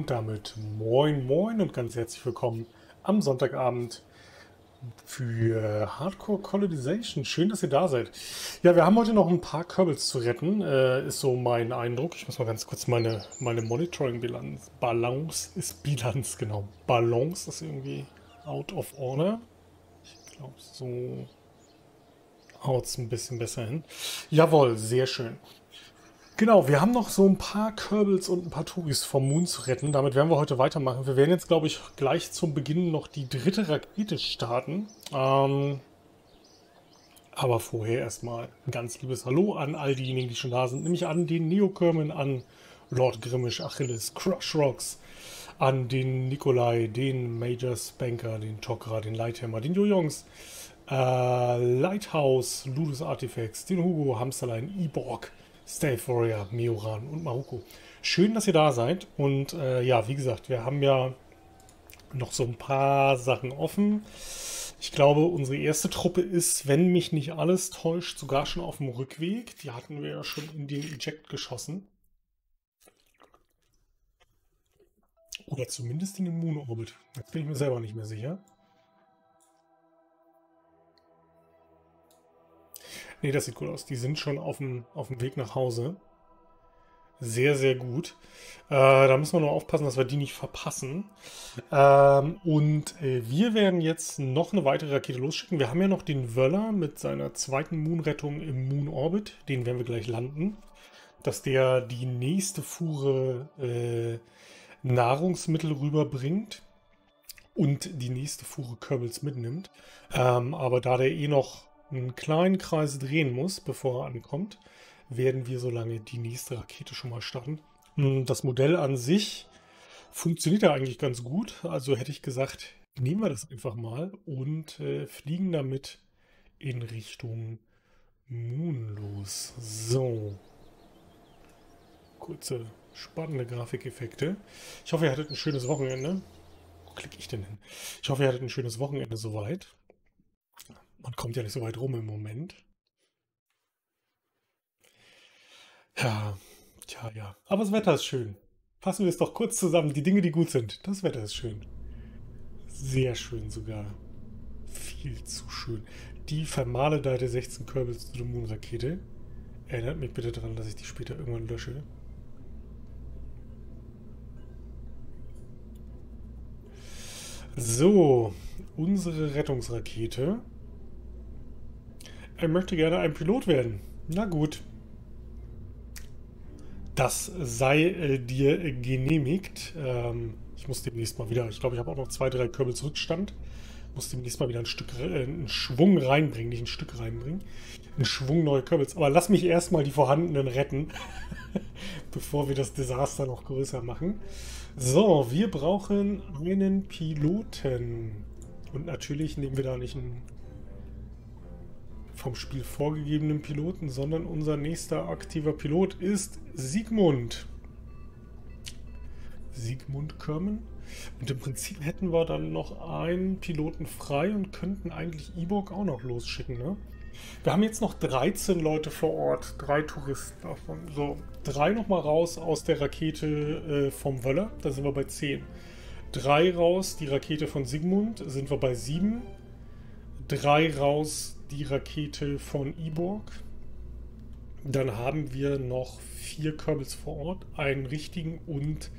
Und damit moin moin und ganz herzlich willkommen am Sonntagabend für Hardcore Colonization. Schön, dass ihr da seid. Ja, wir haben heute noch ein paar Kerbals zu retten, ist so mein Eindruck. Ich muss mal ganz kurz meine Monitoring-Bilanz, Balance ist irgendwie out of order. Ich glaube, so haut es ein bisschen besser hin. Jawohl, sehr schön. Genau, wir haben noch so ein paar Kerbals und ein paar Touris vom Mün zu retten. Damit werden wir heute weitermachen. Wir werden jetzt, glaube ich, gleich zum Beginn noch die dritte Rakete starten. Aber vorher erstmal ein ganz liebes Hallo an all diejenigen, die schon da sind. Nämlich an den Neokirmen, an Lord Grimmisch, Achilles, Crush Rocks, an den Nikolai, den Major Spanker, den Tokra, den Lighthammer, den Jojongs, Lighthouse, Ludus Artifacts, den Hugo, Hamsterlein, Iborg, Stave Warrior, Mioran und Maroko. Schön, dass ihr da seid. Und ja, wie gesagt, wir haben ja noch so ein paar Sachen offen. Ich glaube, unsere erste Truppe ist, wenn mich nicht alles täuscht, sogar schon auf dem Rückweg. Die hatten wir ja schon in den Eject geschossen. Oder zumindest in den Mün Orbit. Jetzt bin ich mir selber nicht mehr sicher. Ne, das sieht cool aus. Die sind schon auf dem Weg nach Hause. Sehr, sehr gut. Da müssen wir nur aufpassen, dass wir die nicht verpassen. Wir werden jetzt noch eine weitere Rakete losschicken. Wir haben ja noch den Wöller mit seiner zweiten Mün-Rettung im Mün Orbit. Den werden wir gleich landen. Dass der die nächste Fuhre Nahrungsmittel rüberbringt und die nächste Fuhre Kerbals mitnimmt. Aber da der eh noch einen kleinen Kreis drehen muss, bevor er ankommt, werden wir solange die nächste Rakete schon mal starten. Das Modell an sich funktioniert ja eigentlich ganz gut, also hätte ich gesagt, nehmen wir das einfach mal und fliegen damit in Richtung Mün los. So, kurze spannende Grafikeffekte. Ich hoffe, ihr hattet ein schönes Wochenende. Wo klicke ich denn hin? Ich hoffe, ihr hattet ein schönes Wochenende soweit. Man kommt ja nicht so weit rum im Moment. Ja, tja, ja. Aber das Wetter ist schön. Fassen wir es doch kurz zusammen. Die Dinge, die gut sind. Das Wetter ist schön. Sehr schön sogar. Viel zu schön. Die vermaledeite 16 Kerbals zu der Mün-Rakete. Erinnert mich bitte daran, dass ich die später irgendwann lösche. So, unsere Rettungsrakete. Er möchte gerne ein Pilot werden. Na gut. Das sei dir genehmigt. Ich muss demnächst mal wieder, ich glaube, ich habe auch noch 2, 3 Kerbals Rückstand. Ich muss demnächst mal wieder einen Schwung neue Kerbals. Aber lass mich erstmal die vorhandenen retten, bevor wir das Desaster noch größer machen. So, wir brauchen einen Piloten. Und natürlich nehmen wir da nicht einen vom Spiel vorgegebenen Piloten, sondern unser nächster aktiver Pilot ist Sigmund. Sigmund Körmen. Und im Prinzip hätten wir dann noch einen Piloten frei und könnten eigentlich Iborg auch noch losschicken, ne? Wir haben jetzt noch 13 Leute vor Ort, 3 Touristen davon. So, 3 nochmal raus aus der Rakete vom Wöller, da sind wir bei 10. 3 raus, die Rakete von Sigmund, sind wir bei 7. 3 raus, die Rakete von Iborg. Dann haben wir noch 4 Kerbals vor Ort, einen richtigen und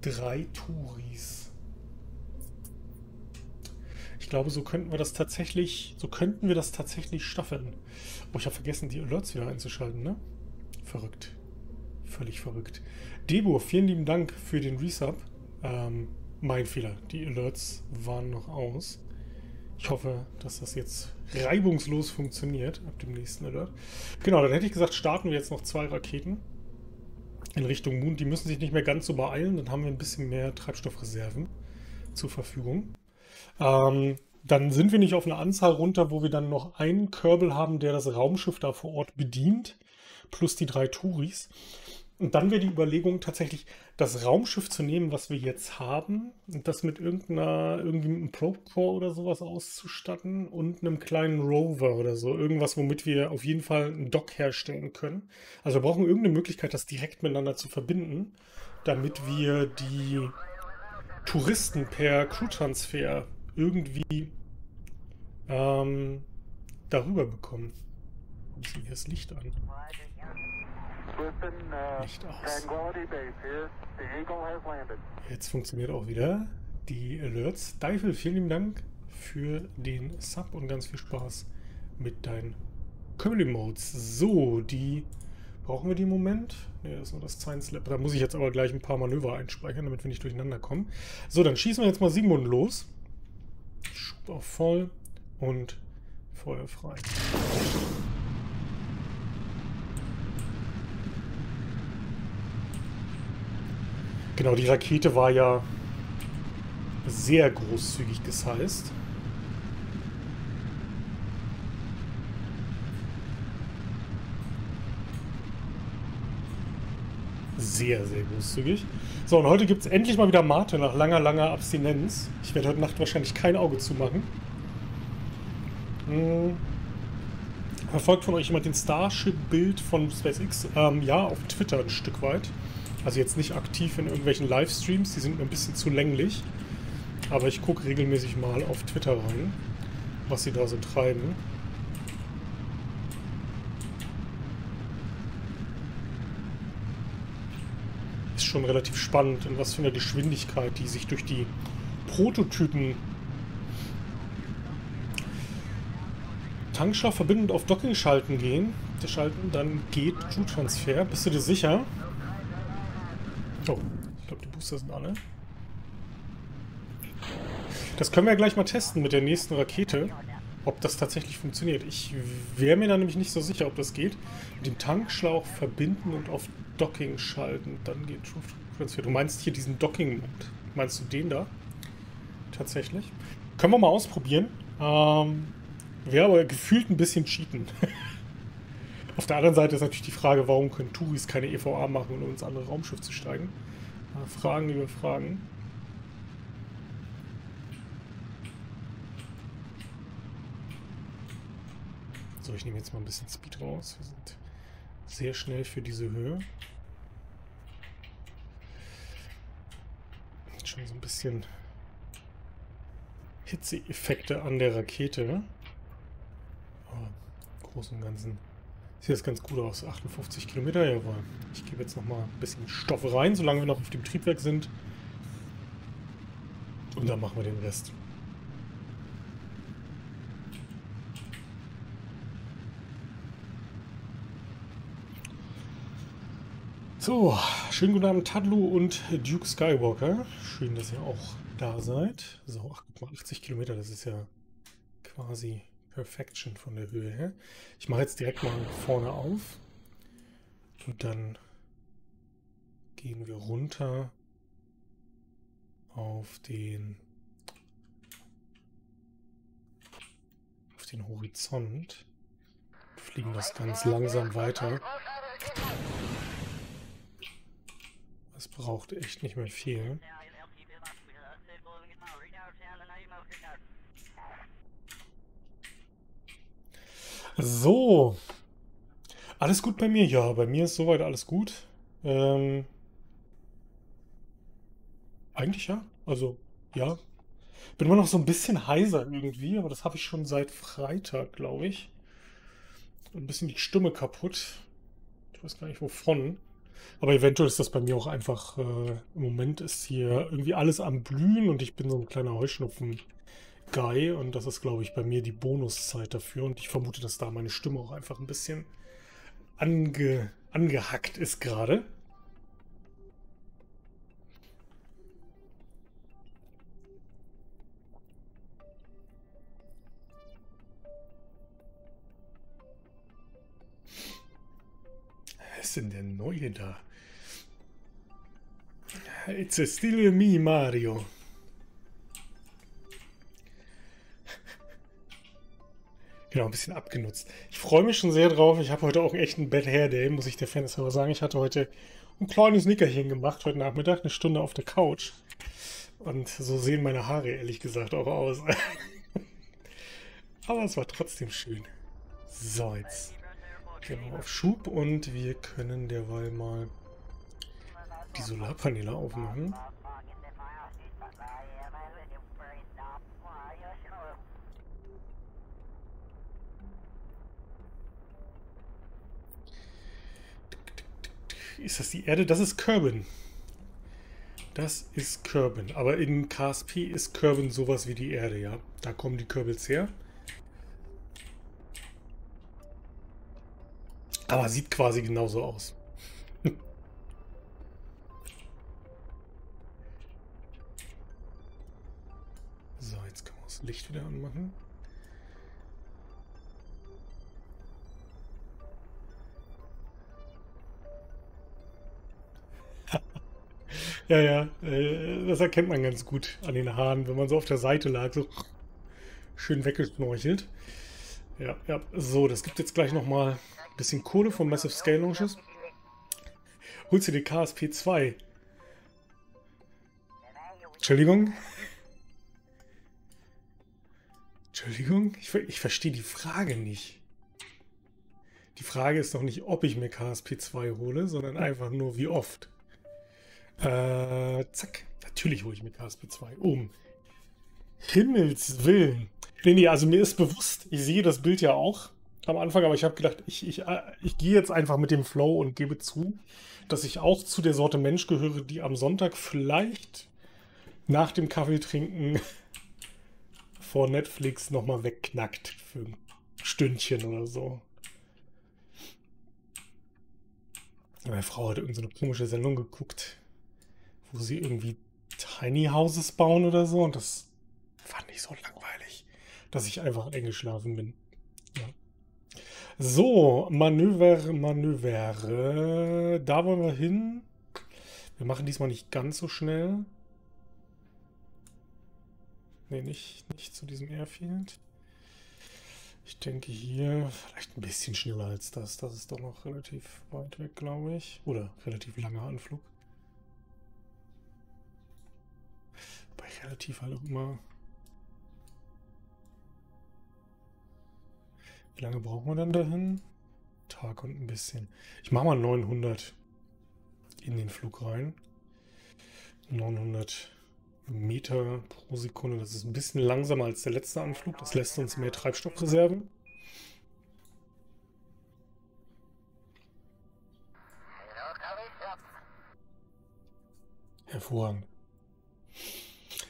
3 Touris. Ich glaube, so könnten wir das tatsächlich staffeln. Oh, ich habe vergessen, die Alerts wieder einzuschalten, ne? Verrückt. Völlig verrückt. Debo, vielen lieben Dank für den Resub. Mein Fehler. Die Alerts waren noch aus. Ich hoffe, dass das jetzt reibungslos funktioniert ab dem nächsten Alert. Genau, dann hätte ich gesagt, starten wir jetzt noch 2 Raketen in Richtung Mün. Die müssen sich nicht mehr ganz so beeilen. Dann haben wir ein bisschen mehr Treibstoffreserven zur Verfügung. Dann sind wir nicht auf eine Anzahl runter, wo wir dann noch einen Kerbal haben, der das Raumschiff da vor Ort bedient. Plus die 3 Touris. Und dann wäre die Überlegung tatsächlich, das Raumschiff zu nehmen, was wir jetzt haben, und das mit irgendeinem Probe Core oder sowas auszustatten und einem kleinen Rover oder so. Irgendwas, womit wir auf jeden Fall einen Dock herstellen können. Also wir brauchen irgendeine Möglichkeit, das direkt miteinander zu verbinden, damit wir die Touristen per Crew Transfer irgendwie darüber bekommen. Ich sehe hier das Licht an. Licht aus. Jetzt funktioniert auch wieder die Alerts. Deifel, vielen lieben Dank für den Sub und ganz viel Spaß mit deinen Kömmel-Emotes. So, die brauchen wir die im Moment. Ne, das ist nur das Science Lab. Da muss ich jetzt aber gleich ein paar Manöver einspeichern, damit wir nicht durcheinander kommen. So, dann schießen wir jetzt mal Sigmund los. Schub auf voll und Feuer frei. Genau, die Rakete war ja sehr großzügig gesized. Sehr, sehr großzügig. So, und heute gibt es endlich mal wieder Mate nach langer, langer Abstinenz. Ich werde heute Nacht wahrscheinlich kein Auge zumachen. Verfolgt von euch jemand den Starship-Bild von SpaceX? Ja, auf Twitter ein Stück weit. Also jetzt nicht aktiv in irgendwelchen Livestreams, die sind mir ein bisschen zu länglich. Aber ich gucke regelmäßig mal auf Twitter rein, was sie da so treiben. Ist schon relativ spannend, in was für einer Geschwindigkeit die sich durch die Prototypen... Tankschlauch verbindend auf Docking schalten gehen. Der Schalten, dann geht Crew Transfer. Bist du dir sicher? Oh, ich glaube, die Booster sind alle. Das können wir ja gleich mal testen mit der nächsten Rakete, ob das tatsächlich funktioniert. Ich wäre mir da nämlich nicht so sicher, ob das geht. Mit dem Tankschlauch verbinden und auf Docking schalten. Dann geht Crew Transfer. Du meinst hier diesen Docking-Mode. Meinst du den da? Tatsächlich. Können wir mal ausprobieren. Wäre aber gefühlt ein bisschen cheaten. Auf der anderen Seite ist natürlich die Frage, warum können Touris keine EVA machen, um ins andere Raumschiff zu steigen. Fragen über Fragen. So, ich nehme jetzt mal ein bisschen Speed raus. Wir sind sehr schnell für diese Höhe. Jetzt schon so ein bisschen Hitzeeffekte an der Rakete. Großen und Ganzen sieht das ganz gut aus. 58 Kilometer, jawohl. Ich gebe jetzt noch mal ein bisschen Stoff rein, solange wir noch auf dem Triebwerk sind. Und dann machen wir den Rest. So, schönen guten Abend Tadlu und Duke Skywalker. Schön, dass ihr auch da seid. So, ach, guck mal, 80 Kilometer, das ist ja quasi... Perfection von der Höhe her. Ich mache jetzt direkt mal vorne auf und dann gehen wir runter auf den Horizont und fliegen das ganz langsam weiter. Das braucht echt nicht mehr viel. So, alles gut bei mir? Ja, bei mir ist soweit alles gut. Eigentlich ja, also ja. Bin immer noch so ein bisschen heiser irgendwie, aber das habe ich schon seit Freitag, glaube ich. Ein bisschen die Stimme kaputt. Ich weiß gar nicht wovon. Aber eventuell ist das bei mir auch einfach, im Moment ist hier irgendwie alles am Blühen und ich bin so ein kleiner Heuschnupfen. Guy, und das ist, glaube ich, bei mir die Bonuszeit dafür und ich vermute, dass da meine Stimme auch einfach ein bisschen angehackt ist gerade. Was ist denn der Neue da? It's still me, Mario. Bin auch ein bisschen abgenutzt. Ich freue mich schon sehr drauf. Ich habe heute auch einen echten Bad Hair Day, muss ich der Fans aber sagen. Ich hatte heute ein kleines Nickerchen gemacht, heute Nachmittag, eine Stunde auf der Couch. Und so sehen meine Haare ehrlich gesagt auch aus. Aber es war trotzdem schön. So, jetzt gehen wir auf Schub und wir können derweil mal die Solarpaneele aufmachen. Ist das die Erde? Das ist Kerbin. Das ist Kerbin. Aber in KSP ist Kerbin sowas wie die Erde, ja. Da kommen die Kerbals her. Aber sieht quasi genauso aus. So, jetzt können wir das Licht wieder anmachen. Ja, ja, das erkennt man ganz gut an den Haaren, wenn man so auf der Seite lag, so schön weggeschnorchelt. Ja, ja, so, das gibt jetzt gleich nochmal ein bisschen Kohle von Massive Scale Launches. Holst du die KSP2? Entschuldigung. Entschuldigung, ich verstehe die Frage nicht. Die Frage ist doch nicht, ob ich mir KSP2 hole, sondern einfach nur, wie oft. Zack. Natürlich hole ich mir KSP2 um. Himmels Willen. Nee, nee, also mir ist bewusst, ich sehe das Bild ja auch am Anfang, aber ich habe gedacht, ich gehe jetzt einfach mit dem Flow und gebe zu, dass ich auch zu der Sorte Mensch gehöre, die am Sonntag vielleicht nach dem Kaffee trinken vor Netflix nochmal wegknackt für ein Stündchen oder so. Meine Frau hat irgendeine komische Sendung geguckt, wo sie irgendwie Tiny Houses bauen oder so. Und das fand ich so langweilig, dass ich einfach eingeschlafen bin. Ja. So, Maneuver, Maneuver. Da wollen wir hin. Wir machen diesmal nicht ganz so schnell. Nee, nicht zu diesem Airfield. Ich denke hier vielleicht ein bisschen schneller als das. Das ist doch noch relativ weit weg, glaube ich. Oder relativ langer Anflug. Bei relativ halt auch immer. Wie lange brauchen wir dann dahin? Tag und ein bisschen. Ich mache mal 900 in den Flug rein. 900 Meter pro Sekunde. Das ist ein bisschen langsamer als der letzte Anflug. Das lässt uns mehr Treibstoffreserven. Hervorragend.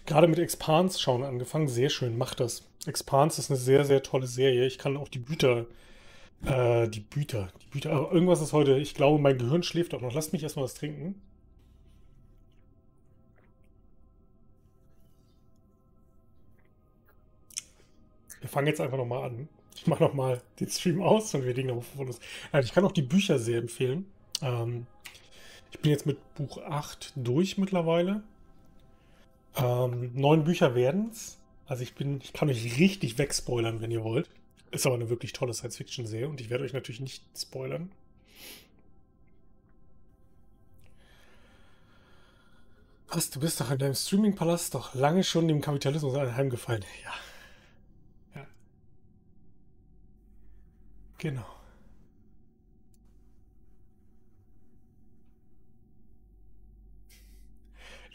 Gerade mit Expanse schauen angefangen. Sehr schön, macht das. Expanse ist eine sehr, sehr tolle Serie. Ich kann auch die Büter. Aber irgendwas ist heute. Ich glaube, mein Gehirn schläft auch noch. Lasst mich erstmal was trinken. Wir fangen jetzt einfach nochmal an. Ich mache nochmal den Stream aus und wir legen nochmal Fotos. Also ich kann auch die Bücher sehr empfehlen. Ich bin jetzt mit Buch 8 durch mittlerweile. 9 Bücher werden's. Also ich kann euch richtig wegspoilern, wenn ihr wollt. Ist aber eine wirklich tolle Science-Fiction-Serie und ich werde euch natürlich nicht spoilern. Was, du bist doch in deinem Streaming-Palast doch lange schon dem Kapitalismus anheimgefallen. Ja. Genau.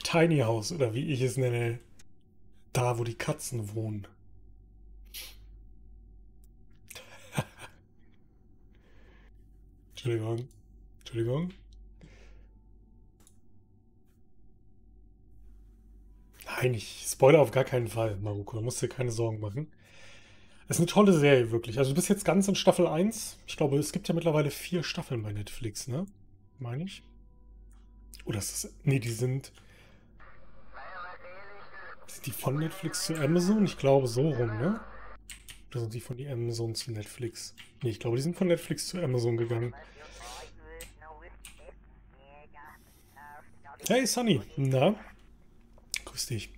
Tiny House, oder wie ich es nenne, da wo die Katzen wohnen. Entschuldigung. Entschuldigung. Nein, ich spoilere auf gar keinen Fall, Maruko. Du musst dir keine Sorgen machen. Das ist eine tolle Serie, wirklich. Also du bist jetzt ganz in Staffel 1. Ich glaube, es gibt ja mittlerweile 4 Staffeln bei Netflix, ne? Meine ich. Oder ist das... Nee, die sind... Sind die von Netflix zu Amazon? Ich glaube, so rum, ne? Oder sind die von Amazon zu Netflix? Nee, ich glaube, die sind von Netflix zu Amazon gegangen. Hey, Sunny. Na? Grüß dich.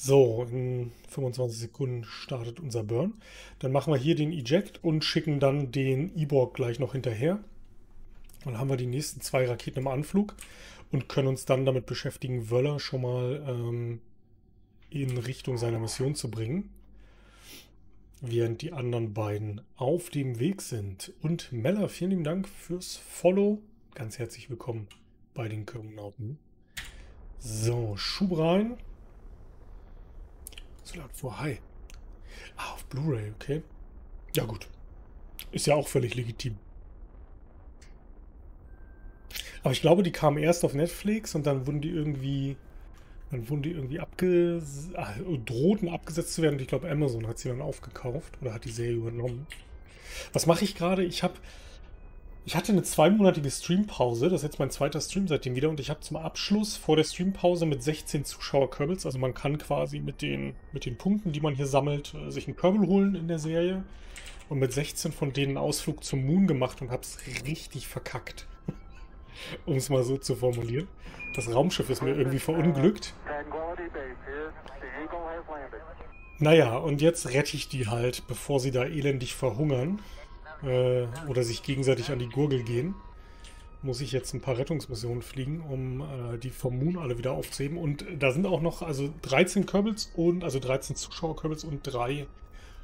So, in 25 Sekunden startet unser Burn. Dann machen wir hier den Eject und schicken dann den E-Borg gleich noch hinterher. Dann haben wir die nächsten 2 Raketen im Anflug und können uns dann damit beschäftigen, Wöller schon mal in Richtung seiner Mission zu bringen. Während die anderen beiden auf dem Weg sind. Und Meller, vielen lieben Dank fürs Follow. Ganz herzlich willkommen bei den Kürbenauten. So, Schub rein. So laut vor, hi. Ah, auf Blu-ray, okay. Ja gut, ist ja auch völlig legitim. Aber ich glaube, die kamen erst auf Netflix und dann wurden die irgendwie, drohten abgesetzt zu werden. Und ich glaube, Amazon hat sie dann aufgekauft oder hat die Serie übernommen. Was mache ich gerade? Ich hatte eine 2-monatige Streampause, das ist jetzt mein zweiter Stream seitdem wieder, und ich habe zum Abschluss vor der Streampause mit 16 Zuschauer Kerbals, also man kann quasi mit den Punkten, die man hier sammelt, sich einen Kerbal holen in der Serie, und mit 16 von denen einen Ausflug zum Mün gemacht und habe es richtig verkackt, um es mal so zu formulieren. Das Raumschiff ist mir irgendwie verunglückt. Naja, und jetzt rette ich die halt, bevor sie da elendig verhungern. Oder sich gegenseitig an die Gurgel gehen, muss ich jetzt ein paar Rettungsmissionen fliegen, um die vom Mün alle wieder aufzuheben. Und da sind auch noch also 13 Kerbals und also 13 Zuschauer-Kerbals und 3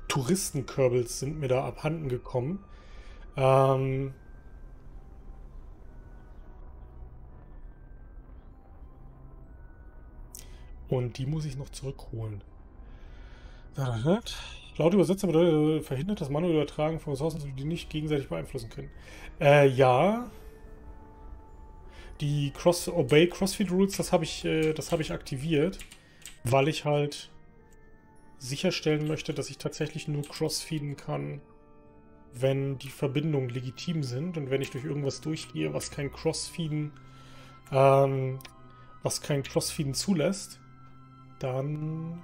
Touristen-Kerbals sind mir da abhanden gekommen. Und die muss ich noch zurückholen. Laut Übersetzer bedeutet, verhindert das manuelle Übertragen von Ressourcen, die nicht gegenseitig beeinflussen können. Ja. Die Crossfeed Rules, das habe ich aktiviert, weil ich halt sicherstellen möchte, dass ich tatsächlich nur crossfeeden kann, wenn die Verbindungen legitim sind und wenn ich durch irgendwas durchgehe, was kein Crossfeeden zulässt, dann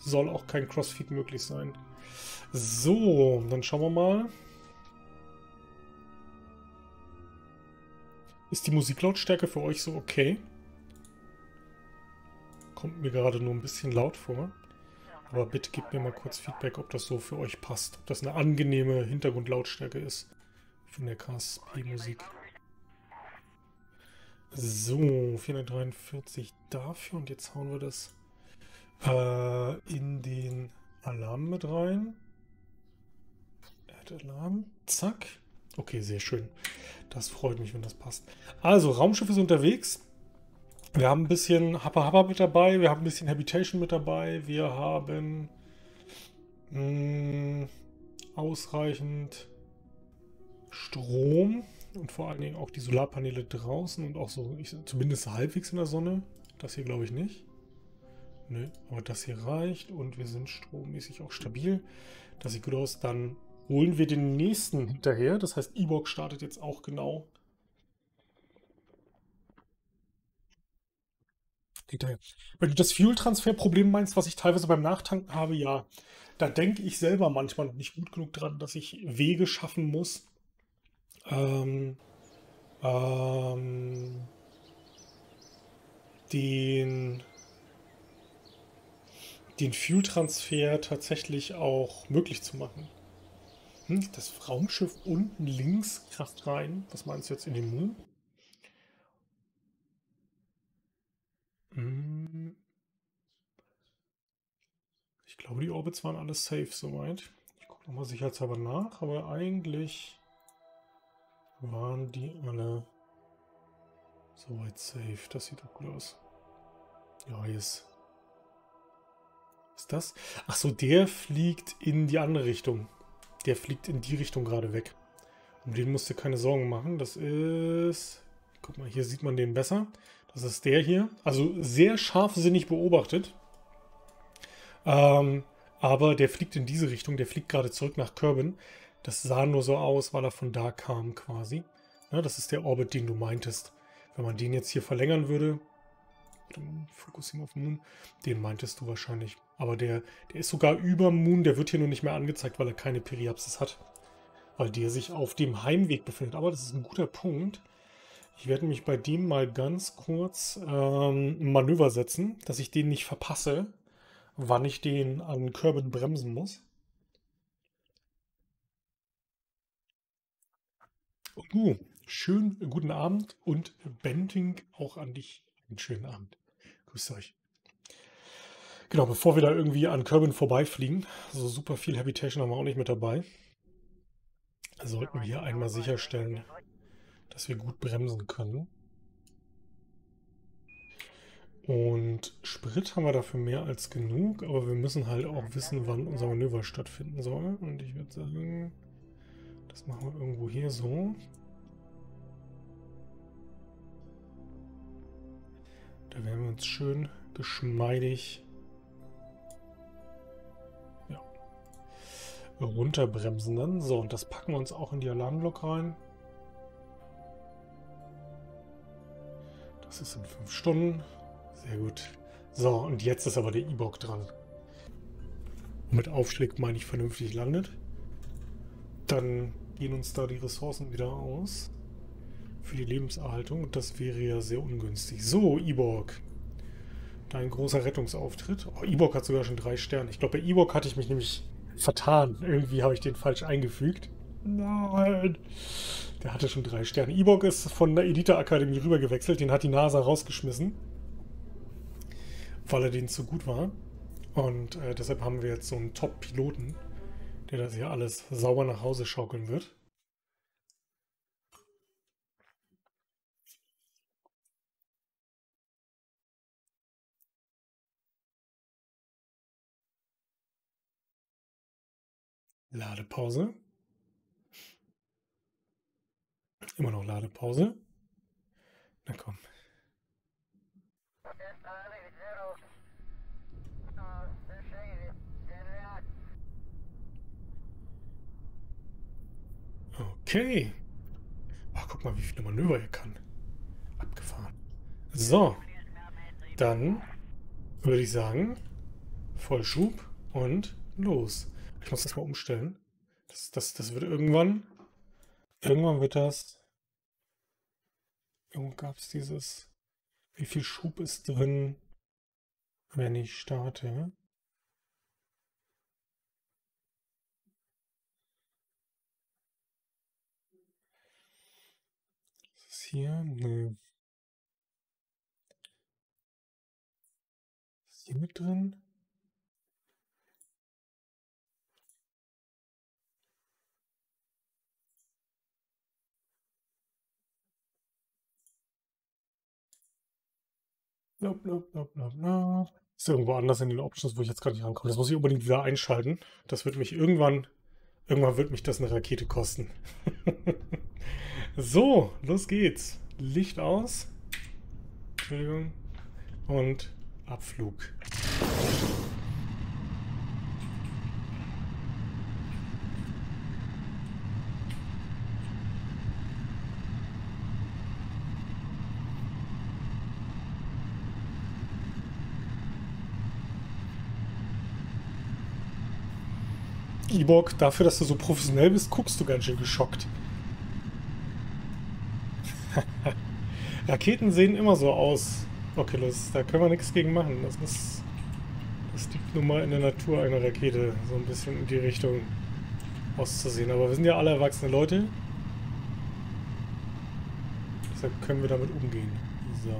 soll auch kein Crossfeed möglich sein. So, dann schauen wir mal. Ist die Musiklautstärke für euch so okay? Kommt mir gerade nur ein bisschen laut vor. Aber bitte gebt mir mal kurz Feedback, ob das so für euch passt. Ob das eine angenehme Hintergrundlautstärke ist von der KSP-Musik. So, 443 dafür. Und jetzt hauen wir das in den Alarm mit rein. Add Alarm. Zack. Okay, sehr schön. Das freut mich, wenn das passt. Also, Raumschiff ist unterwegs. Wir haben ein bisschen Happa-Happa mit dabei. Wir haben ein bisschen Habitation mit dabei. Wir haben ausreichend Strom und vor allen Dingen auch die Solarpaneele draußen und auch so zumindest halbwegs in der Sonne. Das hier glaube ich nicht. Nö, aber das hier reicht und wir sind strommäßig auch stabil. Das sieht gut aus. Dann holen wir den nächsten hinterher. Das heißt, E-Borg startet jetzt auch genau hinterher. Wenn du das Fuel-Transfer-Problem meinst, was ich teilweise beim Nachtanken habe, ja, da denke ich selber manchmal nicht gut genug dran, dass ich Wege schaffen muss, den Fuel-Transfer tatsächlich auch möglich zu machen. Das Raumschiff unten links, Kraft rein. Was meinst du jetzt in den Mün? Ich glaube, die Orbits waren alles safe soweit. Ich gucke nochmal sicherheitshalber nach, aber eigentlich waren die alle soweit safe. Das sieht doch gut aus. Ja, jetzt. Ist das? Ach so, der fliegt in die andere Richtung. Der fliegt in die Richtung gerade weg. Um den musst du keine Sorgen machen. Das ist... Guck mal, hier sieht man den besser. Das ist der hier. Also sehr scharfsinnig beobachtet. Aber der fliegt in diese Richtung. Der fliegt gerade zurück nach Kerbin. Das sah nur so aus, weil er von da kam quasi. Ja, das ist der Orbit, den du meintest. Wenn man den jetzt hier verlängern würde... Fokussieren auf Mün, den meintest du wahrscheinlich. Aber der ist sogar über Mün, der wird hier nur nicht mehr angezeigt, weil er keine Periapsis hat. Weil der sich auf dem Heimweg befindet. Aber das ist ein guter Punkt. Ich werde mich bei dem mal ganz kurz ein Manöver setzen, dass ich den nicht verpasse, wann ich den an Kerbin bremsen muss. Schönen guten Abend und Benting auch an dich. Einen schönen Abend. Grüßt euch. Genau, bevor wir da irgendwie an Kerbin vorbeifliegen, so super viel Habitation haben wir auch nicht mit dabei, sollten wir hier einmal sicherstellen, dass wir gut bremsen können. Und Sprit haben wir dafür mehr als genug, aber wir müssen halt auch wissen, wann unser Manöver stattfinden soll. Und ich würde sagen, das machen wir irgendwo hier so. Da werden wir uns schön geschmeidig runterbremsen dann. So, und das packen wir uns auch in die Alarmglock rein. Das ist in 5 Stunden. Sehr gut. So, und jetzt ist aber der E-Bock dran. Mit Aufschlag meine ich vernünftig landet. Dann gehen uns da die Ressourcen wieder aus. Für die Lebenserhaltung. Und das wäre ja sehr ungünstig. So, E-Bock. Dein großer Rettungsauftritt. Oh, E-Bock hat sogar schon 3 Sterne. Ich glaube, bei E-Bock hatte ich mich nämlich vertan. Irgendwie habe ich den falsch eingefügt. Nein! Der hatte schon 3 Sterne. E-Bock ist von der Edita-Akademie rübergewechselt. Den hat die NASA rausgeschmissen, weil er denen zu gut war. Und deshalb haben wir jetzt so einen Top-Piloten, der das hier alles sauber nach Hause schaukeln wird. Ladepause. Immer noch Ladepause. Na komm. Okay. Ach, guck mal, wie viele Manöver er kann. Abgefahren. So. Dann würde ich sagen, Vollschub und los. Ich muss das mal umstellen. Das wird irgendwann. Irgendwann wird das. Irgendwo gab es dieses. Wie viel Schub ist drin, wenn ich starte? Ist das hier? Nee. Ist hier mit drin? Nope, nope, nope, nope, nope. Ist irgendwo anders in den Options, wo ich jetzt gerade nicht rankomme. Das muss ich unbedingt wieder einschalten. Das wird mich irgendwann wird mich das eine Rakete kosten. So, los geht's. Licht aus. Entschuldigung. Und Abflug. E-Bock, dafür, dass du so professionell bist, guckst du ganz schön geschockt. Raketen sehen immer so aus. Okay, los, da können wir nichts gegen machen. Das liegt nun mal in der Natur einer Rakete, so ein bisschen in die Richtung auszusehen. Aber wir sind ja alle erwachsene Leute. Deshalb können wir damit umgehen. So.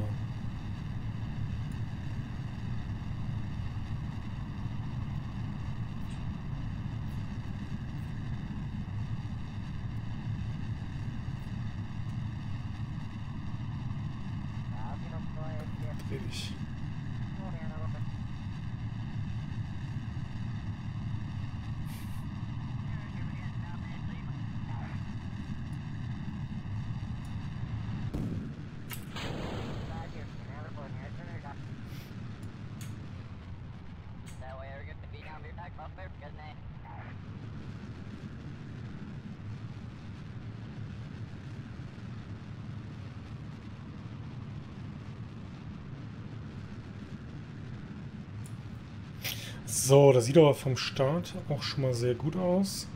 So, das sieht aber vom Start auch schon mal sehr gut aus.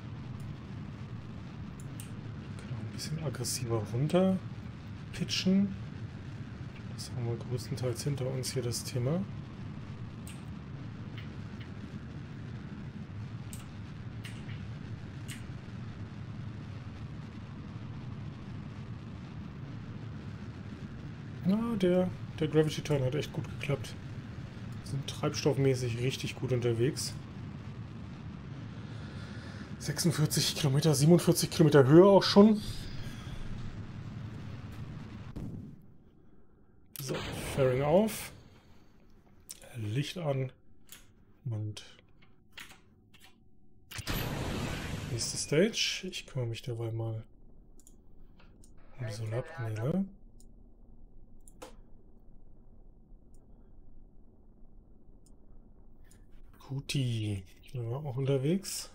Genau, ein bisschen aggressiver runter. pitchen. Das haben wir größtenteils hinter uns hier das Thema. Na, der Gravity Turn hat echt gut geklappt. Wir sind treibstoffmäßig richtig gut unterwegs. 46 Kilometer, 47 Kilometer Höhe auch schon. So, Fairing auf. Licht an. Und nächste Stage. Ich kümmere mich dabei mal um die Solarpaneele. Kuti. Da sind wir auch unterwegs.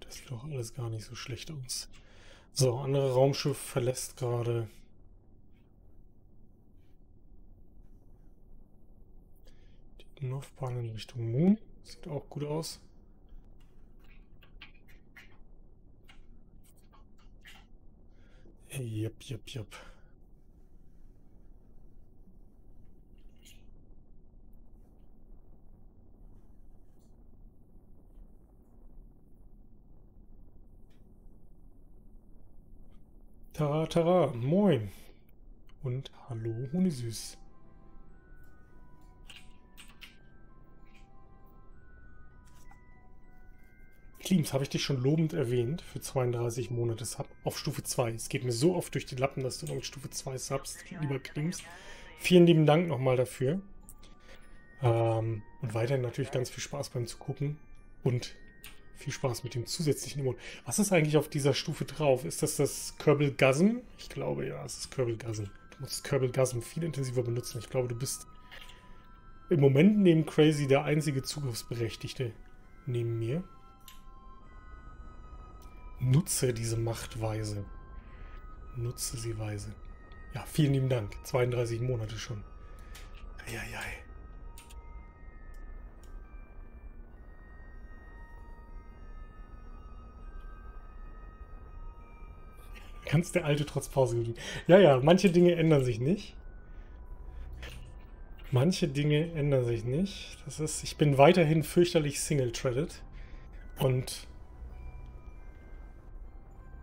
Das sieht doch alles gar nicht so schlecht aus. So, andere Raumschiff verlässt gerade die Northbahn in Richtung Mün. Sieht auch gut aus. Jep, jep, jep. Tara, Tara, moin und hallo Honisüß. Klims, habe ich dich schon lobend erwähnt für 32 Monate Sub auf Stufe 2. Es geht mir so oft durch die Lappen, dass du noch mit Stufe 2 Subs, lieber Klims. Vielen lieben Dank nochmal dafür. Und weiterhin natürlich ganz viel Spaß beim Zugucken und viel Spaß mit dem zusätzlichen Emote. Was ist eigentlich auf dieser Stufe drauf? Ist das das Kerbal-Gasm? Ich glaube, ja, es ist Kerbal-Gasm. Du musst das Kerbal-Gasm viel intensiver benutzen. Ich glaube, du bist im Moment neben Crazy der einzige Zugriffsberechtigte neben mir. Nutze diese Machtweise. Nutze sie weise. Ja, vielen lieben Dank. 32 Monate schon. Eieiei. Ganz der alte trotz Pause geblieben. Ja, ja, manche Dinge ändern sich nicht. Manche Dinge ändern sich nicht. Das ist, ich bin weiterhin fürchterlich single-threaded. Und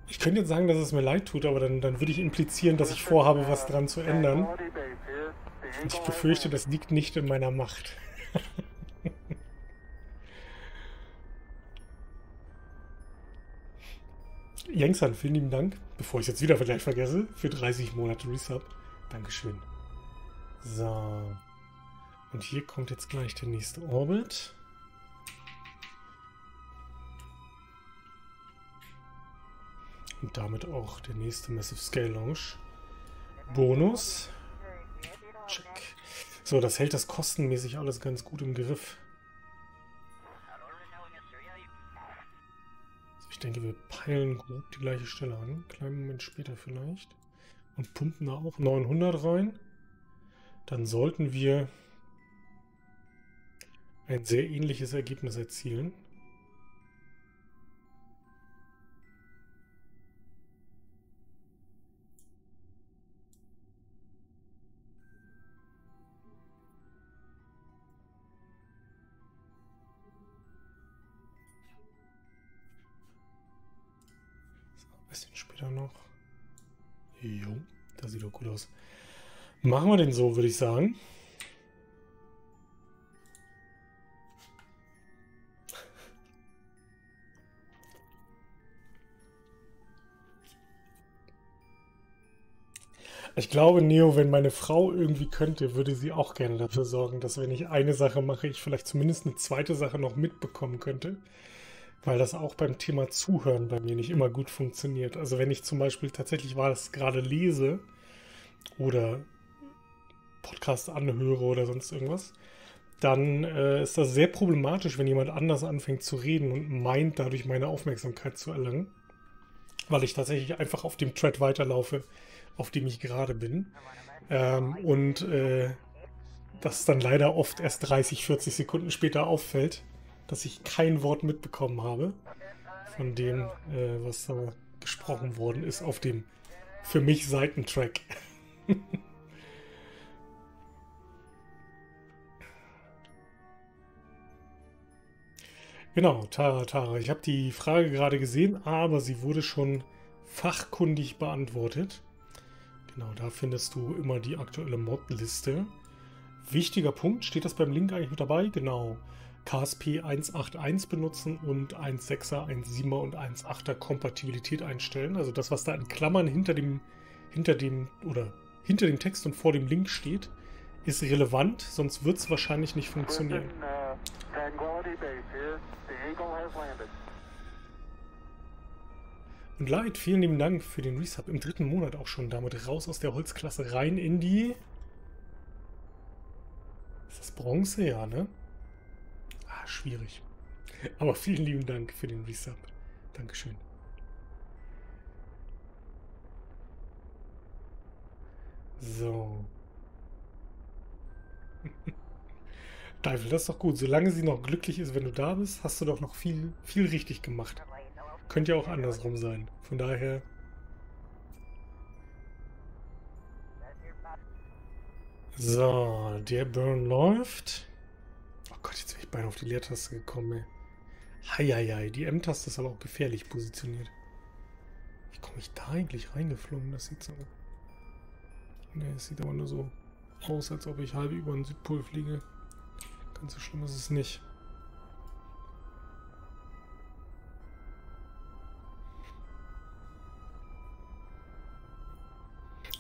ich könnte jetzt sagen, dass es mir leid tut, aber dann würde ich implizieren, dass ich vorhabe, was dran zu ändern. Und ich befürchte, das liegt nicht in meiner Macht. Jengsan, vielen lieben Dank, bevor ich es jetzt wieder vielleicht vergesse, für 30 Monate Resub. Dankeschön. So. Und hier kommt jetzt gleich der nächste Orbit. Und damit auch der nächste Massive Scale Launch. Bonus. Check. So, das hält das kostenmäßig alles ganz gut im Griff. Ich denke, wir peilen grob die gleiche Stelle an. Einen kleinen Moment später vielleicht. Und pumpen da auch 900 rein. Dann sollten wir ein sehr ähnliches Ergebnis erzielen. Jo, das sieht doch gut aus. Machen wir den so, würde ich sagen. Ich glaube, Neo, wenn meine Frau irgendwie könnte, würde sie auch gerne dafür sorgen, dass wenn ich eine Sache mache, ich vielleicht zumindest eine zweite Sache noch mitbekommen könnte. Weil das auch beim Thema Zuhören bei mir nicht immer gut funktioniert. Also wenn ich zum Beispiel tatsächlich was gerade lese oder Podcast anhöre oder sonst irgendwas, dann ist das sehr problematisch, wenn jemand anders anfängt zu reden und meint, dadurch meine Aufmerksamkeit zu erlangen. Weil ich tatsächlich einfach auf dem Thread weiterlaufe, auf dem ich gerade bin. Das dann leider oft erst 30, 40 Sekunden später auffällt, dass ich kein Wort mitbekommen habe von dem, was da gesprochen worden ist auf dem für mich Seitentrack. Genau, Tara, ich habe die Frage gerade gesehen, aber sie wurde schon fachkundig beantwortet. Genau, da findest du immer die aktuelle Mod-Liste. Wichtiger Punkt, steht das beim Link eigentlich mit dabei? Genau, KSP 1.8.1 benutzen und 1.6er, 1.7er und 1.8er Kompatibilität einstellen. Also das, was da in Klammern hinter dem Text und vor dem Link steht, ist relevant, sonst wird es wahrscheinlich nicht funktionieren. Und Light, vielen lieben Dank für den Resub im 3. Monat auch schon. Damit raus aus der Holzklasse, rein in die... Ist das Bronze? Ja, ne? Ah, schwierig. Aber vielen lieben Dank für den Resub. Dankeschön. So. Teufel, das ist doch gut. Solange sie noch glücklich ist, wenn du da bist, hast du doch noch viel, viel richtig gemacht. Könnte ja auch andersrum sein. Von daher... So, der Burn läuft. Oh Gott, jetzt bin ich beinahe auf die Leertaste gekommen, ey. Heieiei, die M-Taste ist aber auch gefährlich positioniert. Wie komme ich da eigentlich reingeflogen? Das sieht so... Ne, es sieht aber nur so aus, als ob ich halb über den Südpol fliege. Ganz so schlimm ist es nicht.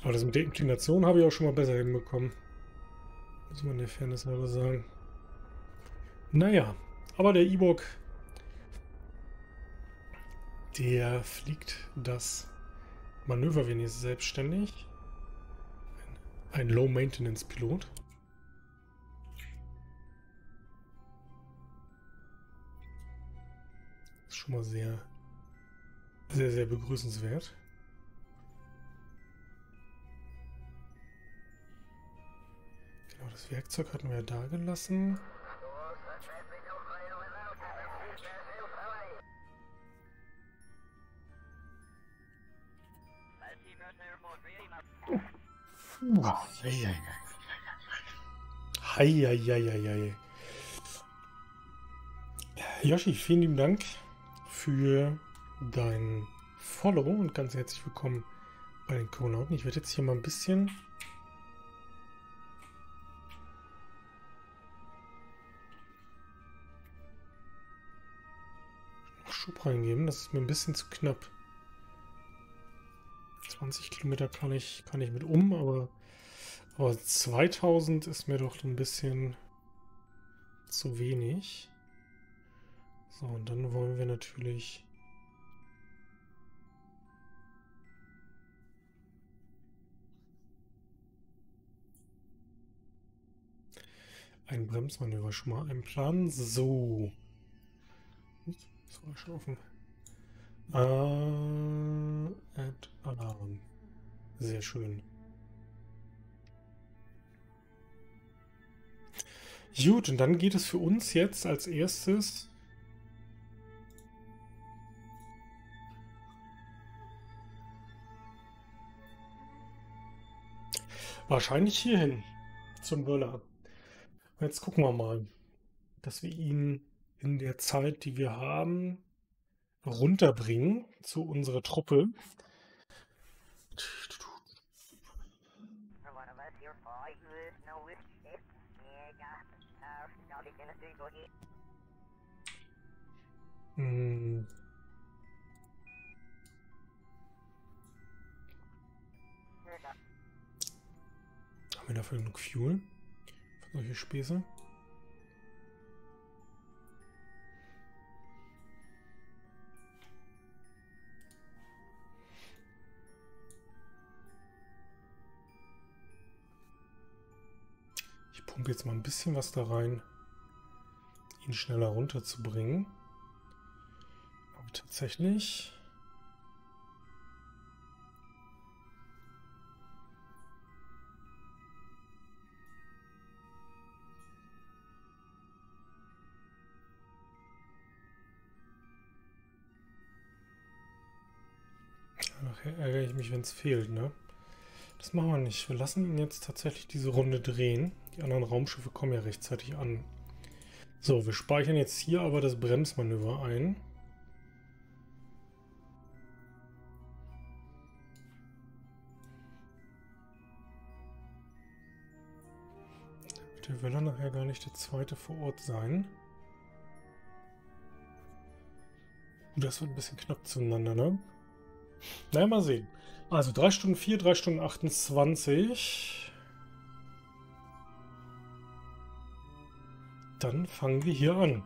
Aber das mit der Inklination habe ich auch schon mal besser hinbekommen. Muss man der Fairness halber sagen. Naja, aber der E-Bock, der fliegt das Manöver wenigstens selbstständig. Ein Low-Maintenance-Pilot. Ist schon mal sehr, sehr, sehr begrüßenswert. Genau, das Werkzeug hatten wir ja da gelassen. Heieieiei. Yoshi, vielen lieben Dank für dein Follow und ganz herzlich willkommen bei den Konauten. Ich werde jetzt hier mal ein bisschen Schub reingeben, das ist mir ein bisschen zu knapp. 20 Kilometer kann ich mit um, aber 2000 ist mir doch ein bisschen zu wenig. So, und dann wollen wir natürlich ein Bremsmanöver schon mal einplanen. So. Ups, das war schon offen. Add Alarm. Sehr schön. Gut, und dann geht es für uns jetzt als erstes wahrscheinlich hierhin zum Böller. Jetzt gucken wir mal, dass wir ihn in der Zeit, die wir haben, runterbringen zu unserer Truppe. Hm. Haben wir dafür genug Fuel? Für solche Späße? Ich pumpe jetzt mal ein bisschen was da rein, ihn schneller runterzubringen. Aber tatsächlich... Nachher ärgere ich mich, wenn es fehlt, ne? Das machen wir nicht. Wir lassen ihn jetzt tatsächlich diese Runde drehen. Die anderen Raumschiffe kommen ja rechtzeitig an. So, wir speichern jetzt hier aber das Bremsmanöver ein. Der will dann nachher gar nicht der zweite vor Ort sein. Das wird ein bisschen knapp zueinander, ne? Naja, mal sehen. Also 3 Stunden 4, 3 Stunden 28. Dann fangen wir hier an.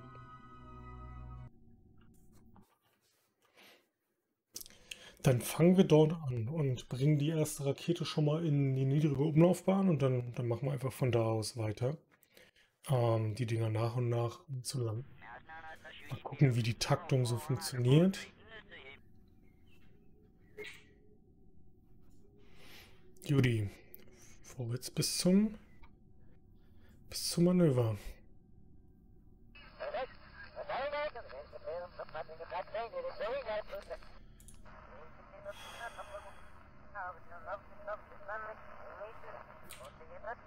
Dann fangen wir dort an und bringen die erste Rakete schon mal in die niedrige Umlaufbahn und dann machen wir einfach von da aus weiter, die Dinger nach und nach zu landen. Mal gucken, wie die Taktung so funktioniert. Judy, vorwärts bis zum Manöver.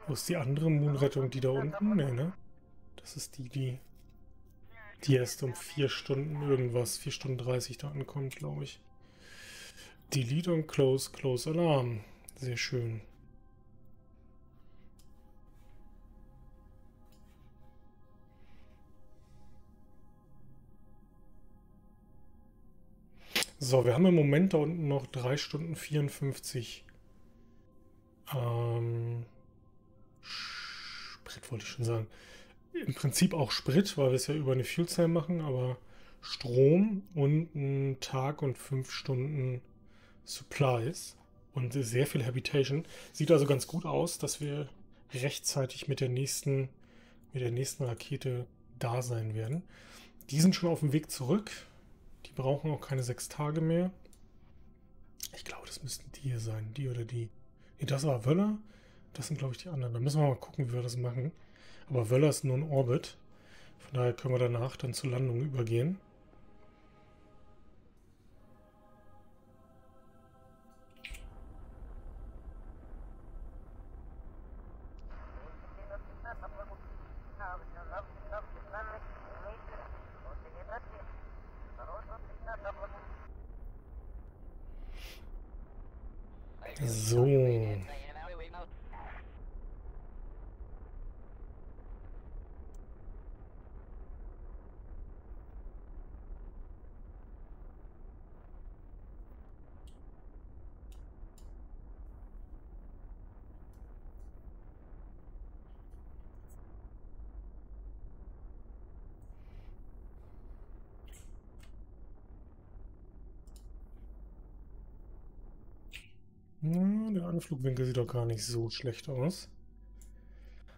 Wo ist die andere Moonrettung, die da unten? Nee, ne? Das ist die erst um 4 Stunden irgendwas, 4 Stunden 30 da ankommt, glaube ich. Delete und Close, Close Alarm. Sehr schön. So, wir haben im Moment da unten noch 3 Stunden 54. Sprit wollte ich schon sagen. Im Prinzip auch Sprit, weil wir es ja über eine Fuel Cell machen, aber Strom und einen Tag und 5 Stunden Supplies und sehr viel Habitation. Sieht also ganz gut aus, dass wir rechtzeitig mit der nächsten Rakete da sein werden. Die sind schon auf dem Weg zurück. Die brauchen auch keine 6 Tage mehr. Ich glaube, das müssten die hier sein, die oder die. Nee, das war Wöller. Das sind, glaube ich, die anderen. Da müssen wir mal gucken, wie wir das machen. Aber Wöller ist nur ein Orbit. Von daher können wir danach dann zur Landung übergehen. So. Der Anflugwinkel sieht doch gar nicht so schlecht aus.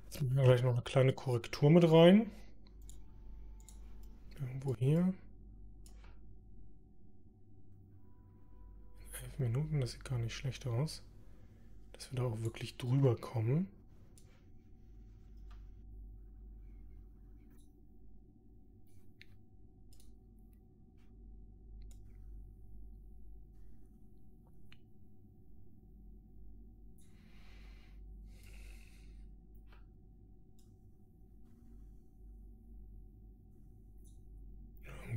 Jetzt machen wir gleich noch eine kleine Korrektur mit rein. Irgendwo hier. 11 Minuten, das sieht gar nicht schlecht aus. Dass wir da auch wirklich drüber kommen.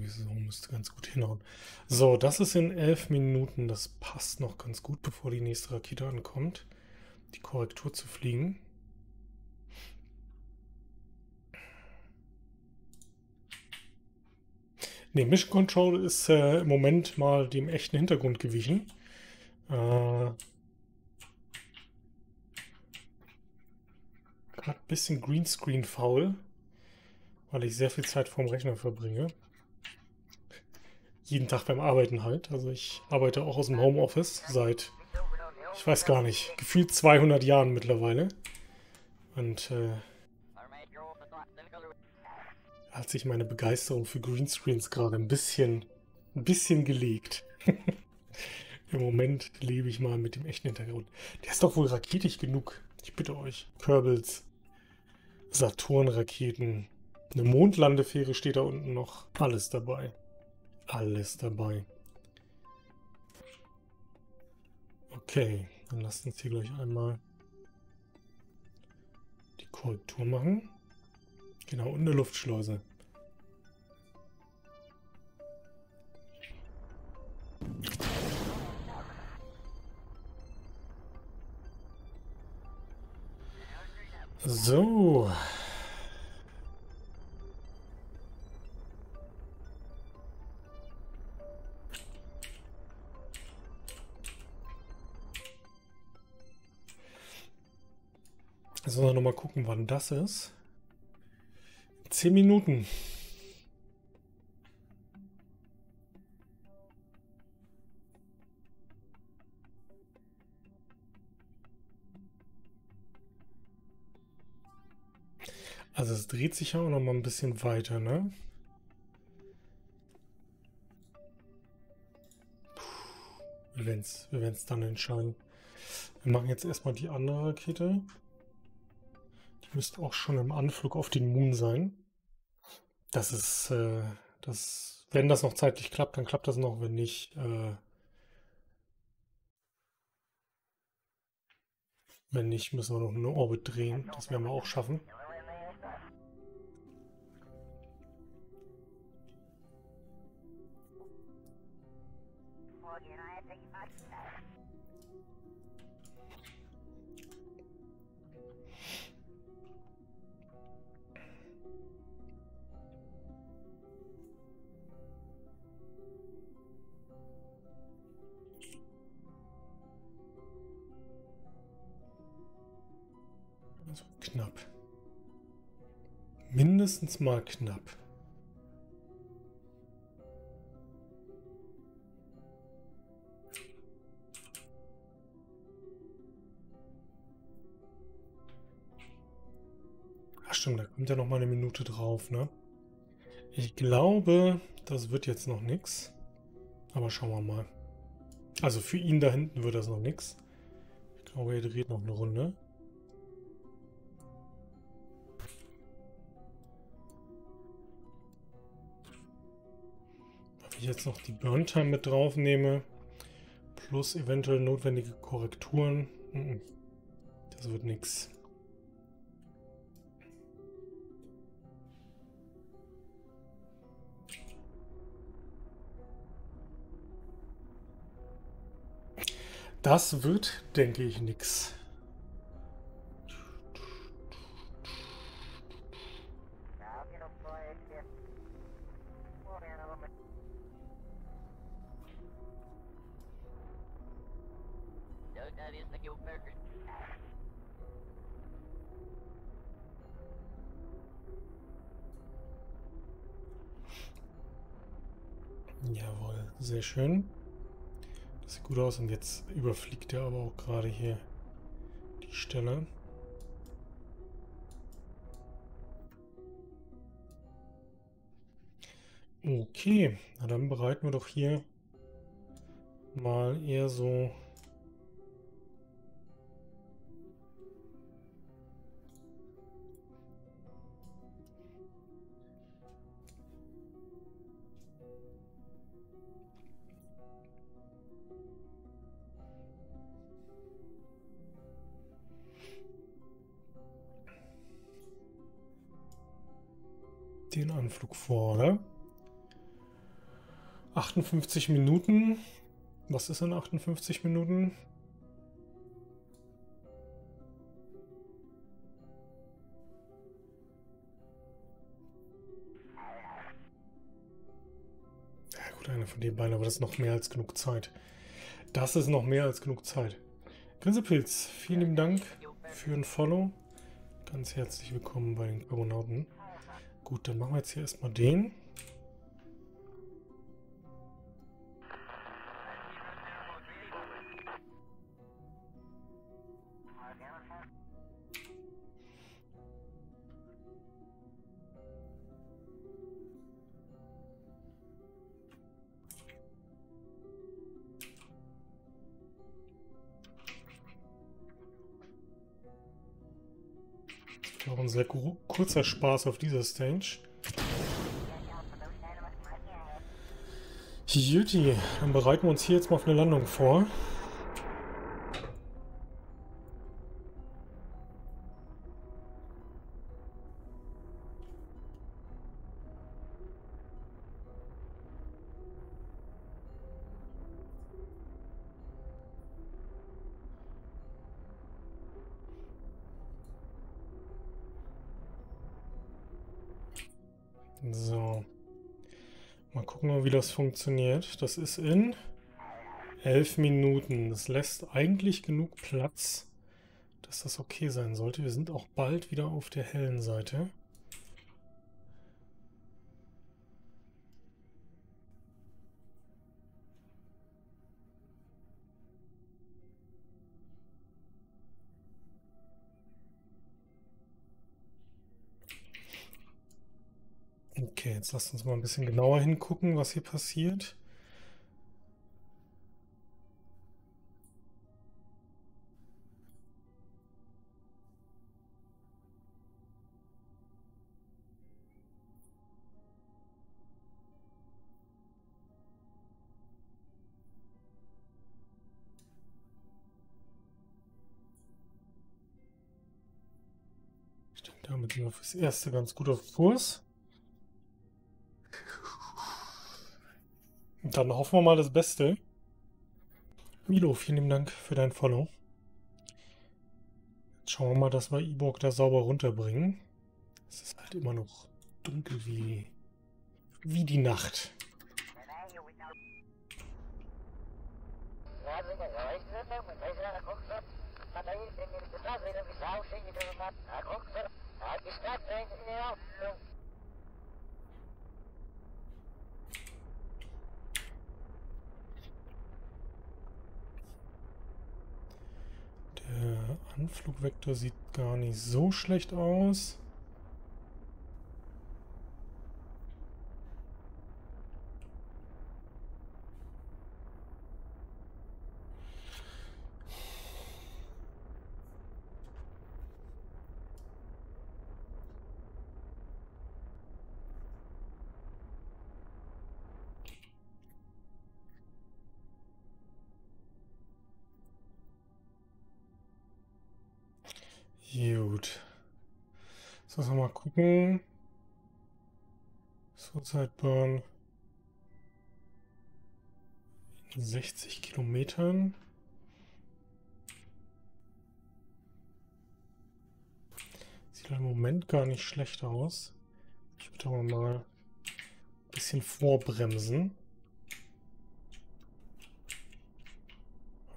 So müsste ganz gut hinhauen. So, das ist in 11 Minuten. Das passt noch ganz gut, bevor die nächste Rakete ankommt, die Korrektur zu fliegen. Ne, Mission Control ist im Moment mal dem echten Hintergrund gewichen. Gerade ein bisschen Greenscreen faul, weil ich sehr viel Zeit vorm Rechner verbringe. Jeden Tag beim Arbeiten halt. Also ich arbeite auch aus dem Homeoffice seit, ich weiß gar nicht, gefühlt 200 Jahren mittlerweile. Und hat sich meine Begeisterung für Greenscreens gerade ein bisschen gelegt. Im Moment lebe ich mal mit dem echten Hintergrund. Der ist doch wohl raketig genug. Ich bitte euch. Kerbals, Saturn-Raketen, eine Mondlandefähre steht da unten noch. Alles dabei. Alles dabei. Okay, dann lasst uns hier gleich einmal die Korrektur machen. Genau, und eine Luftschleuse. So. Jetzt müssen wir nochmal gucken, wann das ist. 10 Minuten. Also es dreht sich ja auch noch mal ein bisschen weiter, ne? Puh, wir werden's dann entscheiden. Wir machen jetzt erstmal die andere Rakete. Die müsste auch schon im Anflug auf den Mün sein. Das ist, wenn das noch zeitlich klappt, dann klappt das noch, wenn nicht, müssen wir noch eine Orbit drehen. Das werden wir auch schaffen. Knapp. Mindestens mal knapp. Ach stimmt, da kommt ja noch mal eine Minute drauf, ne? Ich glaube, das wird jetzt noch nichts. Aber schauen wir mal. Also für ihn da hinten wird das noch nichts. Ich glaube, er dreht noch eine Runde. Jetzt noch die Burn-Time mit drauf nehme, plus eventuell notwendige Korrekturen. Das wird nichts. Das wird, denke ich, nichts. Jawohl, sehr schön. Das sieht gut aus und jetzt überfliegt er aber auch gerade hier die Stelle. Okay, na dann bereiten wir doch hier mal eher so den Anflug vor, oder? 58 Minuten. Was ist in 58 Minuten? Ja gut, einer von den beiden, aber das ist noch mehr als genug Zeit. Das ist noch mehr als genug Zeit. Grinsepilz, vielen lieben Dank für ein Follow. Ganz herzlich willkommen bei den Carbonauten. Gut, dann machen wir jetzt hier erstmal den. Ein sehr kurzer Spaß auf dieser Stage. Juti, dann bereiten wir uns hier jetzt mal auf eine Landung vor. So. Mal gucken, wie das funktioniert. Das ist in 11 Minuten. Das lässt eigentlich genug Platz, dass das okay sein sollte. Wir sind auch bald wieder auf der hellen Seite. Okay, jetzt lasst uns mal ein bisschen genauer hingucken, was hier passiert. Stimmt, damit sind wir fürs Erste ganz gut auf Kurs. Dann hoffen wir mal das Beste. Milo, vielen lieben Dank für dein Follow. Jetzt schauen wir mal, dass wir Iborg da sauber runterbringen. Es ist halt immer noch dunkel wie die Nacht. Der Anflugvektor sieht gar nicht so schlecht aus. Gut. Jetzt müssen wir mal gucken. Zurzeit Burn in 60 Kilometern. Sieht im Moment gar nicht schlecht aus. Ich würde aber mal ein bisschen vorbremsen.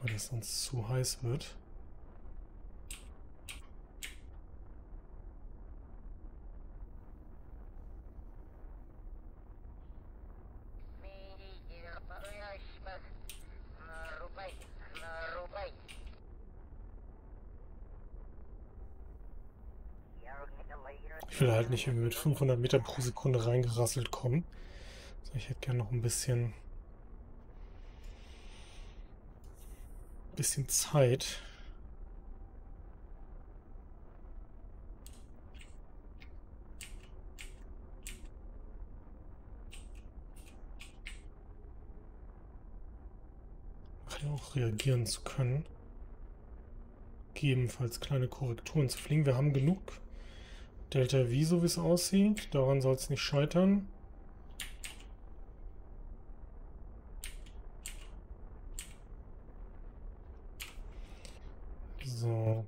Weil das sonst zu heiß wird. Ich will halt nicht mit 500 Meter pro Sekunde reingerasselt kommen. Also ich hätte gerne noch ein bisschen Zeit. Nachher auch reagieren zu können. Gegebenenfalls kleine Korrekturen zu fliegen. Wir haben genug Delta V, so wie es aussieht, daran soll es nicht scheitern. So.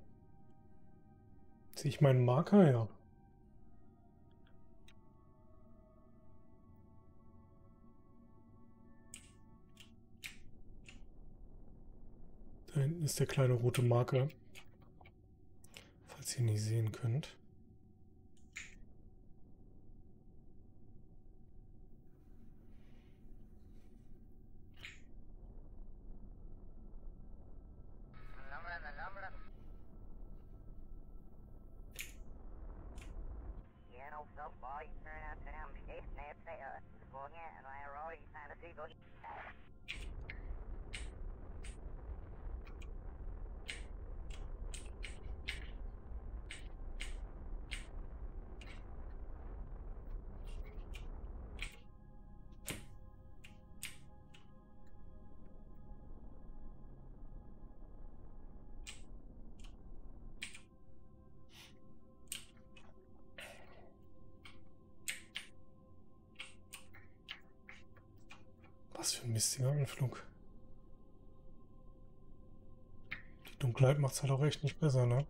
Ziehe ich meinen Marker her. Da hinten ist der kleine rote Marker, falls ihr ihn nicht sehen könnt. Was für ein mistiger Anflug. Die Dunkelheit macht es halt auch echt nicht besser, ne?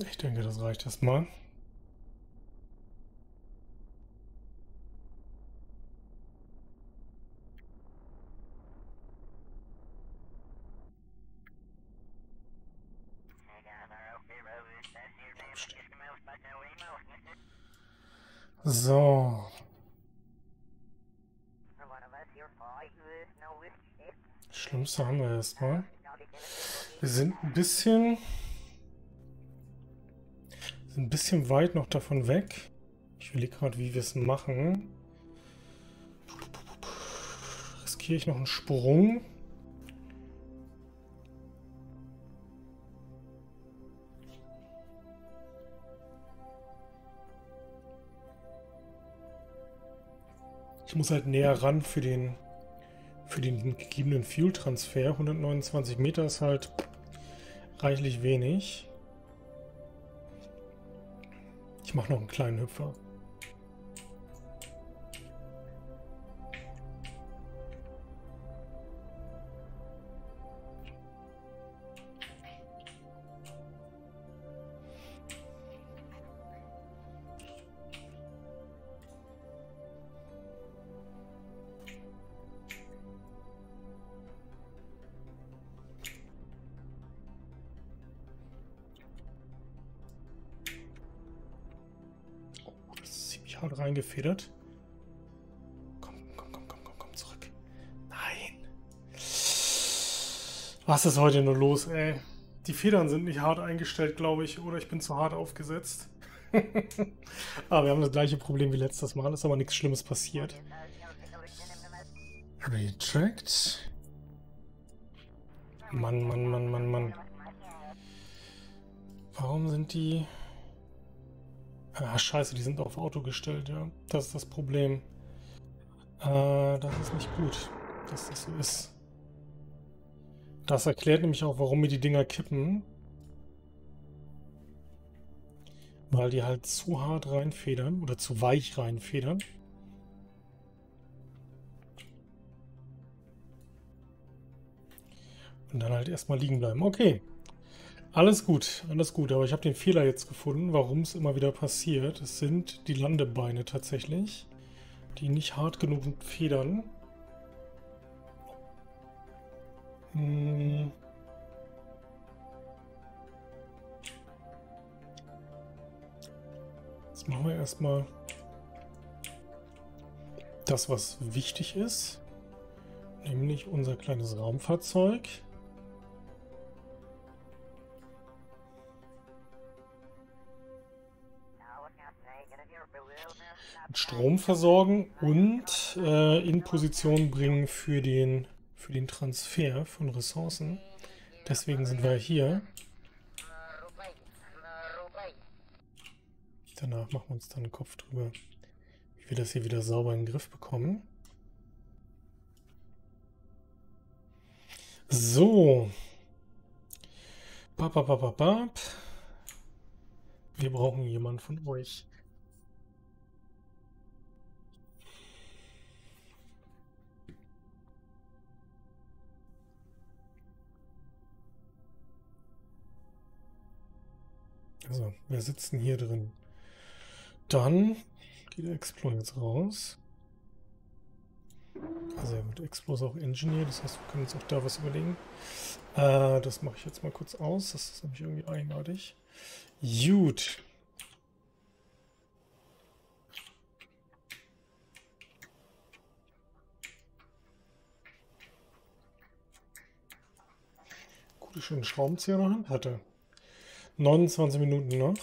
Ich denke, das reicht erstmal. So. Das Schlimmste haben wir erstmal. Wir sind ein bisschen weit noch davon weg. Ich überlege gerade, wie wir es machen. Riskiere ich noch einen Sprung? Ich muss halt näher ran für den gegebenen Fuel Transfer. 129 Meter ist halt reichlich wenig. Ich mache noch einen kleinen Hüpfer. Reingefedert. Komm zurück. Nein. Was ist heute nur los, ey? Die Federn sind nicht hart eingestellt, glaube ich. Oder ich bin zu hart aufgesetzt. Aber wir haben das gleiche Problem wie letztes Mal. Ist aber nichts Schlimmes passiert. Retract. Mann. Warum sind die... Ah, scheiße, die sind auf Auto gestellt, ja. Das ist das Problem. Das ist nicht gut, dass das so ist. Das erklärt nämlich auch, warum mir die Dinger kippen. Weil die halt zu hart reinfedern oder zu weich reinfedern. Und dann halt erstmal liegen bleiben. Okay. Alles gut, aber ich habe den Fehler jetzt gefunden, warum es immer wieder passiert. Es sind die Landebeine tatsächlich, die nicht hart genug federn. Jetzt machen wir erstmal das, was wichtig ist, nämlich unser kleines Raumfahrzeug. Strom versorgen und in Position bringen für den Transfer von Ressourcen. Deswegen sind wir hier. Danach machen wir uns dann den Kopf drüber, wie wir das hier wieder sauber in den Griff bekommen. So. Wir brauchen jemanden von euch. Also, wir sitzen hier drin. Dann geht der Explo jetzt raus. Also, mit Explo ist auch Engineer, das heißt, wir können uns auch da was überlegen. Das mache ich jetzt mal kurz aus, das ist nämlich irgendwie eigenartig. Gut. Gute, schönen Schraubenzieher in der Hand hatte. 29 Minuten noch.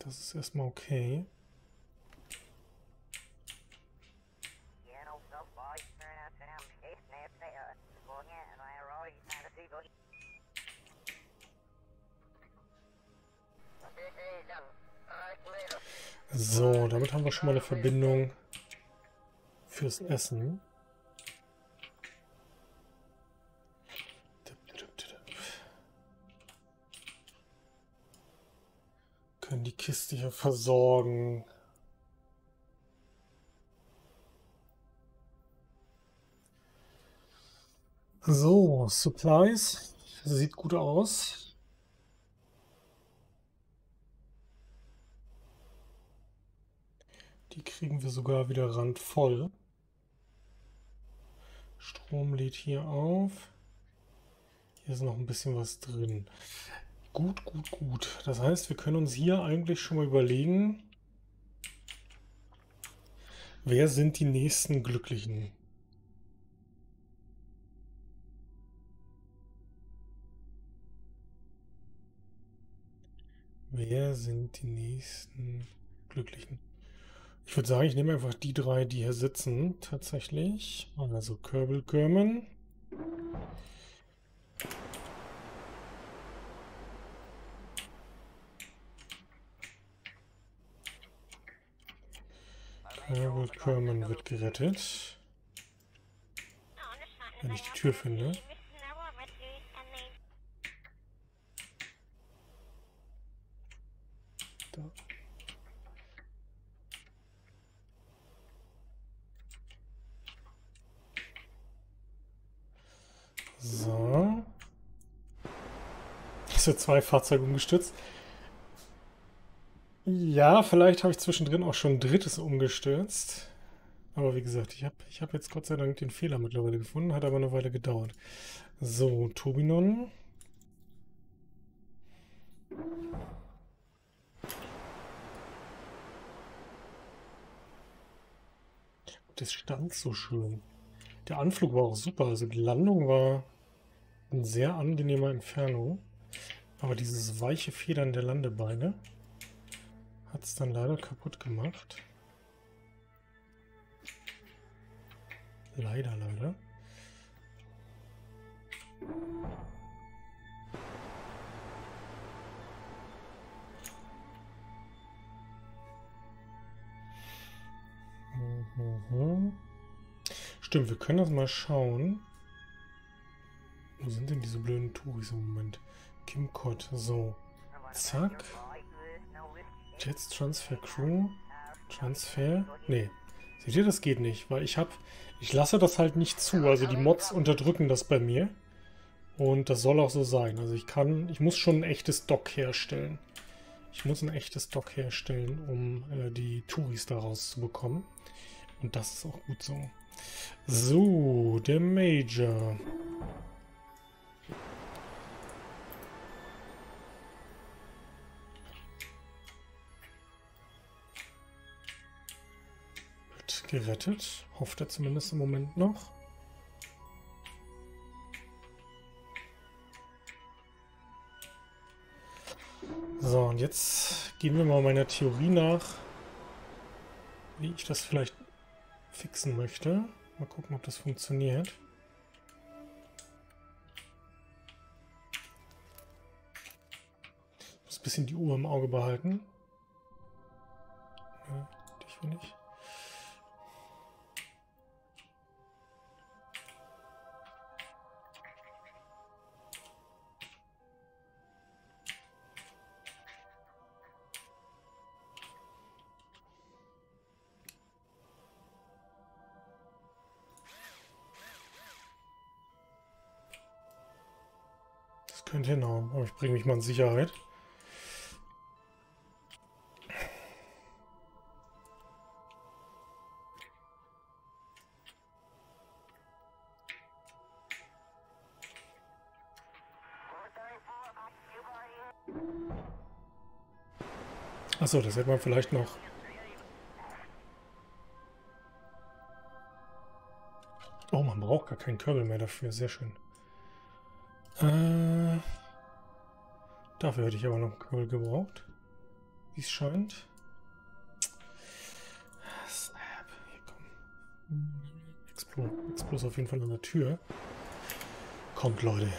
Das ist erstmal okay. So, damit haben wir schon mal eine Verbindung fürs Essen. Können die Kiste hier versorgen. So, Supplies. Sieht gut aus. Die kriegen wir sogar wieder randvoll. Strom lädt hier auf. Hier ist noch ein bisschen was drin. Gut, gut, gut. Das heißt, wir können uns hier eigentlich schon mal überlegen, wer sind die nächsten Glücklichen? Wer sind die nächsten Glücklichen? Ich würde sagen, ich nehme einfach die drei, die hier sitzen, tatsächlich. Also Kerbal. Kerbal wird gerettet. Wenn ich die Tür finde. Da. So. Das sind zwei Fahrzeuge umgestürzt. Ja, vielleicht habe ich zwischendrin auch schon ein drittes umgestürzt. Aber wie gesagt, ich hab jetzt Gott sei Dank den Fehler mittlerweile gefunden, hat aber eine Weile gedauert. So, Turbinon. Das stand so schön. Der Anflug war auch super, also die Landung war in sehr angenehmer Entfernung. Aber dieses weiche Federn der Landebeine hat es dann leider kaputt gemacht. Leider, leider. Stimmt, wir können das mal schauen. Wo sind denn diese blöden Touris im Moment? Kim Cod, so. Zack. Jets Transfer Crew Transfer. Nee. Seht ihr, das geht nicht, weil ich lasse das halt nicht zu. Also die Mods unterdrücken das bei mir. Und das soll auch so sein. Also ich muss schon ein echtes Dock herstellen. Ich muss ein echtes Dock herstellen, um die Touris daraus zu bekommen. Und das ist auch gut so. So, der Major. Gerettet. Hofft er zumindest im Moment noch. So, und jetzt gehen wir mal meiner Theorie nach, wie ich das vielleicht fixen möchte. Mal gucken, ob das funktioniert. Ich muss ein bisschen die Uhr im Auge behalten. Ja, dich will ich. Genau, aber ich bringe mich mal in Sicherheit. Achso, das hätte man vielleicht noch... Oh, man braucht gar keinen Kerbal mehr dafür, sehr schön. Dafür hätte ich aber noch einen Kerbal gebraucht. Wie es scheint. Snap. Hier kommen. Explode auf jeden Fall an der Tür. Kommt, Leute.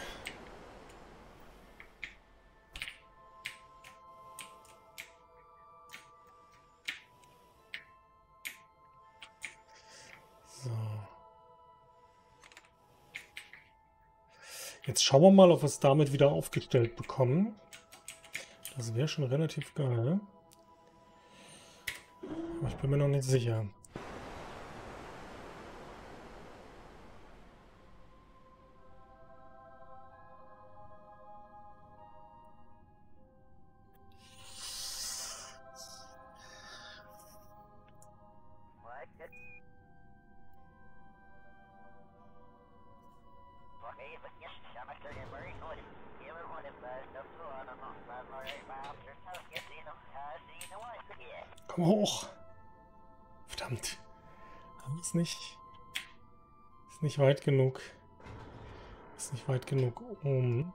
Jetzt schauen wir mal, ob wir es damit wieder aufgestellt bekommen. Das wäre schon relativ geil. Aber ich bin mir noch nicht sicher. Komm hoch. Verdammt. Aber ist nicht weit genug. Ist nicht weit genug um.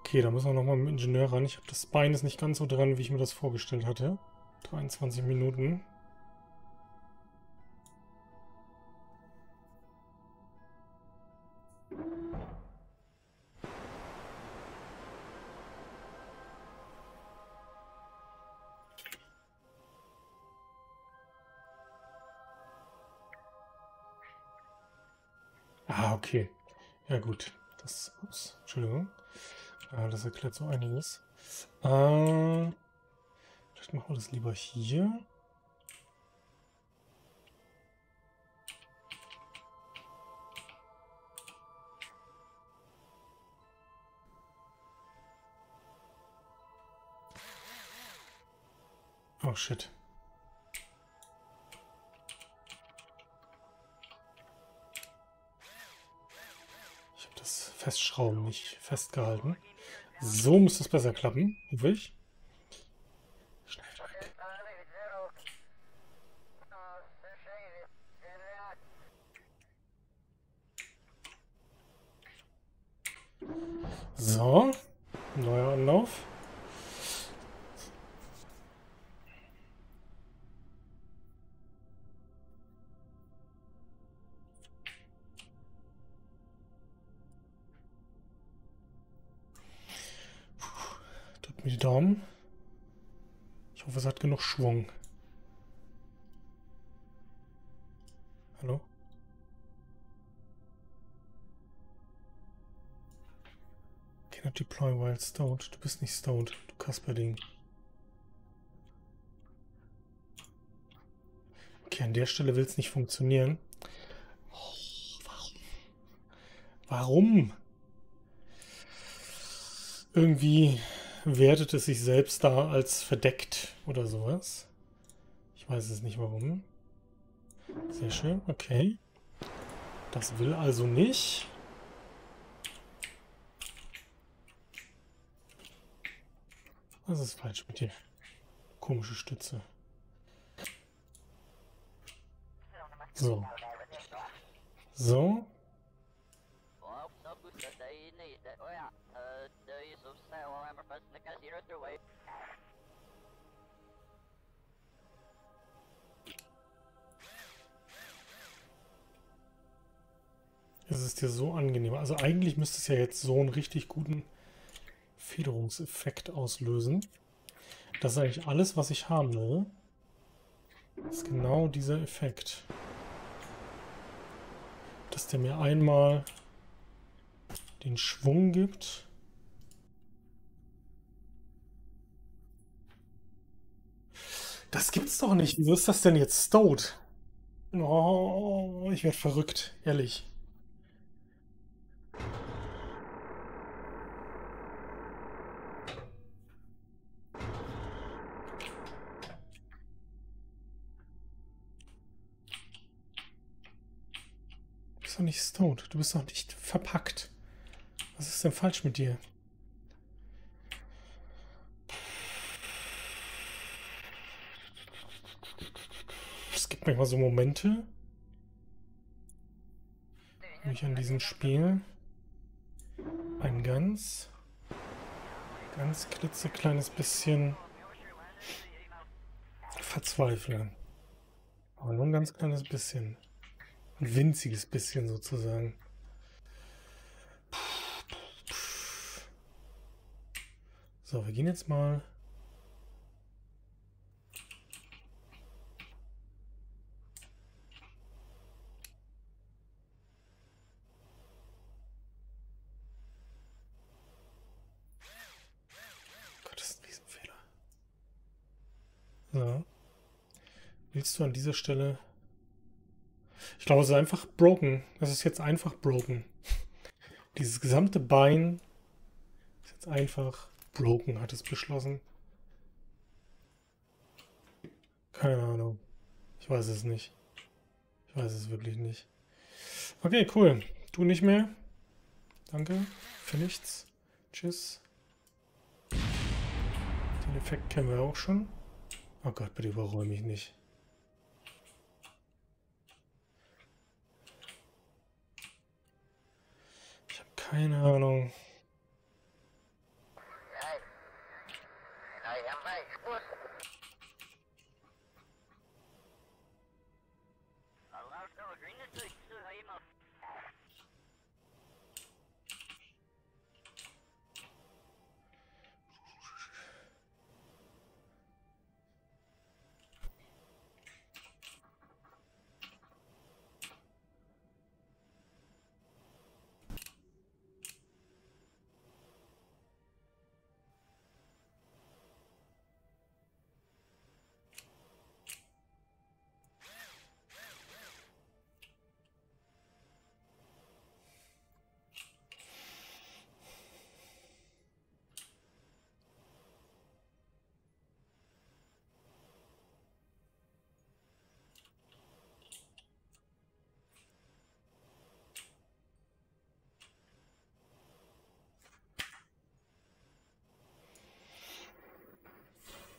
Okay, da müssen wir nochmal mit dem Ingenieur ran. Ich habe das Bein ist nicht ganz so dran, wie ich mir das vorgestellt hatte. 23 Minuten. Ah, okay. Ja gut. Das, ups, Entschuldigung. Das erklärt so einiges. Vielleicht machen wir das lieber hier. Oh shit. Ich habe das Festschrauben nicht festgehalten. So muss das besser klappen, hoffe ich. Schnell weg. So, neuer Anlauf. Mit den Daumen. Ich hoffe, es hat genug Schwung. Hallo? Cannot deploy while stoned. Du bist nicht stoned, du Kasperding. Okay, an der Stelle will es nicht funktionieren. Oh, warum? Warum? Irgendwie wertet es sich selbst da als verdeckt oder sowas. Ich weiß es nicht warum. Sehr schön, okay. Das will also nicht. Was ist falsch mit dir? Komische Stütze. So. So. Es ist dir so angenehm. Also eigentlich müsste es ja jetzt so einen richtig guten Federungseffekt auslösen. Das ist eigentlich alles, was ich haben will. Das ist genau dieser Effekt. Dass der mir einmal den Schwung gibt. Das gibt's doch nicht. Wieso ist das denn jetzt stoned? Oh, ich werde verrückt, ehrlich. Du bist doch nicht stoned. Du bist doch nicht verpackt. Was ist denn falsch mit dir? Manchmal so Momente, mich an diesem Spiel ein ganz klitzekleines bisschen verzweifle. Aber nur ein ganz kleines bisschen. Ein winziges bisschen sozusagen. So, wir gehen jetzt mal. Ja. Willst du an dieser Stelle... Ich glaube, es ist einfach broken. Das ist jetzt einfach broken. Dieses gesamte Bein ist jetzt einfach broken, hat es beschlossen. Keine Ahnung. Ich weiß es nicht. Ich weiß es wirklich nicht. Okay, cool. Du nicht mehr? Danke für nichts. Tschüss. Den Effekt kennen wir auch schon. Oh Gott, bitte überräume mich nicht. Ich habe keine Ahnung.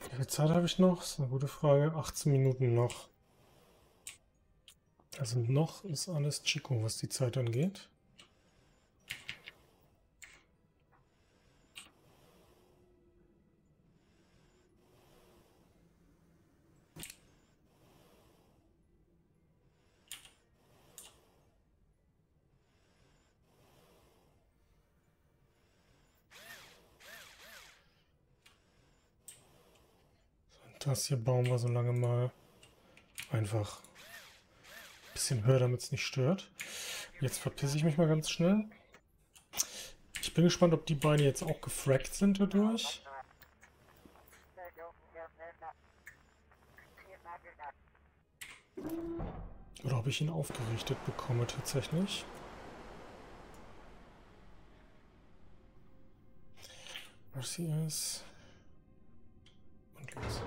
Wie viel Zeit habe ich noch? Das ist eine gute Frage. 18 Minuten noch. Also noch ist alles Chico, was die Zeit angeht. Das hier bauen wir so lange mal einfach ein bisschen höher, damit es nicht stört. Jetzt verpisse ich mich mal ganz schnell. Ich bin gespannt, ob die beiden jetzt auch gefrackt sind dadurch. Oder ob ich ihn aufgerichtet bekomme tatsächlich. RCS. Und los.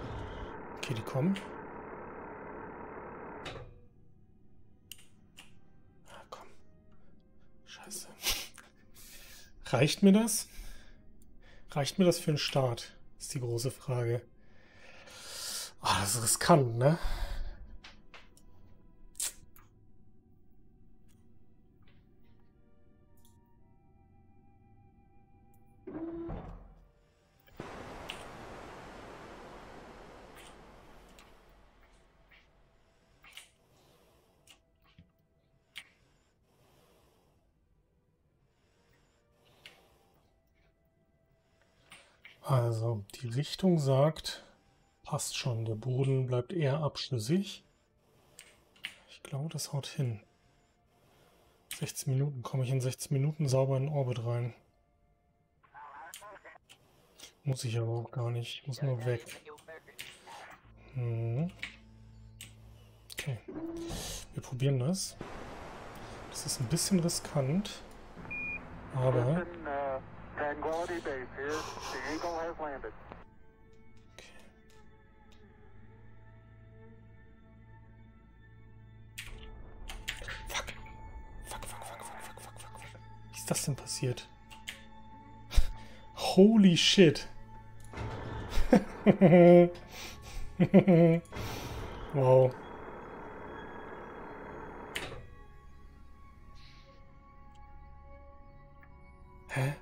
Okay, die kommen. Ah, komm. Scheiße. Reicht mir das? Reicht mir das für einen Start? Ist die große Frage. Ah, das ist riskant, ne? Also, die Richtung sagt, passt schon. Der Boden bleibt eher abschüssig. Ich glaube, das haut hin. 16 Minuten, komme ich in 16 Minuten sauber in den Orbit rein. Muss ich aber auch gar nicht. Ich muss nur weg. Hm. Okay. Wir probieren das. Das ist ein bisschen riskant. Aber... Tranquility Base here. The Eagle has landed. Okay. Fuck. Fuck. Wie ist das denn passiert? Holy shit. Wow. Hä?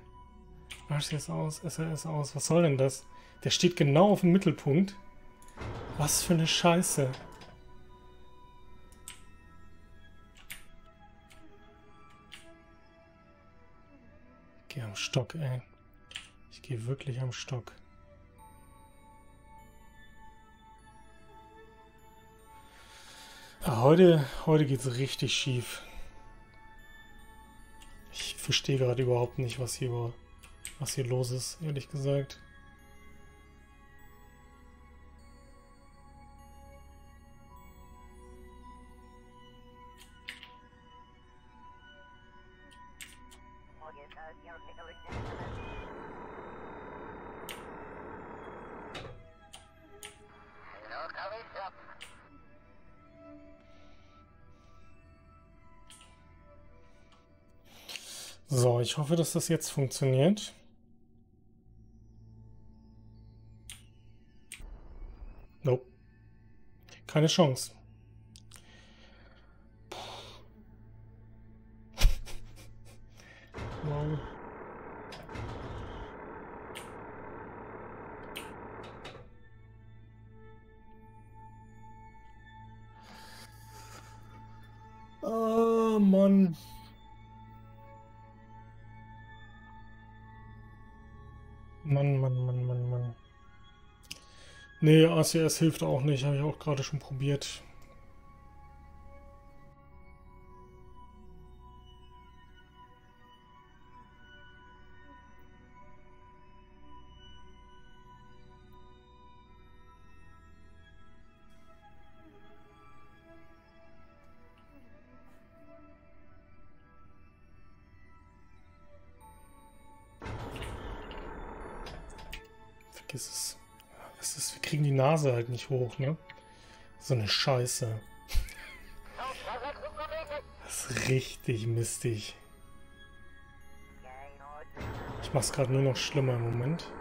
RCS aus, SRS aus, was soll denn das? Der steht genau auf dem Mittelpunkt. Was für eine Scheiße. Ich gehe am Stock, ey. Ich gehe wirklich am Stock. Ja, heute geht's richtig schief. Ich verstehe gerade überhaupt nicht, was hier los ist, ehrlich gesagt. So, ich hoffe, dass das jetzt funktioniert. Nope. Keine Chance. Wow. Oh Mann. Mann, Mann, Mann, Mann, Mann. Nee, RCS hilft auch nicht, habe ich auch gerade schon probiert. Wir kriegen die Nase halt nicht hoch, ne? So eine Scheiße. Das ist richtig mistig. Ich mach's gerade nur noch schlimmer im Moment.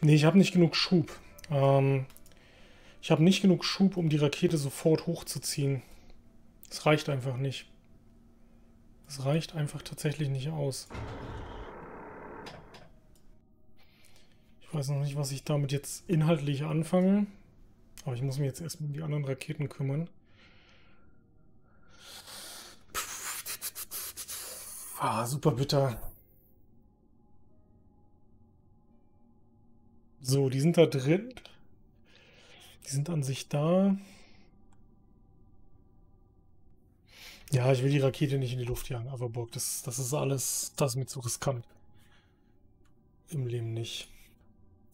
Nee, ich habe nicht genug Schub. Ich habe nicht genug Schub, um die Rakete sofort hochzuziehen. Das reicht einfach nicht. Das reicht einfach tatsächlich nicht aus. Ich weiß noch nicht, was ich damit jetzt inhaltlich anfange. Aber ich muss mich jetzt erstmal um die anderen Raketen kümmern. Ah, super bitter. So, die sind da drin. Die sind an sich da. Ja, ich will die Rakete nicht in die Luft jagen, aber Burg, das ist alles, das ist mir zu riskant. Im Leben nicht.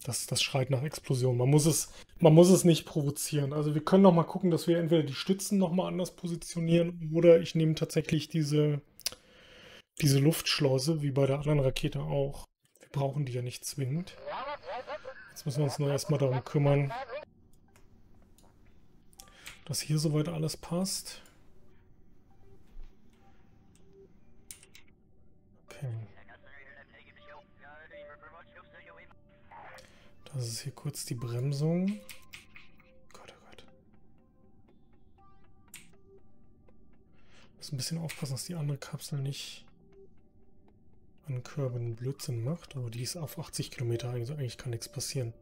Das schreit nach Explosion. Man muss es nicht provozieren. Also wir können noch mal gucken, dass wir entweder die Stützen noch mal anders positionieren oder ich nehme tatsächlich diese Luftschleuse, wie bei der anderen Rakete auch. Wir brauchen die ja nicht zwingend. Jetzt müssen wir uns nur erstmal darum kümmern, dass hier soweit alles passt. Okay. Das ist hier kurz die Bremsung. Gott, oh Gott. Ich muss ein bisschen aufpassen, dass die andere Kapsel nicht an Kerbin Blödsinn macht, aber die ist auf 80 Kilometer, also eigentlich kann nichts passieren.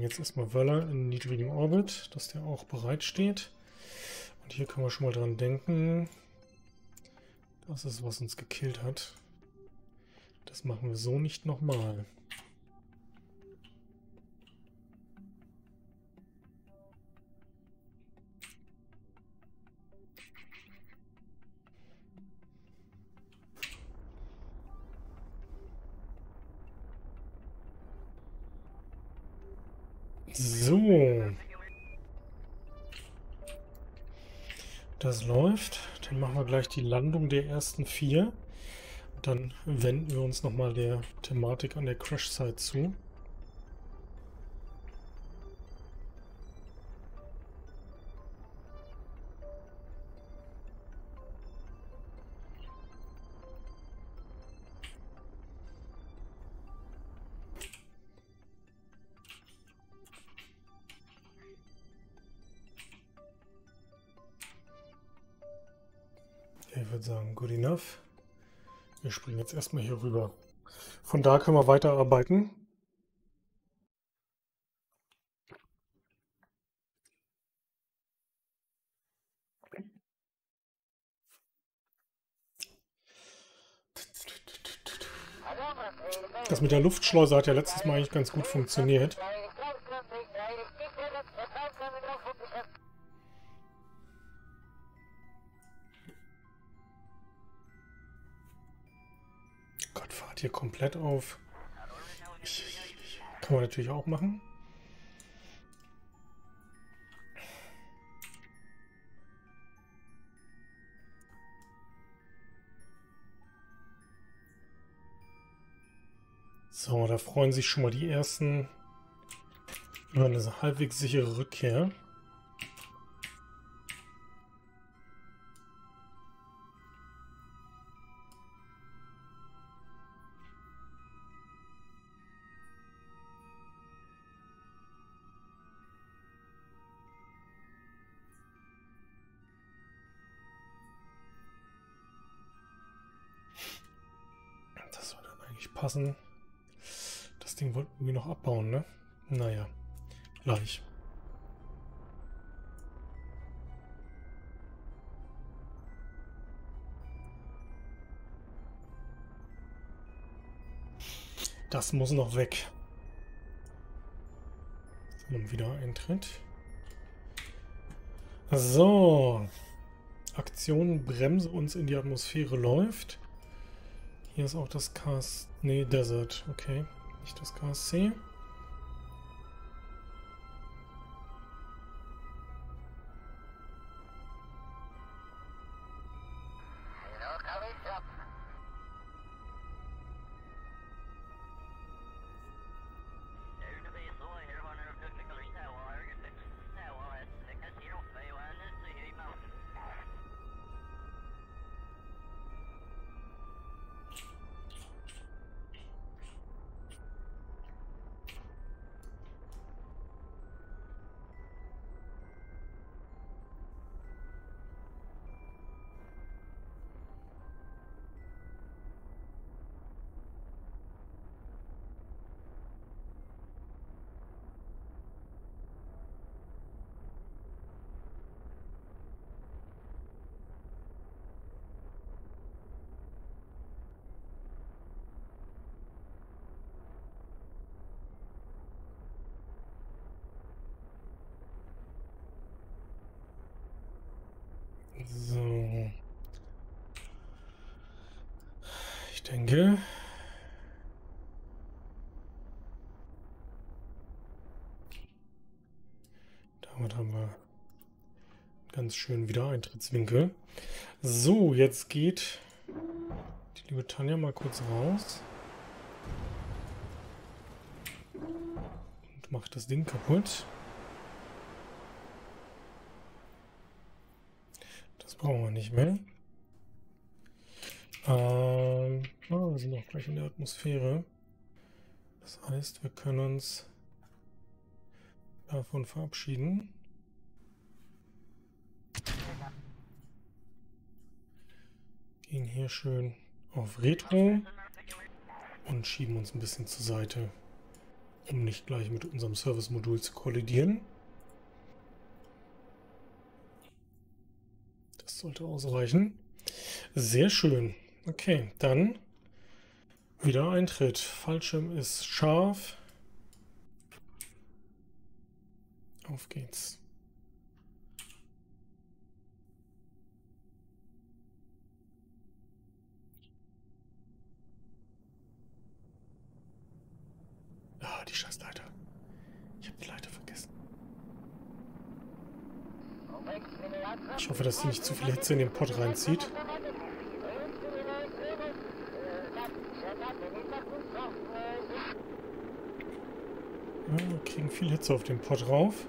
Jetzt erstmal Wöller in niedrigem Orbit, dass der auch bereit steht. Und hier können wir schon mal dran denken. Das ist, was uns gekillt hat. Das machen wir so nicht nochmal. So. Das läuft. Dann machen wir gleich die Landung der ersten 4. Dann wenden wir uns nochmal der Thematik an der Crash-Site zu. Good enough. Wir springen jetzt erstmal hier rüber. Von da können wir weiterarbeiten. Das mit der Luftschleuse hat ja letztes Mal eigentlich ganz gut funktioniert. Gott, fahrt hier komplett auf. Kann man natürlich auch machen. So, da freuen sich schon mal die ersten über eine halbwegs sichere Rückkehr. Das soll dann eigentlich passen. Das Ding wollten wir noch abbauen, ne? Naja, gleich. Das muss noch weg. Und wieder Eintritt. So. Aktion Bremse uns in die Atmosphäre läuft. Hier ist auch das KS... Ne, Desert. Okay. Nicht das KSC. So. Ich denke... Damit haben wir einen ganz schönen Wiedereintrittswinkel. So, jetzt geht die liebe Tanja mal kurz raus. Und macht das Ding kaputt. Brauchen wir nicht mehr. Wir sind auch gleich in der Atmosphäre. Das heißt, wir können uns davon verabschieden. Gehen hier schön auf Retro und schieben uns ein bisschen zur Seite, um nicht gleich mit unserem Service-Modul zu kollidieren. Sollte ausreichen. Sehr schön. Okay, dann wieder Eintritt. Fallschirm ist scharf. Auf geht's. Ah, die scheiß Leiter. Ich habe die Leiter vergessen. Ich hoffe, dass sie nicht zu viel Hitze in den Pott reinzieht. Ja, wir kriegen viel Hitze auf den Pott rauf.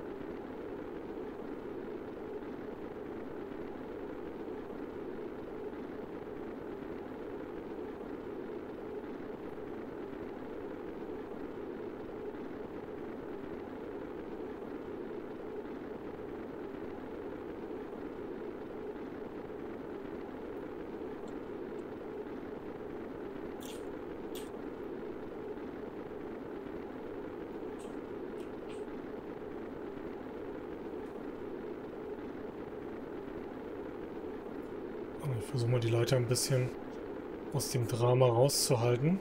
Ich versuche mal die Leiter ein bisschen aus dem Drama rauszuhalten.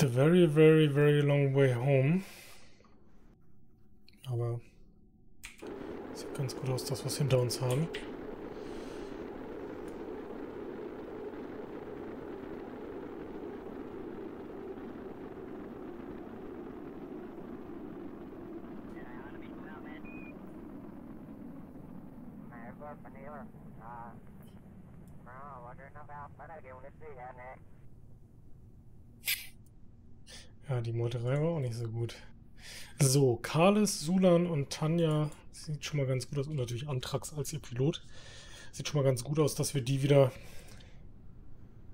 It's a very, very, very long way home. Aber sieht ganz gut aus, dass wir es hinter uns haben. Die Motorei war auch nicht so gut. So, Carles, Sulan und Tanja, sieht schon mal ganz gut aus. Und natürlich Antrax als ihr Pilot. Sieht schon mal ganz gut aus, dass wir die wieder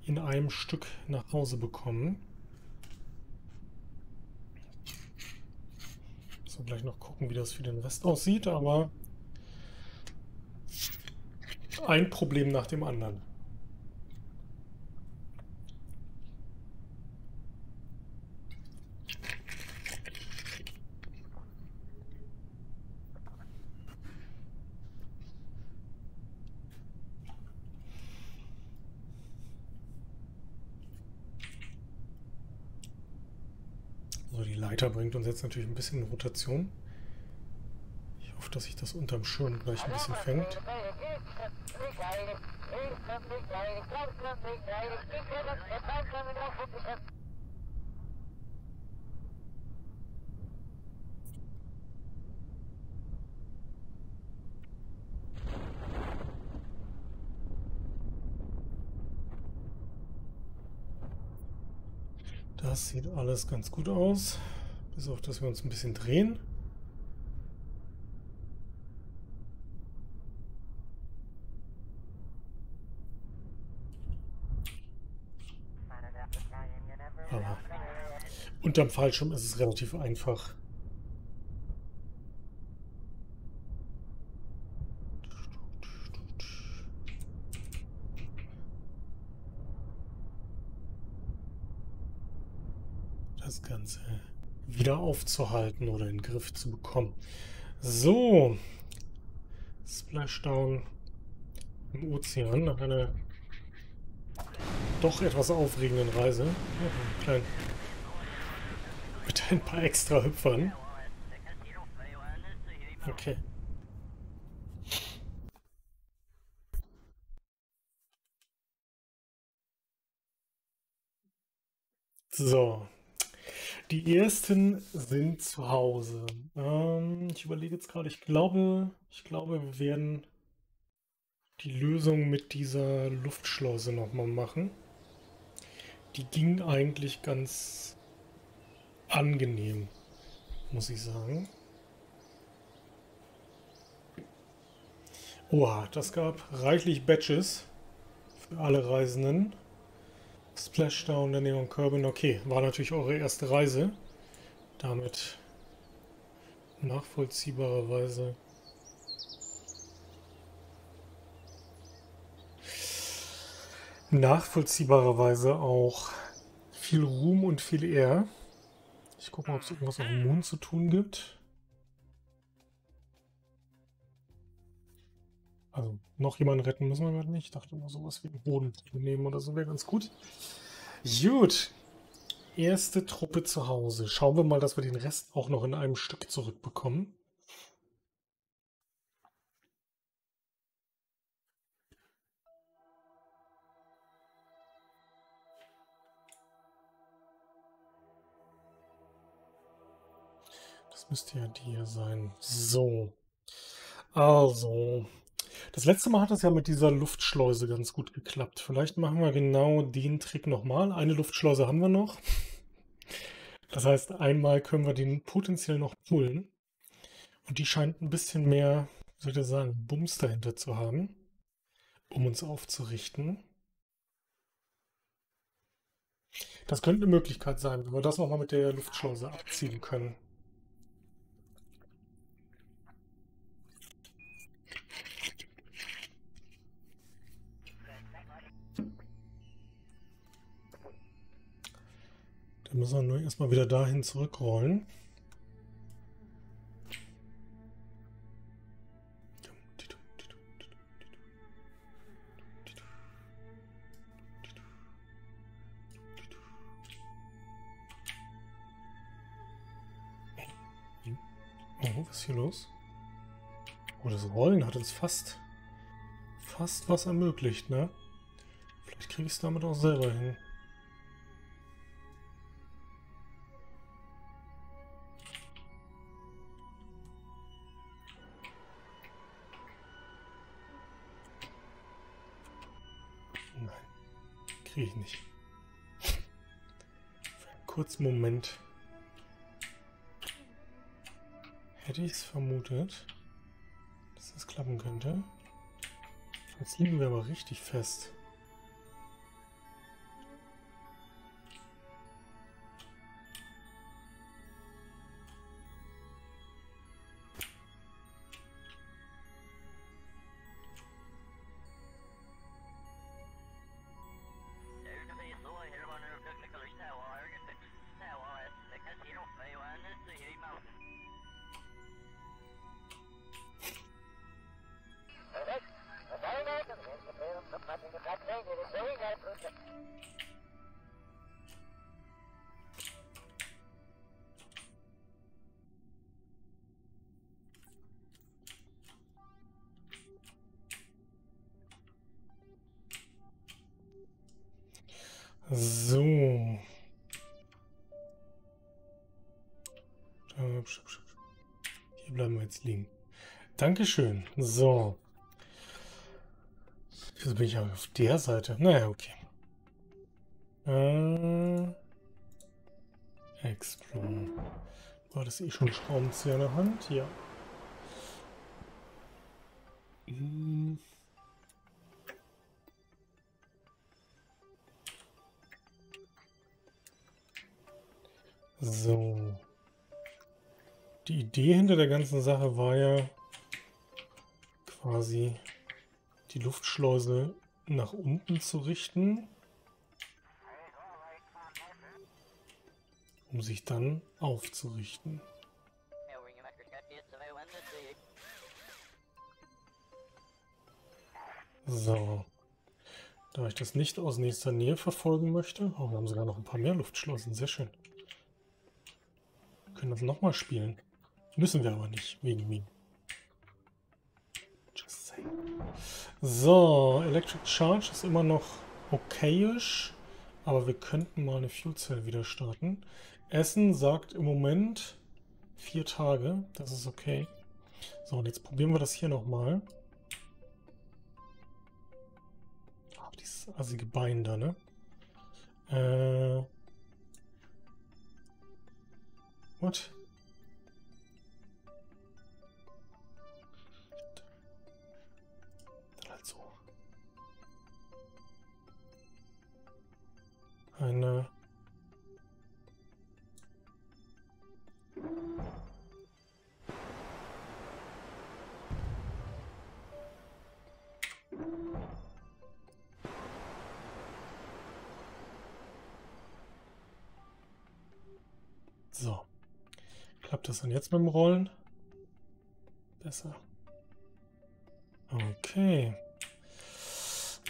in einem Stück nach Hause bekommen. So, gleich noch gucken, wie das für den Rest aussieht, aber ein Problem nach dem anderen. Bringt uns jetzt natürlich ein bisschen Rotation. Ich hoffe, dass sich das unterm Schirm gleich ein bisschen fängt. Das sieht alles ganz gut aus. Bis auf, dass wir uns ein bisschen drehen. Aber unterm Fallschirm ist es relativ einfach. Das Ganze wieder aufzuhalten oder in den Griff zu bekommen. So, Splashdown im Ozean nach einer doch etwas aufregenden Reise. Ja, mit ein paar extra Hüpfern. Okay. So. Die ersten sind zu Hause. Ich überlege jetzt gerade, ich glaube, wir werden die Lösung mit dieser Luftschleuse nochmal machen. Die ging eigentlich ganz angenehm, muss ich sagen. Oha, das gab reichlich Batches für alle Reisenden. Splashdown der Neon Kerbin, okay, war natürlich eure erste Reise. Damit nachvollziehbarerweise. Nachvollziehbarerweise auch viel Ruhm und viel Ehr. Ich gucke mal, ob es irgendwas auf dem Mond zu tun gibt. Also noch jemanden retten müssen wir gerade nicht. Ich dachte immer, sowas wie einen Boden nehmen oder so wäre ganz gut. Gut. Erste Truppe zu Hause. Schauen wir mal, dass wir den Rest auch noch in einem Stück zurückbekommen. Das müsste ja die hier sein. So. Also. Das letzte Mal hat es ja mit dieser Luftschleuse ganz gut geklappt. Vielleicht machen wir genau den Trick nochmal. Eine Luftschleuse haben wir noch. Das heißt, einmal können wir den potenziell noch pullen. Und die scheint ein bisschen mehr, wie soll ich das sagen, Bums dahinter zu haben, um uns aufzurichten. Das könnte eine Möglichkeit sein, wenn wir das nochmal mit der Luftschleuse abziehen können. Dann müssen wir nur erstmal wieder dahin zurückrollen. Hier los. Oh, das Rollen hat uns fast was ermöglicht, ne? Vielleicht kriege ich es damit auch selber hin. Nein, kriege ich nicht. Für einen kurzen Moment. Hätte ich es vermutet, dass das klappen könnte. Jetzt liegen wir aber richtig fest. So. Hier bleiben wir jetzt liegen. Dankeschön. So. Jetzt bin ich aber auf der Seite. Naja, okay. Explore. War das eh schon Schraubenzieher in der Hand? Ja. So. Die Idee hinter der ganzen Sache war ja quasi die Luftschleuse nach unten zu richten, um sich dann aufzurichten. So. Da ich das nicht aus nächster Nähe verfolgen möchte, oh, wir haben sogar noch ein paar mehr Luftschleusen, sehr schön. Können das nochmal spielen. Müssen wir aber nicht, wegen Mün. Just saying. So, Electric Charge ist immer noch okayisch, aber wir könnten mal eine Fuel Cell wieder starten. Essen sagt im Moment 4 Tage, das ist okay. So, und jetzt probieren wir das hier nochmal. Ah, dieses assige Bein da, ne? What? Dann halt so. Eine. So. Klappt das denn jetzt mit dem Rollen? Besser. Okay.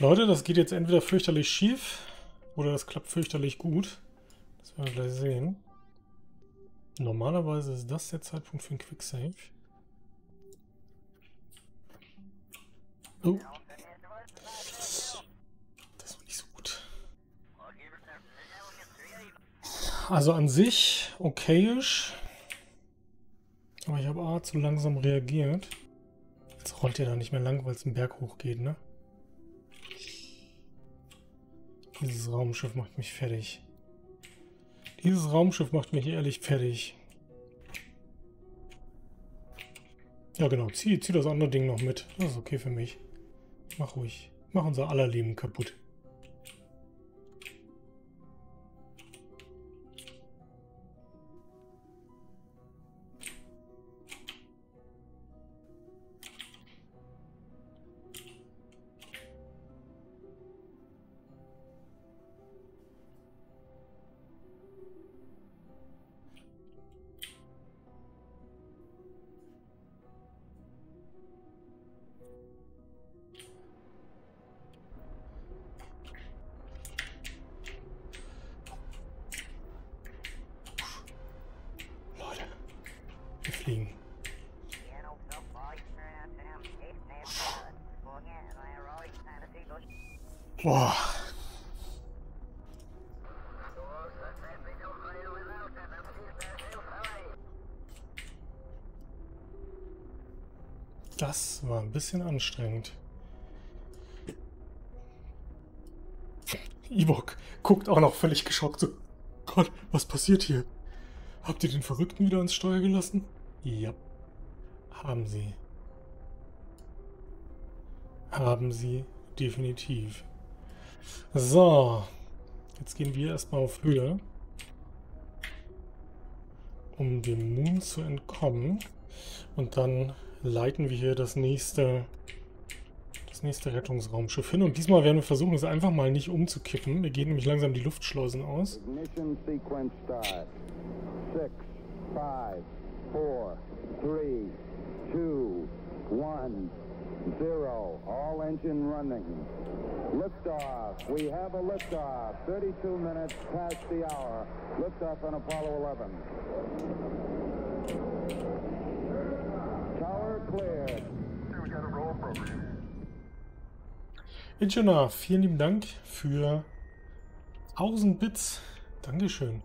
Leute, das geht jetzt entweder fürchterlich schief oder das klappt fürchterlich gut. Das werden wir gleich sehen. Normalerweise ist das der Zeitpunkt für einen Quicksave. Oh. Das war nicht so gut. Also an sich okayisch. Aber ich habe zu langsam reagiert. Jetzt rollt ihr da nicht mehr lang, weil es einen Berg hoch geht, ne? Dieses Raumschiff macht mich fertig. Dieses Raumschiff macht mich ehrlich fertig. Ja genau, zieh das andere Ding noch mit. Das ist okay für mich. Mach ruhig. Mach unser aller Leben kaputt. Boah. Das war ein bisschen anstrengend. Ibok guckt auch noch völlig geschockt so. Gott, was passiert hier? Habt ihr den Verrückten wieder ans Steuer gelassen? Ja. Haben sie. Haben sie definitiv. So, jetzt gehen wir erstmal auf Höhe, um dem Mün zu entkommen, und dann leiten wir hier das nächste Rettungsraumschiff hin, und diesmal werden wir versuchen, es einfach mal nicht umzukippen. Wir gehen nämlich langsam die Luftschleusen aus. Ignition Sequence Start. 6, 5, 4, 3, 2, 1. Zero. All engine running. Liftoff. We have a liftoff. 32 minutes past the hour. Liftoff on Apollo 11. Tower cleared. We got a roll program. Ingenieur, vielen lieben Dank für 1000 Bits. Dankeschön.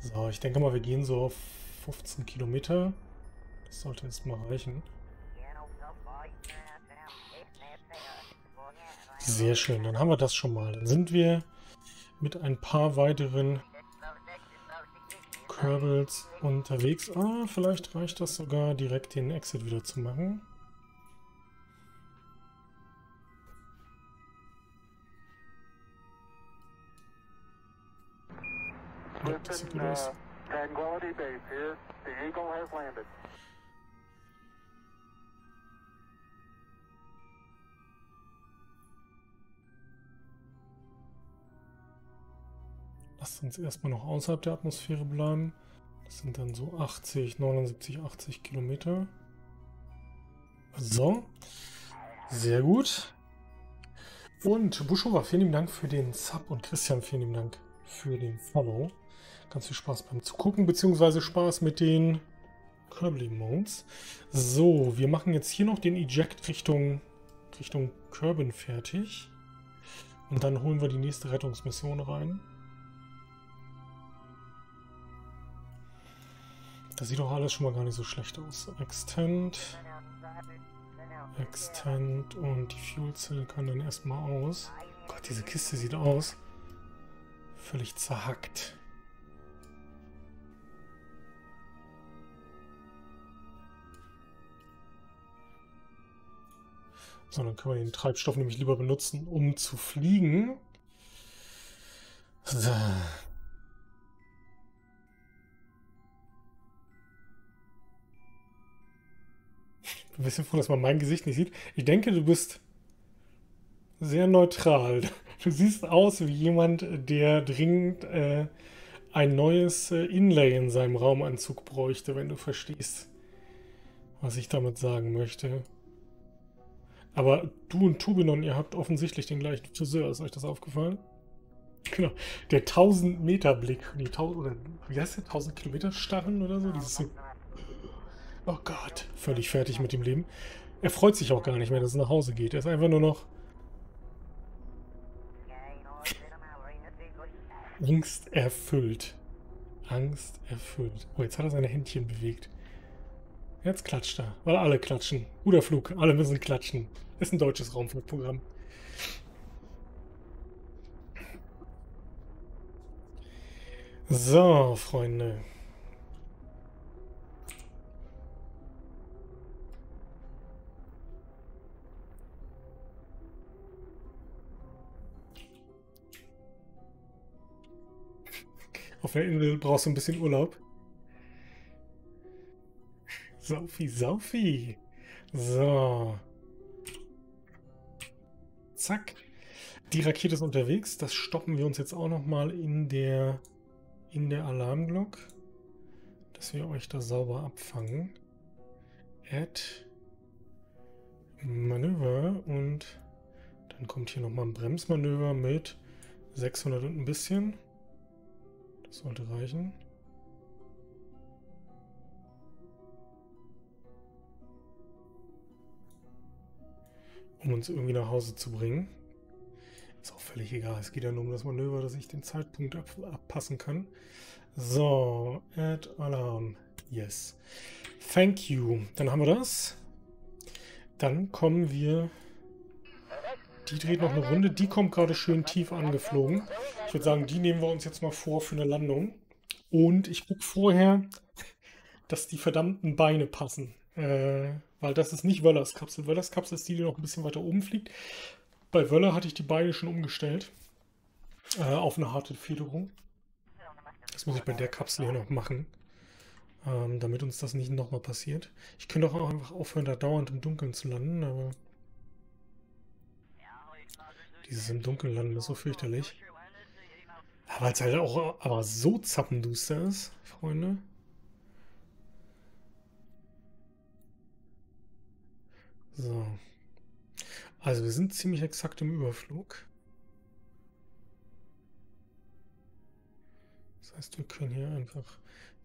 So, ich denke mal, wir gehen so auf 15 Kilometer. Das sollte jetzt mal reichen. Sehr schön, dann haben wir das schon mal. Dann sind wir mit ein paar weiteren Kerbals unterwegs. Ah, vielleicht reicht das sogar, direkt den Exit wieder zu machen. Ja, das sieht gut aus. Lasst uns erstmal noch außerhalb der Atmosphäre bleiben. Das sind dann so 80, 79, 80 Kilometer. So. Sehr gut. Und Buschhofer, vielen lieben Dank für den Sub, und Christian, vielen lieben Dank für den Follow. Ganz viel Spaß beim Zugucken, beziehungsweise Spaß mit den Kerbal-Modes. So, wir machen jetzt hier noch den Eject Richtung Kerbin fertig. Und dann holen wir die nächste Rettungsmission rein. Das sieht doch alles schon mal gar nicht so schlecht aus. Extend und die Fuel Cell kann dann erstmal aus. Gott, diese Kiste sieht aus. Völlig zerhackt. So, dann können wir den Treibstoff nämlich lieber benutzen, um zu fliegen. So. Ein bisschen froh, dass man mein Gesicht nicht sieht. Ich denke, du bist sehr neutral. Du siehst aus wie jemand, der dringend ein neues Inlay in seinem Raumanzug bräuchte, wenn du verstehst, was ich damit sagen möchte. Aber du und Tubinon, ihr habt offensichtlich den gleichen Friseur. Ist euch das aufgefallen? Genau. Der 1000 Meter Blick. Die oder wie heißt der? 1000 Kilometer Starren oder so? Dieses so. Oh Gott, völlig fertig mit dem Leben. Er freut sich auch gar nicht mehr, dass es nach Hause geht. Er ist einfach nur noch angsterfüllt. Angsterfüllt. Oh, jetzt hat er seine Händchen bewegt. Jetzt klatscht er, weil alle klatschen. Guter Flug, alle müssen klatschen. Ist ein deutsches Raumflugprogramm. So, Freunde. Auf der Insel brauchst du ein bisschen Urlaub. Saufi, Saufi. So. Zack. Die Rakete ist unterwegs. Das stoppen wir uns jetzt auch nochmal in der Alarmglock, dass wir euch da sauber abfangen. Add Maneuver und dann kommt hier nochmal ein Bremsmanöver mit 600 und ein bisschen. Das sollte reichen. Um uns irgendwie nach Hause zu bringen. Ist auch völlig egal, es geht ja nur um das Manöver, dass ich den Zeitpunkt abpassen kann. So, add alarm, yes. Thank you. Dann haben wir das. Dann kommen wir... Die dreht noch eine Runde, die kommt gerade schön tief angeflogen. Ich würde sagen, die nehmen wir uns jetzt mal vor für eine Landung. Und ich gucke vorher, dass die verdammten Beine passen. Weil das ist nicht Wöllers Kapsel. Wöllers Kapsel ist die, die noch ein bisschen weiter oben fliegt. Bei Wöller hatte ich die Beine schon umgestellt auf eine harte Federung. Das muss ich bei der Kapsel hier noch machen, damit uns das nicht nochmal passiert. Ich könnte auch einfach aufhören, da dauernd im Dunkeln zu landen, aber dieses im Dunkeln landen ist so fürchterlich. Aber weil es halt auch so zappenduster ist, Freunde. So. Also wir sind ziemlich exakt im Überflug. Das heißt, wir können hier einfach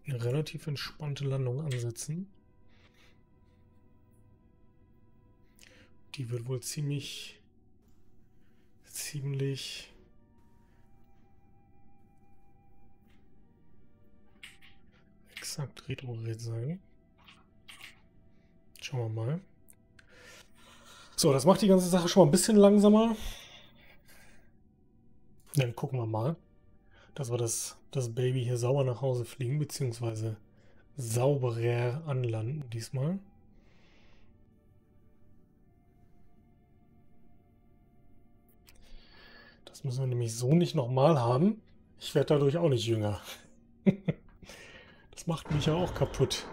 eine relativ entspannte Landung ansetzen. Die wird wohl ziemlich exakt retrograd sein. Schauen wir mal. So, das macht die ganze Sache schon mal ein bisschen langsamer. Dann gucken wir mal, dass wir das Baby hier sauber nach Hause fliegen, beziehungsweise sauberer anlanden diesmal. Das müssen wir nämlich so nicht nochmal haben. Ich werde dadurch auch nicht jünger. Das macht mich ja auch kaputt.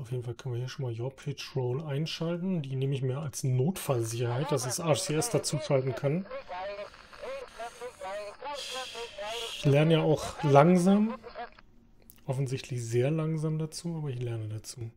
Auf jeden Fall können wir hier schon mal Your Patrol einschalten. Die nehme ich mir als Notfallsicherheit, dass ich das RCS dazu schalten kann. Ich lerne ja auch langsam. Offensichtlich sehr langsam dazu, aber ich lerne dazu.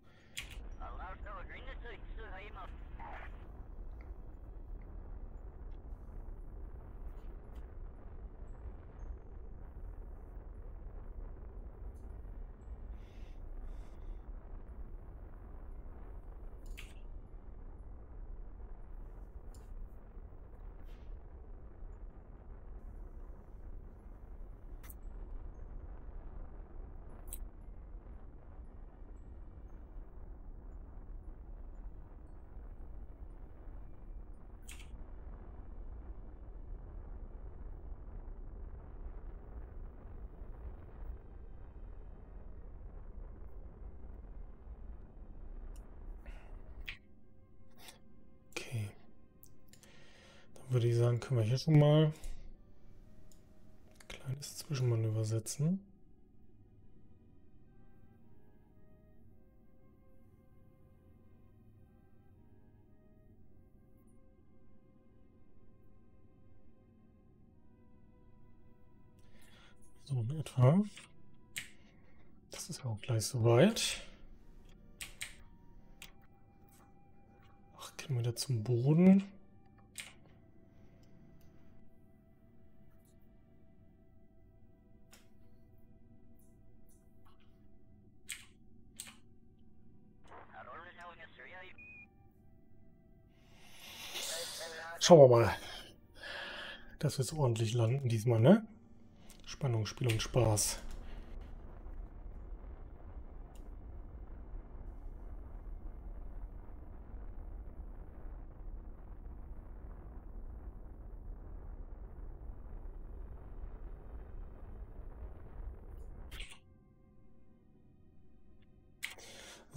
Würde ich sagen, können wir hier schon mal ein kleines Zwischenmanöver setzen. So in etwa. Das ist ja auch gleich soweit. 8 Kilometer zum Boden. Schauen wir mal, dass wir es ordentlich landen diesmal, ne? Spannung, Spiel und Spaß.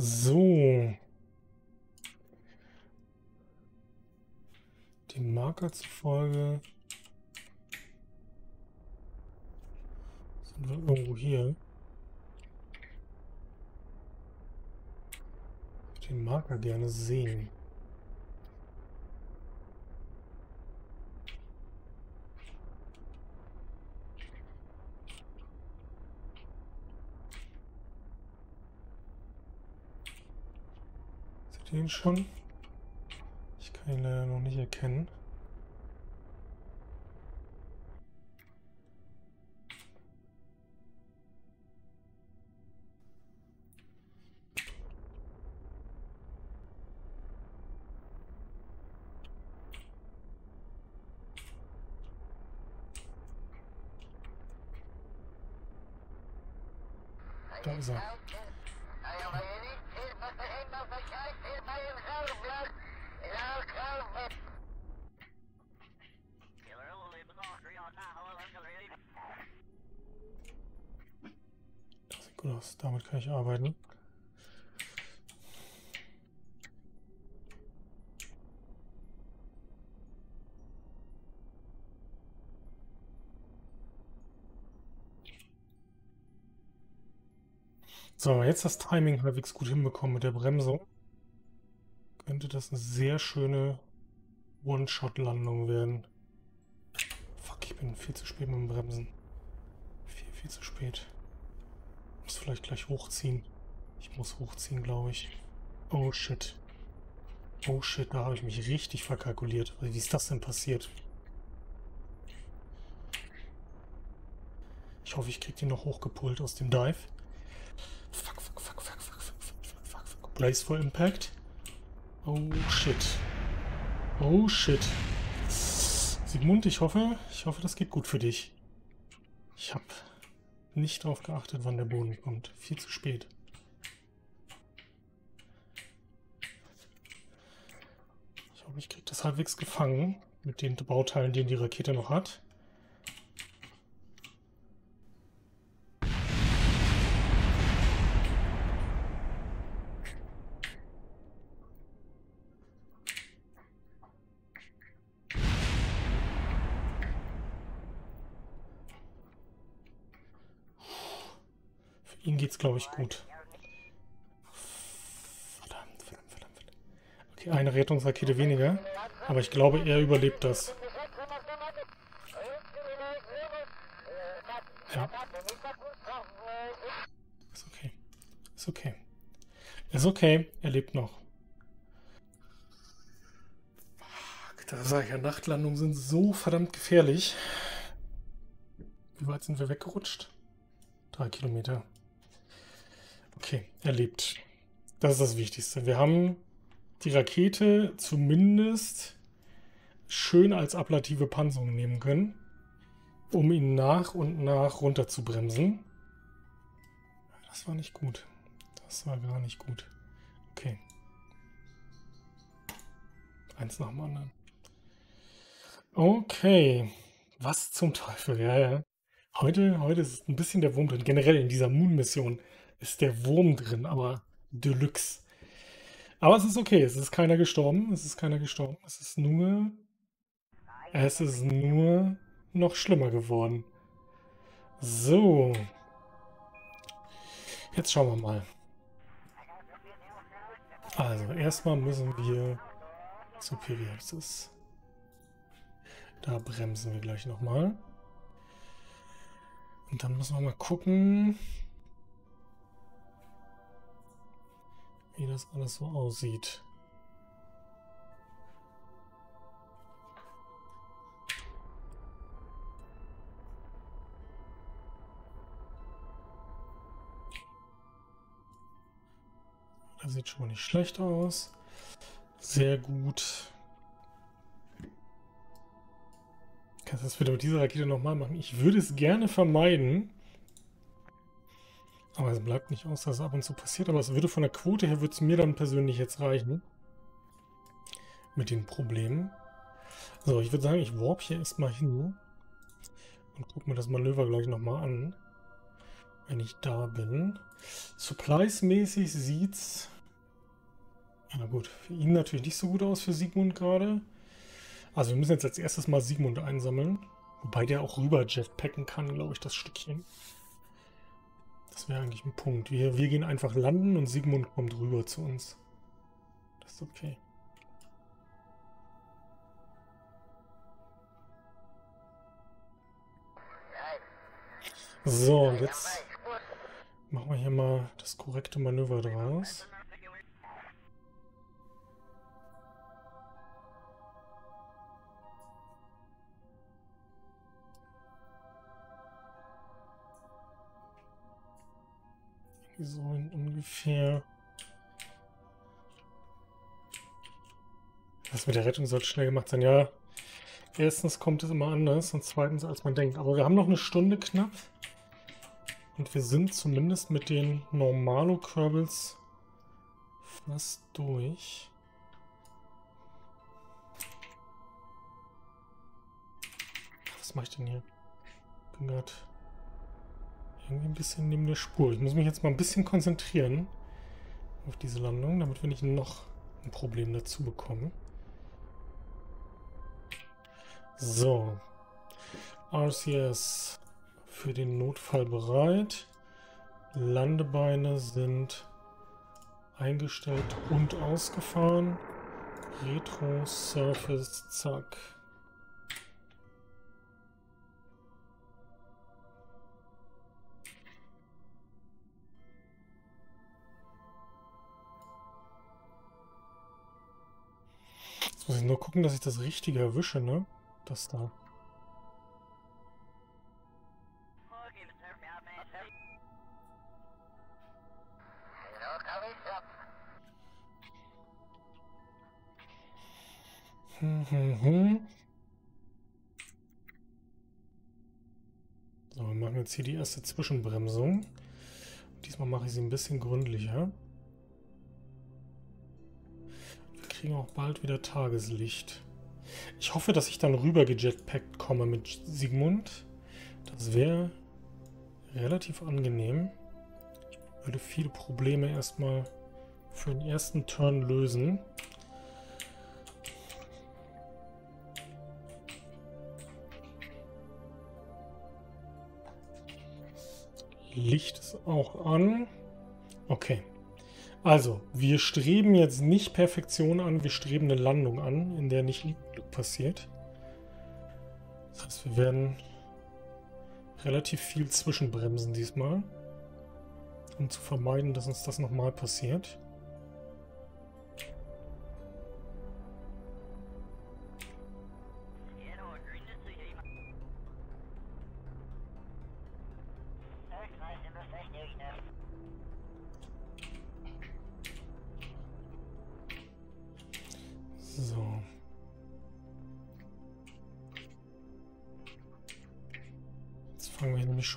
So. Dem Marker zufolge sind wir irgendwo hier. Ich würde den Marker gerne sehen. Seht ihr ihn schon? Ich kann ihn leider noch nicht erkennen. Da ist er. Das sieht gut aus, damit kann ich arbeiten. So, jetzt das Timing halbwegs gut hinbekommen mit der Bremsung. Könnte das eine sehr schöne One-Shot-Landung werden. Fuck, ich bin viel zu spät mit dem Bremsen. Viel zu spät. Muss vielleicht gleich hochziehen. Ich muss hochziehen, glaube ich. Oh shit. Oh shit, da habe ich mich richtig verkalkuliert. Wie ist das denn passiert? Ich hoffe, ich kriege den noch hochgepult aus dem Dive. Fuck. Braceful Impact. Oh shit. Oh shit. Sigmund, ich hoffe, das geht gut für dich. Ich habe nicht darauf geachtet, wann der Boden kommt. Viel zu spät. Ich hoffe, ich kriege das halbwegs gefangen mit den Bauteilen, die die Rakete noch hat. Geht's, glaube ich, gut. Verdammt. Okay, eine Rettungsrakete weniger, aber ich glaube, er überlebt das. Ja. Ist okay. Ist okay. Ist okay, er lebt noch. Da sage ich ja, Nachtlandungen sind so verdammt gefährlich. Wie weit sind wir weggerutscht? 3 Kilometer. Okay, er lebt. Das ist das Wichtigste. Wir haben die Rakete zumindest schön als ablative Panzerung nehmen können, um ihn nach und nach runter zu bremsen. Das war nicht gut. Das war gar nicht gut. Okay. Eins nach dem anderen. Okay. Was zum Teufel? Ja. Heute ist ein bisschen der Wurm drin. Generell in dieser Moon-Mission ist der Wurm drin, aber Deluxe. Aber es ist okay, es ist keiner gestorben, es ist nur noch schlimmer geworden. So. Jetzt schauen wir mal. Also, erstmal müssen wir zu Periapsis. Da bremsen wir gleich nochmal. Und dann müssen wir mal gucken, wie das alles so aussieht. Das sieht schon mal nicht schlecht aus. Sehr gut. Kannst du das wieder mit dieser Rakete nochmal machen? Ich würde es gerne vermeiden. Aber es bleibt nicht aus, dass es ab und zu passiert. Aber es würde von der Quote her, würde es mir dann persönlich jetzt reichen. Mit den Problemen. So, ich würde sagen, ich warp hier erstmal hin. Und gucke mir das Manöver gleich nochmal an. wenn ich da bin. Supplies-mäßig sieht's, na gut, für ihn natürlich nicht so gut aus, für Sigmund gerade. Also wir müssen jetzt als erstes mal Sigmund einsammeln. Wobei der auch rüber jetpacken kann, glaube ich, das Stückchen. Das wäre eigentlich ein Punkt. Wir gehen einfach landen und Sigmund kommt rüber zu uns. Das ist okay. So, jetzt machen wir hier mal das korrekte Manöver draus. So ungefähr. Das mit der Rettung sollte schnell gemacht sein. Ja, erstens kommt es immer anders und zweitens als man denkt. Aber wir haben noch eine Stunde knapp. Und wir sind zumindest mit den Normalo-Kerbals fast durch. Was mache ich denn hier? Ich bin gerade irgendwie ein bisschen neben der Spur. Ich muss mich jetzt mal ein bisschen konzentrieren auf diese Landung, damit wir nicht noch ein Problem dazu bekommen. So. RCS. Für den Notfall bereit. Landebeine sind eingestellt und ausgefahren. Retro Surface, zack. Jetzt muss ich nur gucken, dass ich das Richtige erwische, ne? Das da. So, wir machen jetzt hier die erste Zwischenbremsung. Diesmal mache ich sie ein bisschen gründlicher. Wir kriegen auch bald wieder Tageslicht. Ich hoffe, dass ich dann rüber gejetpackt komme mit Sigmund. Das wäre relativ angenehm. Ich würde viele Probleme erstmal für den ersten Turn lösen. Licht ist auch an. Okay. Also, wir streben jetzt nicht Perfektion an, wir streben eine Landung an, in der nicht Glück passiert. Das heißt, wir werden relativ viel zwischenbremsen diesmal, um zu vermeiden, dass uns das nochmal passiert.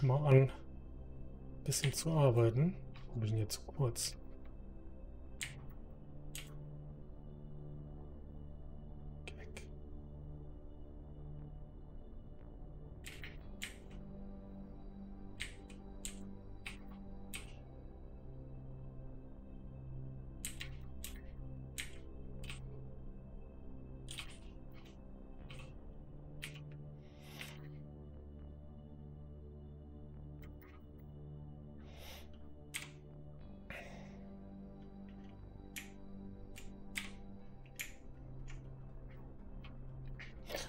Mal an, ein bisschen zu arbeiten. Wo bin ich denn jetzt zu kurz? Geh weg.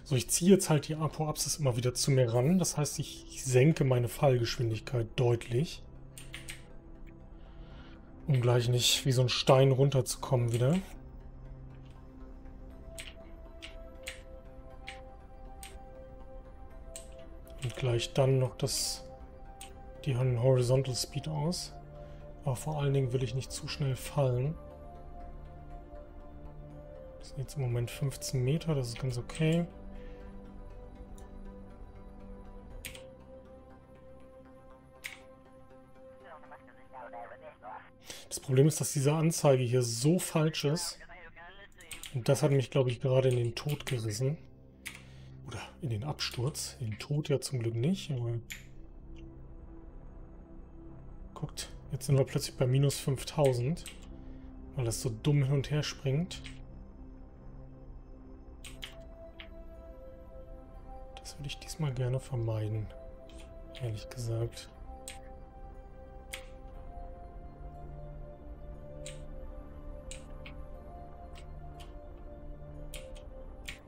So, ich ziehe jetzt halt die Apoapsis immer wieder zu mir ran. Das heißt, ich senke meine Fallgeschwindigkeit deutlich. Um gleich nicht wie so ein Stein runterzukommen wieder. Und gleich dann noch die Horizontal Speed aus. Aber vor allen Dingen will ich nicht zu schnell fallen. Das sind jetzt im Moment 15 Meter, das ist ganz okay. Das Problem ist, dass diese Anzeige hier so falsch ist. Und das hat mich, glaube ich, gerade in den Tod gerissen. Oder in den Absturz. In den Tod ja zum Glück nicht. Aber Guckt, jetzt sind wir plötzlich bei minus 5000, weil das so dumm hin und her springt. Das würde ich diesmal gerne vermeiden, ehrlich gesagt.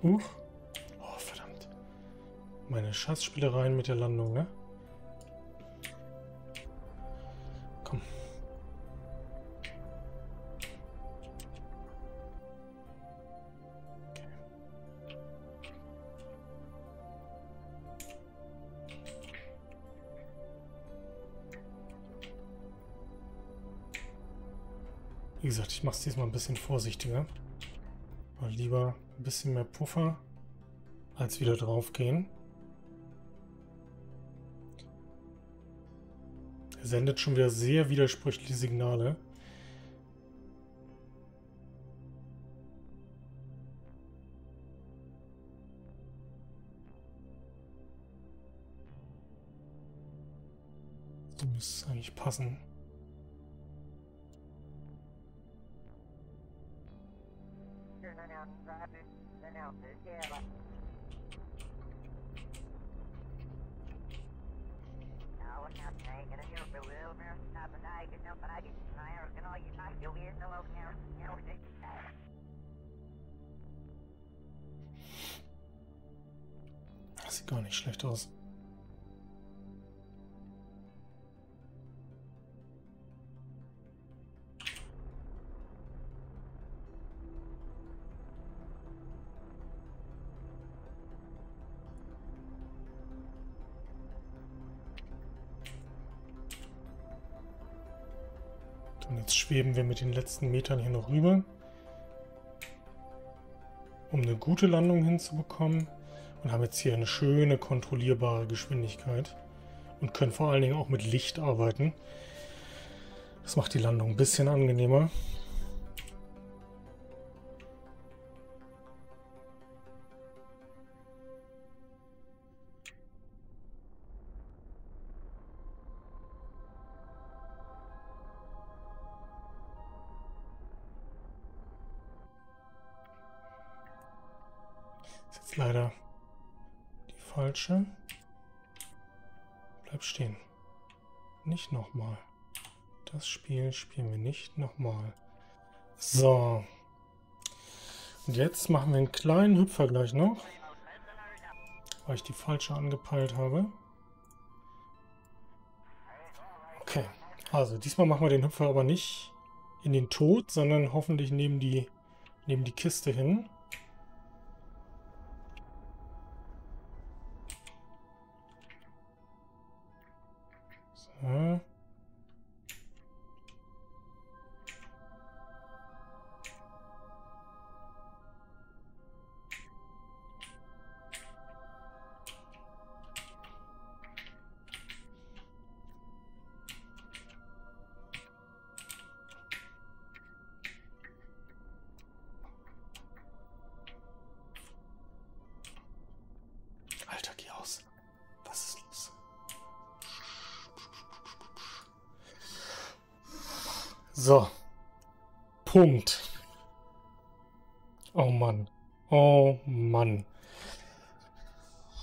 Oh, verdammt. Meine Schatzspielereien mit der Landung, ne? Komm. Okay. Wie gesagt, ich mache es diesmal ein bisschen vorsichtiger. Weil lieber ein bisschen mehr Puffer als wieder drauf gehen. Er sendet schon wieder sehr widersprüchliche Signale. So müsste es eigentlich passen. Das sieht gar nicht schlecht aus. Schweben wir mit den letzten Metern hier noch rüber, um eine gute Landung hinzubekommen, und haben jetzt hier eine schöne kontrollierbare Geschwindigkeit und können vor allen Dingen auch mit Licht arbeiten. Das macht die Landung ein bisschen angenehmer. Leider die falsche. Bleib stehen. Nicht nochmal. Das Spiel spielen wir nicht nochmal. So. Und jetzt machen wir einen kleinen Hüpfer gleich noch. Weil ich die falsche angepeilt habe. Okay. Also diesmal machen wir den Hüpfer aber nicht in den Tod, sondern hoffentlich neben die Kiste hin. Alter, geh aus. Was ist los? So. Punkt. Oh Mann. Oh Mann.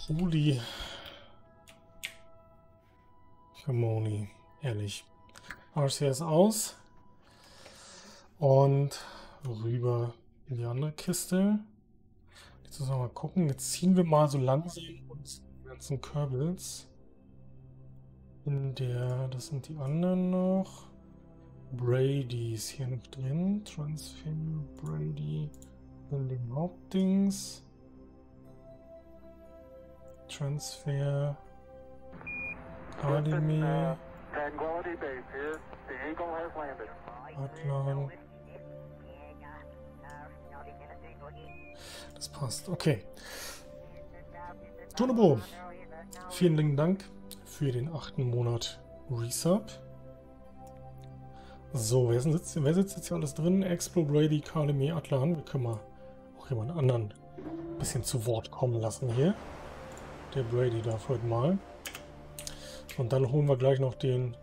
Holy. Camoni. Ehrlich. RCS aus. Und rüber in die andere Kiste. Jetzt müssen wir mal gucken. Jetzt ziehen wir mal so langsam unsere ganzen Kerbals. Das sind die anderen noch. Brady ist hier noch drin. Transfer, Brady in dem Hauptdings. Transfer. Ademir. Atlan. Das passt. Okay. Tonobo. Vielen Dank für den 8. Monat Resub. So, wer sitzt jetzt hier alles drin? Explo, Brady, Kalemi, Atlan. Wir können mal auch jemand anderen ein bisschen zu Wort kommen lassen hier. Der Brady darf heute mal. Und dann holen wir gleich noch den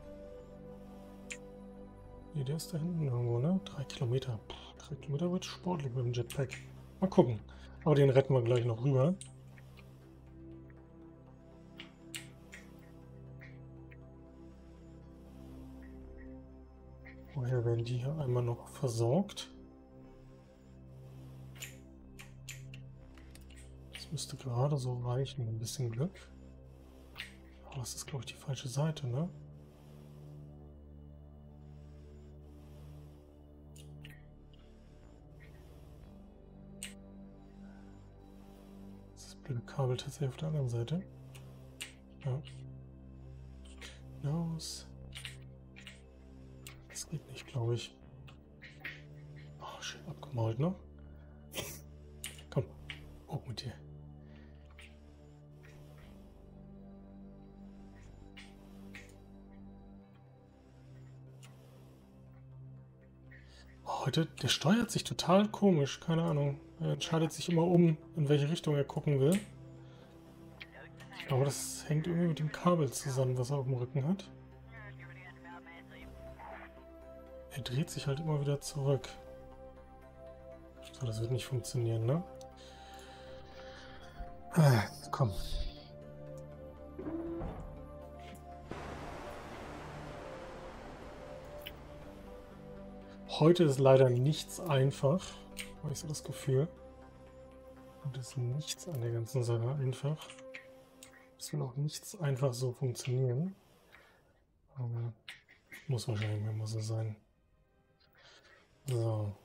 Nee, der ist da hinten irgendwo, ne? 3 Kilometer. 3 Kilometer wird sportlich mit dem Jetpack. Mal gucken. Aber den retten wir gleich noch rüber. Woher werden die hier einmal noch versorgt? Das müsste gerade so reichen, mit ein bisschen Glück. Aber das ist, glaube ich, die falsche Seite, ne? Das blöde Kabel tatsächlich auf der anderen Seite. Ja. Hinaus. Das geht nicht, glaube ich. Oh, schön abgemalt, ne? Komm, hoch mit dir. Oh, heute, der steuert sich total komisch, keine Ahnung. Er entscheidet sich immer um, in welche Richtung er gucken will. Aber das hängt irgendwie mit dem Kabel zusammen, was er auf dem Rücken hat. Er dreht sich halt immer wieder zurück. So, das wird nicht funktionieren, ne? Ah, komm. Heute ist leider nichts einfach. Habe ich so das Gefühl. Und es ist nichts an der ganzen Sache einfach. Es will auch nichts einfach so funktionieren. Aber muss wahrscheinlich immer so sein. So.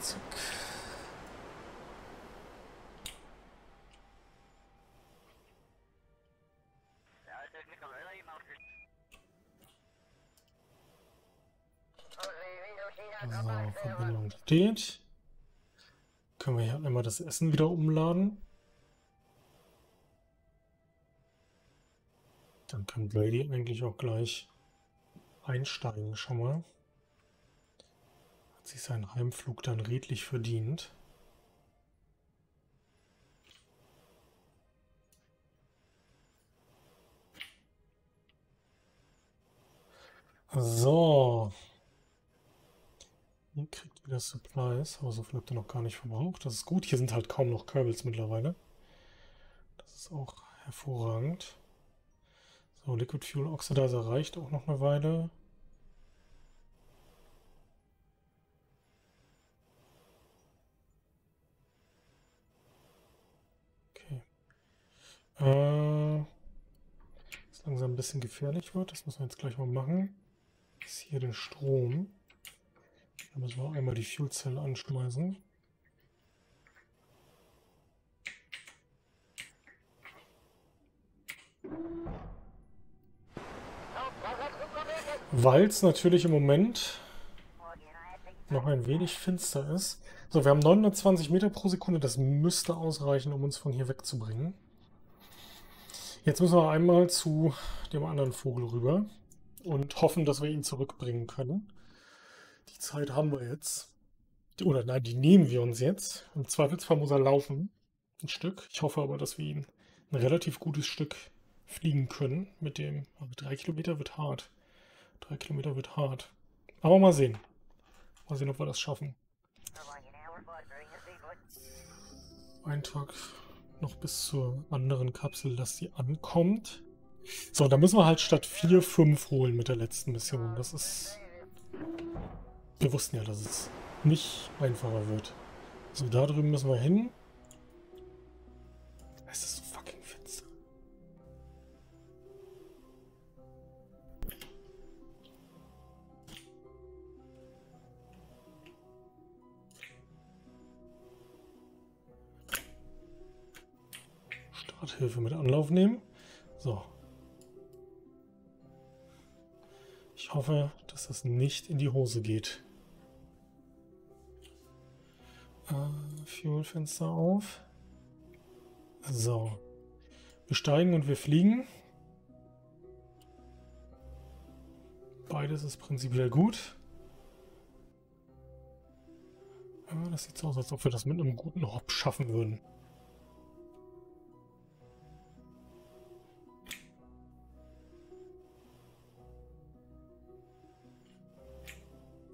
So, Verbindung steht. Können wir hier einmal das Essen wieder umladen. Dann kann Brady eigentlich auch gleich einsteigen schon mal. Hat sich seinen Heimflug dann redlich verdient. So. Hier kriegt wieder Supplies, aber so viel habt ihr noch gar nicht verbraucht. Das ist gut. Hier sind halt kaum noch Kerbals mittlerweile. Das ist auch hervorragend. So, Liquid Fuel Oxidizer reicht auch noch eine Weile. Okay. Dass langsam ein bisschen gefährlich wird. Das müssen wir jetzt gleich mal machen. Ist hier den Strom. Da müssen wir einmal die Fuel Cell anschmeißen. Weil es natürlich im Moment noch ein wenig finster ist. So, wir haben 920 Meter pro Sekunde. Das müsste ausreichen, um uns von hier wegzubringen. Jetzt müssen wir einmal zu dem anderen Vogel rüber und hoffen, dass wir ihn zurückbringen können. Die Zeit haben wir jetzt. Oder nein, die nehmen wir uns jetzt. Im Zweifelsfall muss er laufen. Ein Stück. Ich hoffe aber, dass wir ihn ein relativ gutes Stück fliegen können. Mit dem. Aber 3 Kilometer wird hart. 3 Kilometer wird hart. Aber mal sehen. Mal sehen, ob wir das schaffen. Ein Tag noch bis zur anderen Kapsel, dass sie ankommt. So, da müssen wir halt statt 4, 5 holen mit der letzten Mission. Das ist... Wir wussten ja, dass es nicht einfacher wird. So, da drüben müssen wir hin. Es ist so fucking finster. Starthilfe mit Anlauf nehmen. So. Ich hoffe, dass das nicht in die Hose geht. Fuelfenster auf. So. Wir steigen und wir fliegen. Beides ist prinzipiell gut. Das sieht so aus, als ob wir das mit einem guten Hop schaffen würden.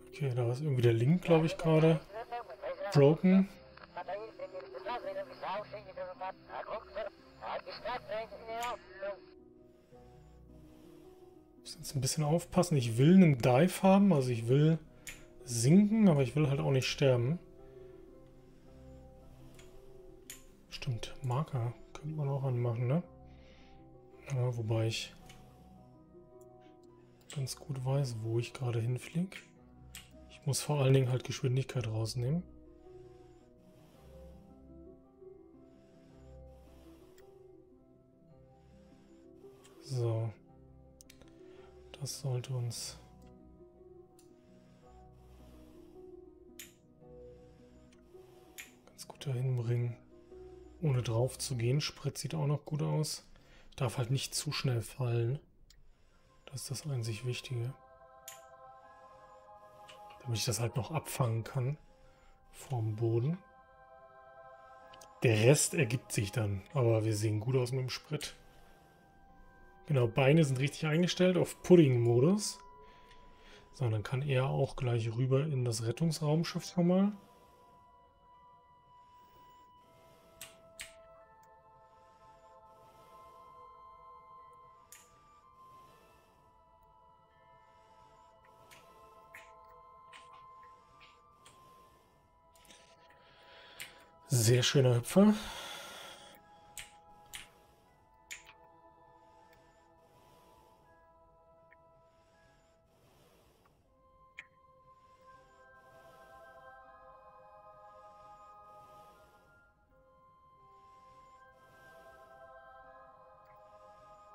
Okay, da ist irgendwie der Link, glaube ich, gerade. Broken. Ich muss jetzt ein bisschen aufpassen. Ich will einen Dive haben, also ich will sinken, aber ich will halt auch nicht sterben. Stimmt, Marker könnte man auch anmachen, ne? Ja, wobei ich ganz gut weiß, wo ich gerade hinfliege. Ich muss vor allen Dingen halt Geschwindigkeit rausnehmen. So. Das sollte uns... ganz gut dahin bringen. Ohne drauf zu gehen. Sprit sieht auch noch gut aus. Darf halt nicht zu schnell fallen. Das ist das einzig Wichtige. Damit ich das halt noch abfangen kann. Vom Boden. Der Rest ergibt sich dann. Aber wir sehen gut aus mit dem Sprit. Genau, Beine sind richtig eingestellt auf Pudding-Modus. So, dann kann er auch gleich rüber in das Rettungsraumschiff schon mal. Sehr schöner Hüpfer.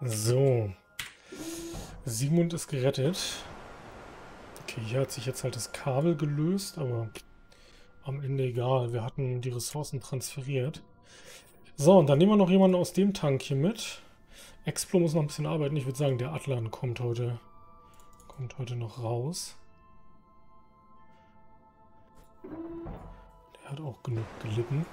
So, Sigmund ist gerettet. Okay, hier hat sich jetzt halt das Kabel gelöst, aber am Ende egal. Wir hatten die Ressourcen transferiert. So, und dann nehmen wir noch jemanden aus dem Tank hier mit. Explo muss noch ein bisschen arbeiten. Ich würde sagen, der Atlan kommt heute noch raus. Der hat auch genug gelitten.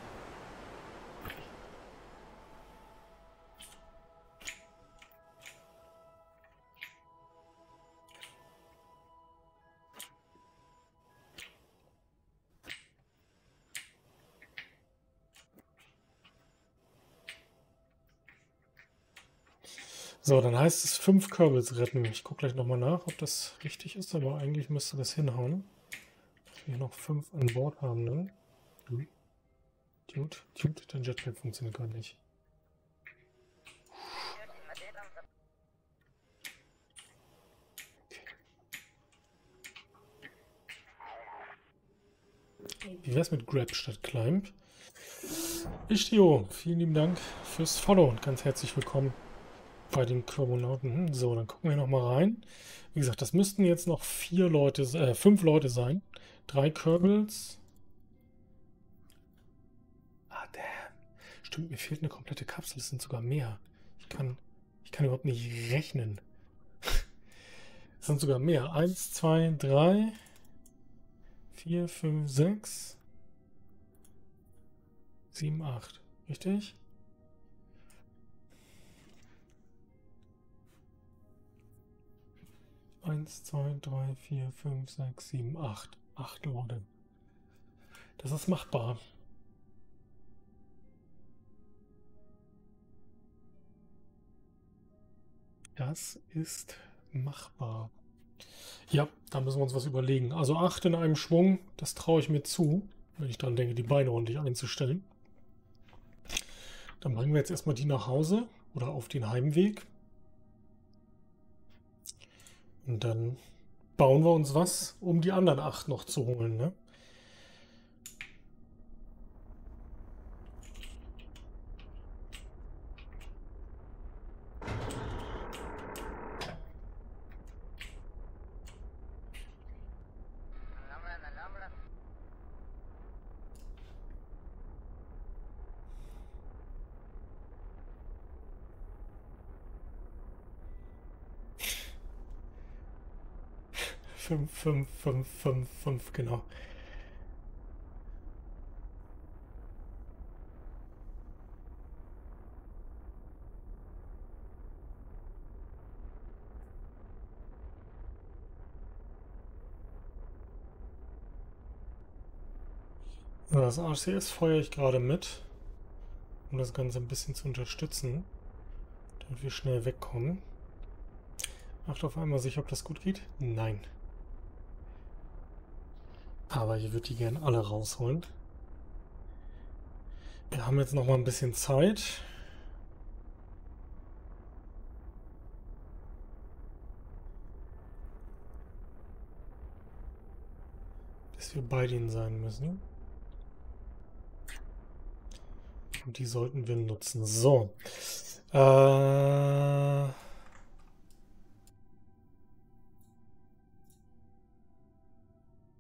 So, dann heißt es 5 Kerbals retten. Ich gucke gleich nochmal nach, ob das richtig ist, aber eigentlich müsste das hinhauen. Dass wir noch 5 an Bord haben, dann. Dude, dein Jetpack funktioniert gar nicht. Okay. Wie wär's mit Grab statt Climb? Ichtio, vielen lieben Dank fürs Follow und ganz herzlich willkommen bei den Kerbonauten. So, dann gucken wir nochmal rein. Wie gesagt, das müssten jetzt noch 5 Leute sein. 3 Kerbals. Ah, damn. Stimmt, mir fehlt eine komplette Kapsel. Es sind sogar mehr. Ich kann überhaupt nicht rechnen. Es sind sogar mehr. 1, 2, 3, 4, 5, 6, 7, 8. Richtig? Eins, zwei, drei, vier, fünf, sechs, sieben, acht. 8 Leute. Das ist machbar. Das ist machbar. Ja, da müssen wir uns was überlegen. Also 8 in einem Schwung, das traue ich mir zu, wenn ich daran denke, die Beine ordentlich einzustellen. Dann bringen wir jetzt erstmal die nach Hause oder auf den Heimweg. Und dann bauen wir uns was, um die anderen 8 noch zu holen, ne? 5, genau. Das RCS feuere ich gerade mit, um das Ganze ein bisschen zu unterstützen, damit wir schnell wegkommen. Macht auf einmal sicher, ob das gut geht? Nein. Aber ich würde die gerne alle rausholen. Wir haben jetzt noch mal ein bisschen Zeit. Bis wir bei denen sein müssen. Und die sollten wir nutzen. So.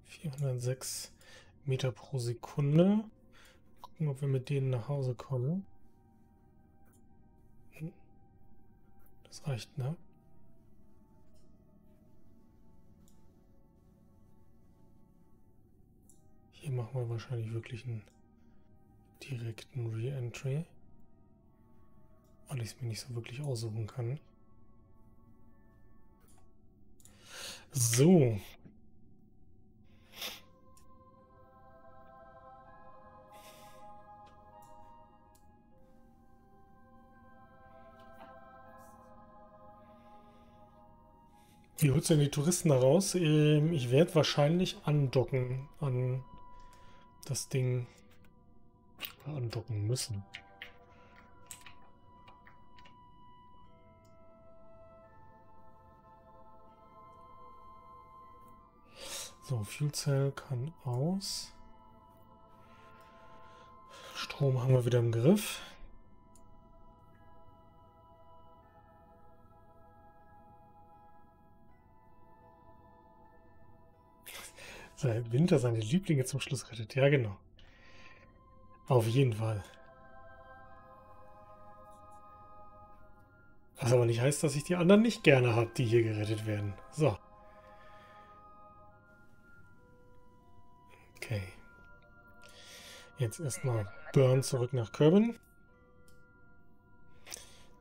...406 Meter pro Sekunde. Gucken, ob wir mit denen nach Hause kommen. Das reicht, ne? Hier machen wir wahrscheinlich wirklich einen direkten Re-Entry, weil ich es mir nicht so wirklich aussuchen kann. So. Wie holst du denn die Touristen da raus? Ich werde wahrscheinlich andocken an das Ding. Andocken müssen. So, Fuel Cell kann aus. Strom haben wir wieder im Griff. Seit Winter seine Lieblinge zum Schluss rettet. Ja, genau. Auf jeden Fall. Was aber nicht heißt, dass ich die anderen nicht gerne habe, die hier gerettet werden. So. Okay. Jetzt erstmal Burn zurück nach Kerbin.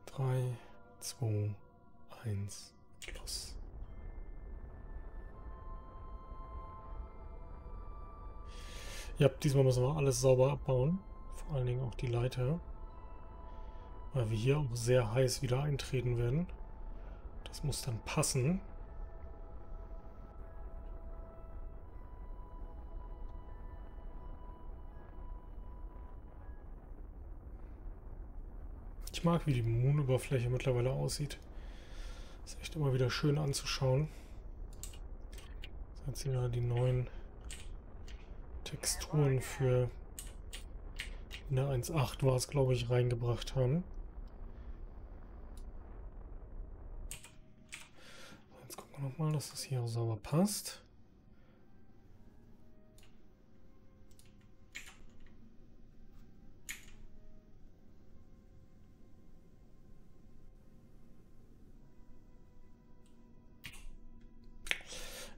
3, 2, 1, los. Ja, diesmal müssen wir alles sauber abbauen. Vor allen Dingen auch die Leiter. Weil wir hier auch sehr heiß wieder eintreten werden. Das muss dann passen. Ich mag, wie die Moon-Oberfläche mittlerweile aussieht. Ist echt immer wieder schön anzuschauen. Jetzt sind ja die neuen Texturen für eine 1.8 war es, glaube ich, reingebracht haben. Jetzt gucken wir nochmal, dass das hier auch sauber passt.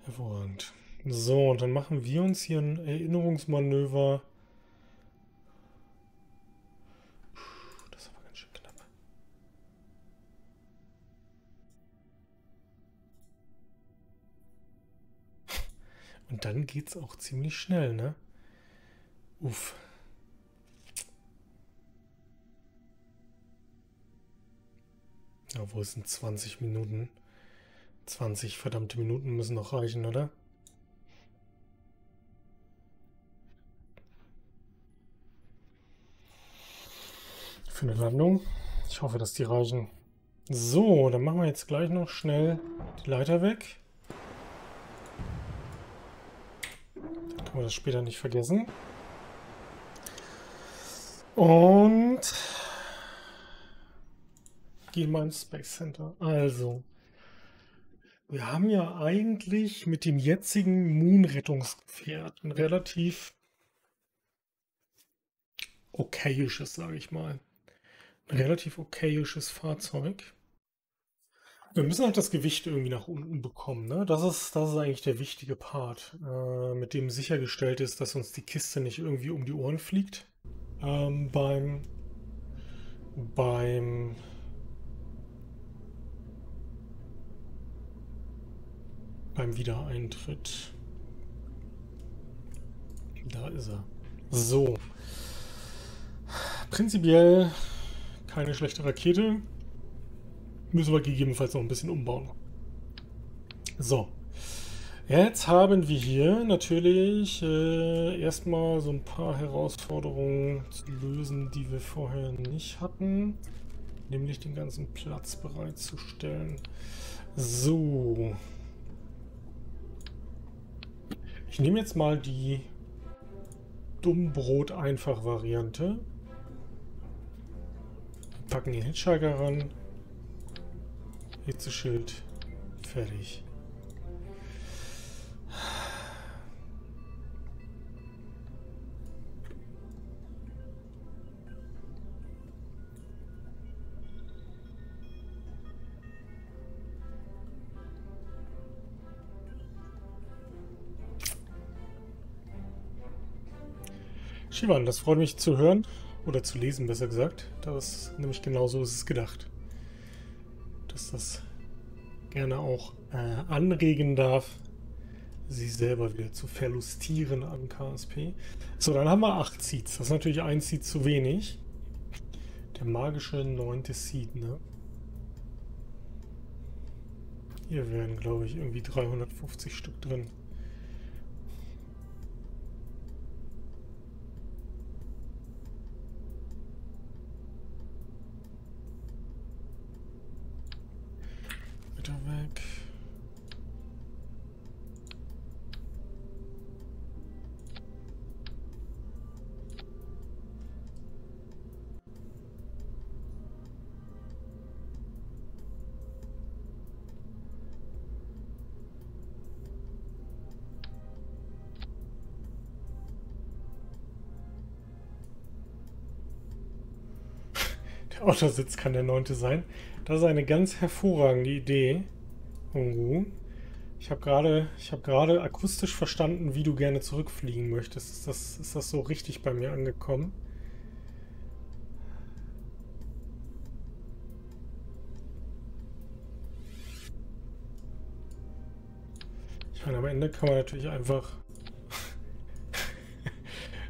Hervorragend. So, und dann machen wir uns hier ein Erinnerungsmanöver. Das war ganz schön knapp. Und dann geht's auch ziemlich schnell, ne? Uff. Obwohl, es sind 20 Minuten. 20 verdammte Minuten müssen noch reichen, oder? Für eine Landung. Ich hoffe, dass die reichen. So, dann machen wir jetzt gleich noch schnell die Leiter weg. Dann können wir das später nicht vergessen. Und gehen mal ins Space Center. Also, wir haben ja eigentlich mit dem jetzigen Moon-Rettungsgefährt ein relativ okayisches, sage ich mal. Ein relativ okayisches Fahrzeug. Wir müssen halt das Gewicht irgendwie nach unten bekommen, ne? Das ist eigentlich der wichtige Part, mit dem sichergestellt ist, dass uns die Kiste nicht irgendwie um die Ohren fliegt. Beim Wiedereintritt. Da ist er. So. Prinzipiell keine schlechte Rakete. Müssen wir gegebenenfalls noch ein bisschen umbauen. So. Jetzt haben wir hier natürlich erstmal so ein paar Herausforderungen zu lösen, die wir vorher nicht hatten. Nämlich den ganzen Platz bereitzustellen. So. Ich nehme jetzt mal die Dummbrot-Einfach-Variante. Packen den Hitchhiker ran. Hitzeschild. Fertig. Shivan, das freut mich zu hören. Oder zu lesen, besser gesagt. Das ist nämlich genauso ist es gedacht. Dass das gerne auch anregen darf, sie selber wieder zu verlustieren an KSP. So, dann haben wir 8 Seeds. Das ist natürlich ein Seed zu wenig. Der magische 9. Seed, ne? Hier wären, glaube ich, irgendwie 350 Stück drin. Weg. Der Autositz kann der 9. sein. Das ist eine ganz hervorragende Idee, Ungu. Ich habe gerade akustisch verstanden, wie du gerne zurückfliegen möchtest. Ist das so richtig bei mir angekommen? Ich meine, am Ende kann man natürlich einfach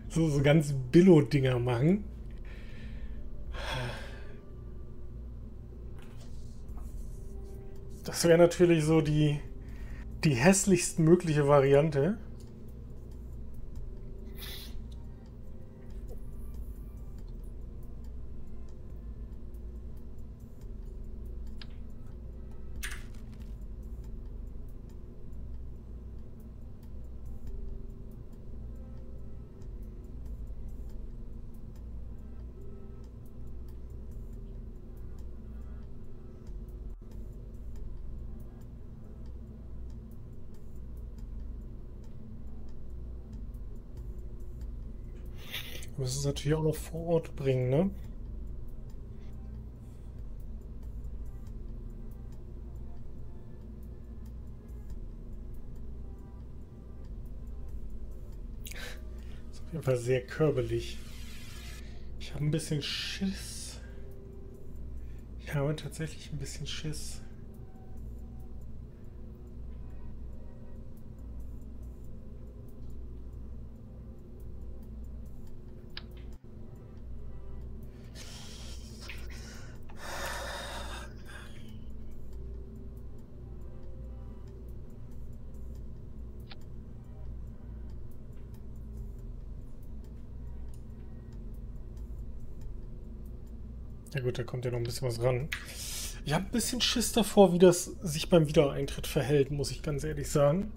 so ganz Billo-Dinger machen. Das wäre natürlich so die hässlichst mögliche Variante. Wir müssen es natürlich auch noch vor Ort bringen, ne? Das ist auf jeden Fall sehr körbelig. Ich habe ein bisschen Schiss. Ich habe tatsächlich ein bisschen Schiss. Ja gut, da kommt ja noch ein bisschen was ran. Ich habe ein bisschen Schiss davor, wie das sich beim Wiedereintritt verhält, muss ich ganz ehrlich sagen.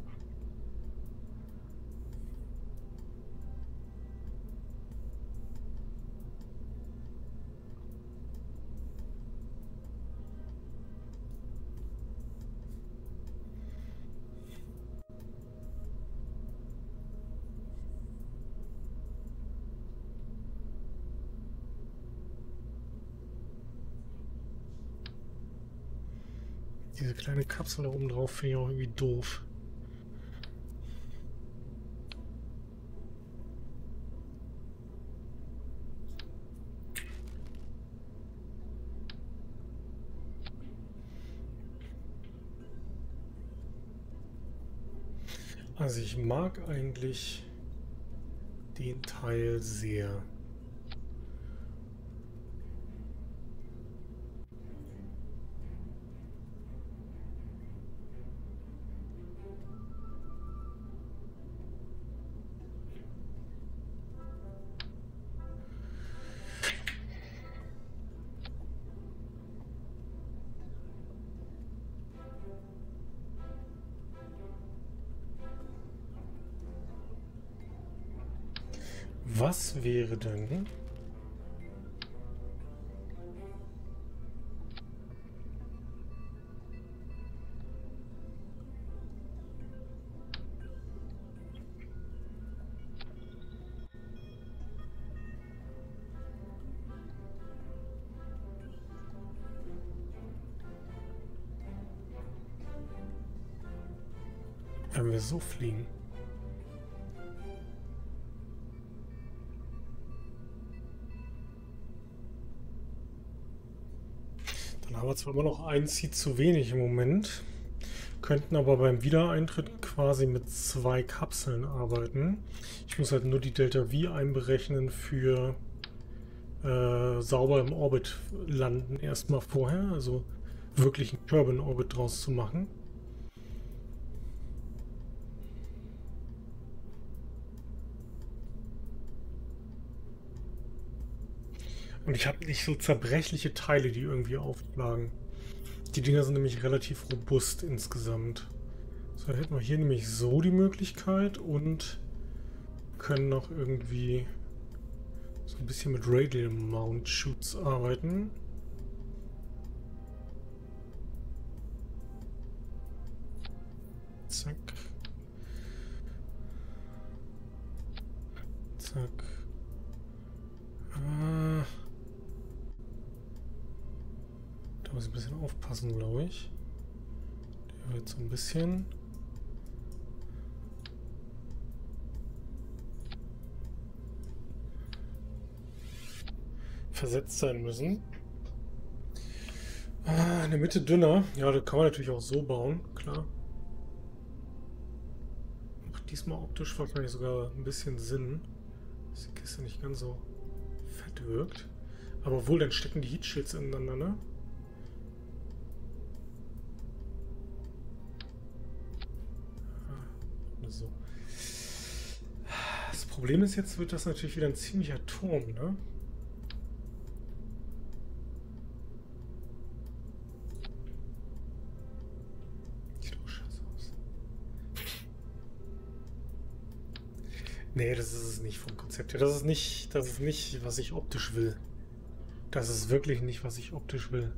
diese kleine Kapsel da oben drauf finde ich auch irgendwie doof. Also ich mag eigentlich den Teil sehr. Was wäre denn, wenn wir so fliegen? Aber zwar immer noch ein Seat zu wenig im Moment, könnten aber beim Wiedereintritt quasi mit zwei Kapseln arbeiten. Ich muss halt nur die Delta V einberechnen für sauber im Orbit landen erstmal vorher, also wirklich einen Kerbin-Orbit draus zu machen. Und ich habe nicht so zerbrechliche Teile, die irgendwie aufschlagen. Die Dinger sind nämlich relativ robust insgesamt. So, dann hätten wir hier nämlich so die Möglichkeit und können noch irgendwie so ein bisschen mit Radial Mount Shoots arbeiten. Zack. Zack. Da muss ich ein bisschen aufpassen, glaube ich. Der wird so ein bisschen. Versetzt sein müssen. Ah, in der Mitte dünner. Ja, da kann man natürlich auch so bauen, klar. Macht diesmal optisch wahrscheinlich sogar ein bisschen Sinn. Dass die Kiste nicht ganz so fett wirkt. Aber wohl, dann stecken die Heatshields ineinander, ne? So. Das Problem ist, jetzt wird das natürlich wieder ein ziemlicher Turm, ne? Sieht doch scheiße aus. Nee, das ist es nicht vom Konzept her. Das ist nicht, was ich optisch will. Das ist wirklich nicht, was ich optisch will.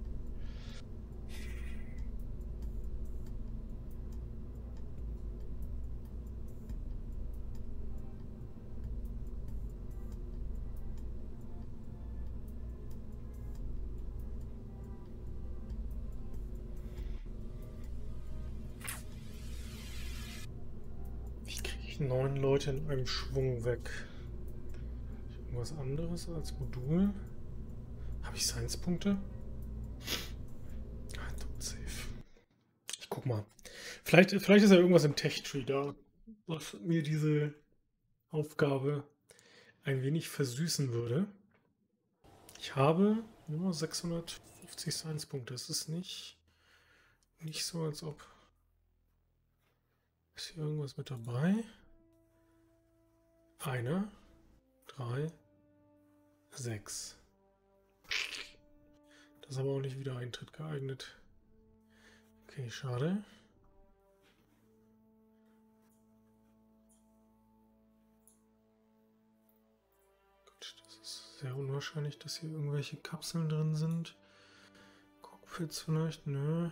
Neun Leute in einem Schwung weg. Irgendwas anderes als Modul. Habe ich Science-Punkte? Ah, tot safe. Ich guck mal. Vielleicht ist ja irgendwas im Tech-Tree da, was mir diese Aufgabe ein wenig versüßen würde. Ich habe nur 650 Science-Punkte. Das ist nicht so, als ob. Ist hier irgendwas mit dabei? Eine, 3, 6. Das ist aber auch nicht wieder Eintritt geeignet. Okay, schade. Gut, das ist sehr unwahrscheinlich, dass hier irgendwelche Kapseln drin sind. Cockpits vielleicht, nö.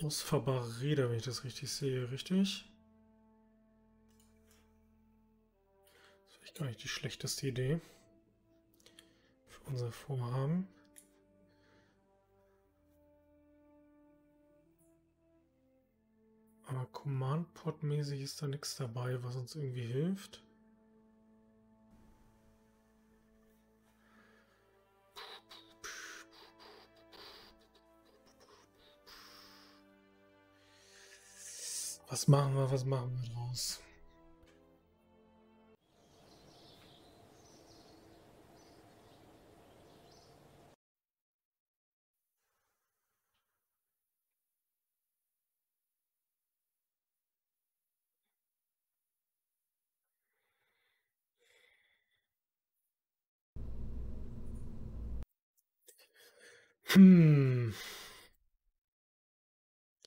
Ausfahrbar Räder, wenn ich das richtig sehe, richtig? Das ist vielleicht gar nicht die schlechteste Idee für unser Vorhaben. Aber Command-Pod-mäßig ist da nichts dabei, was uns irgendwie hilft. Was machen wir draus? Ich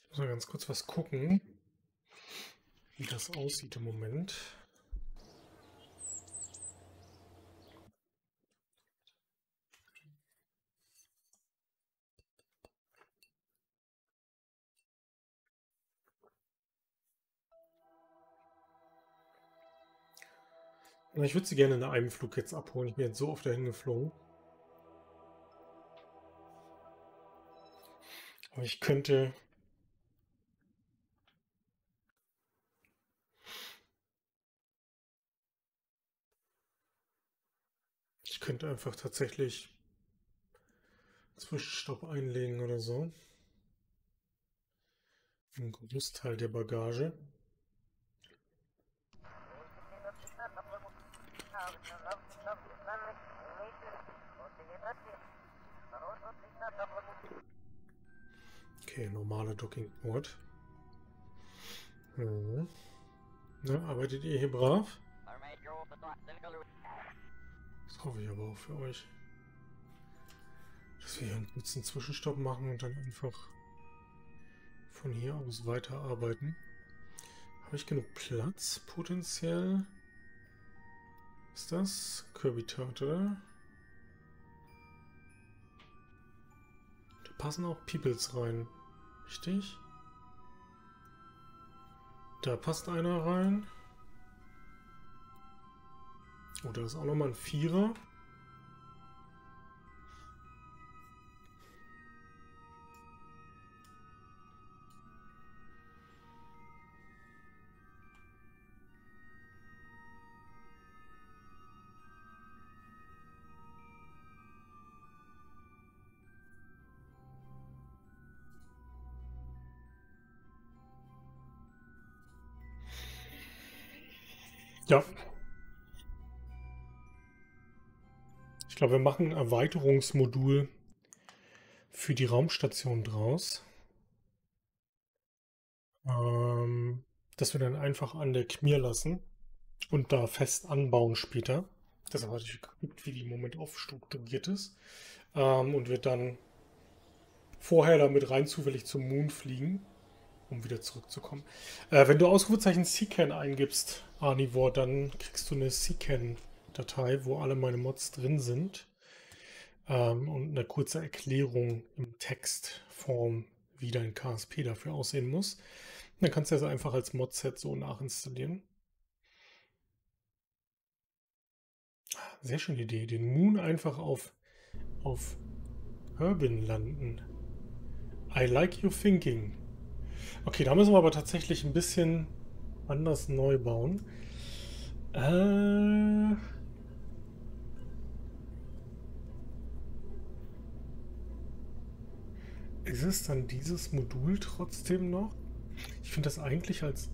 muss mal ganz kurz was gucken, wie das aussieht im Moment. Na, ich würde sie gerne in einem Flug jetzt abholen. Ich bin jetzt so oft dahin geflogen. Aber ich könnte... einfach tatsächlich Zwischenstopp einlegen oder so. Ein Großteil der Bagage. Okay, normale Docking Port. Mhm. Na, arbeitet ihr hier brav? Das hoffe ich aber auch für euch, dass wir hier einen kurzen Zwischenstopp machen und dann einfach von hier aus weiterarbeiten. Habe ich genug Platz potenziell? Ist das Kirby-Tart, oder? Da passen auch Peoples rein, richtig? Da passt einer rein. Oh, da ist auch nochmal ein Vierer. Ja. Ich glaube, wir machen ein Erweiterungsmodul für die Raumstation draus, das wir dann einfach an der Kmir lassen und da fest anbauen später. Deshalb hatte ich geguckt, wie die im Moment aufstrukturiert ist, und wir dann vorher damit rein zufällig zum Mond fliegen, um wieder zurückzukommen. Wenn du Ausrufezeichen Secan eingibst, Arnivor, dann kriegst du eine Secan Datei, wo alle meine Mods drin sind, und eine kurze Erklärung im Textform, wie dein KSP dafür aussehen muss. Und dann kannst du das einfach als Modset so nachinstallieren. Sehr schöne Idee, den Mün einfach auf Kerbin landen. I like your thinking. Okay, da müssen wir aber tatsächlich ein bisschen anders neu bauen. Ist es dann dieses Modul trotzdem noch? Ich finde das eigentlich als...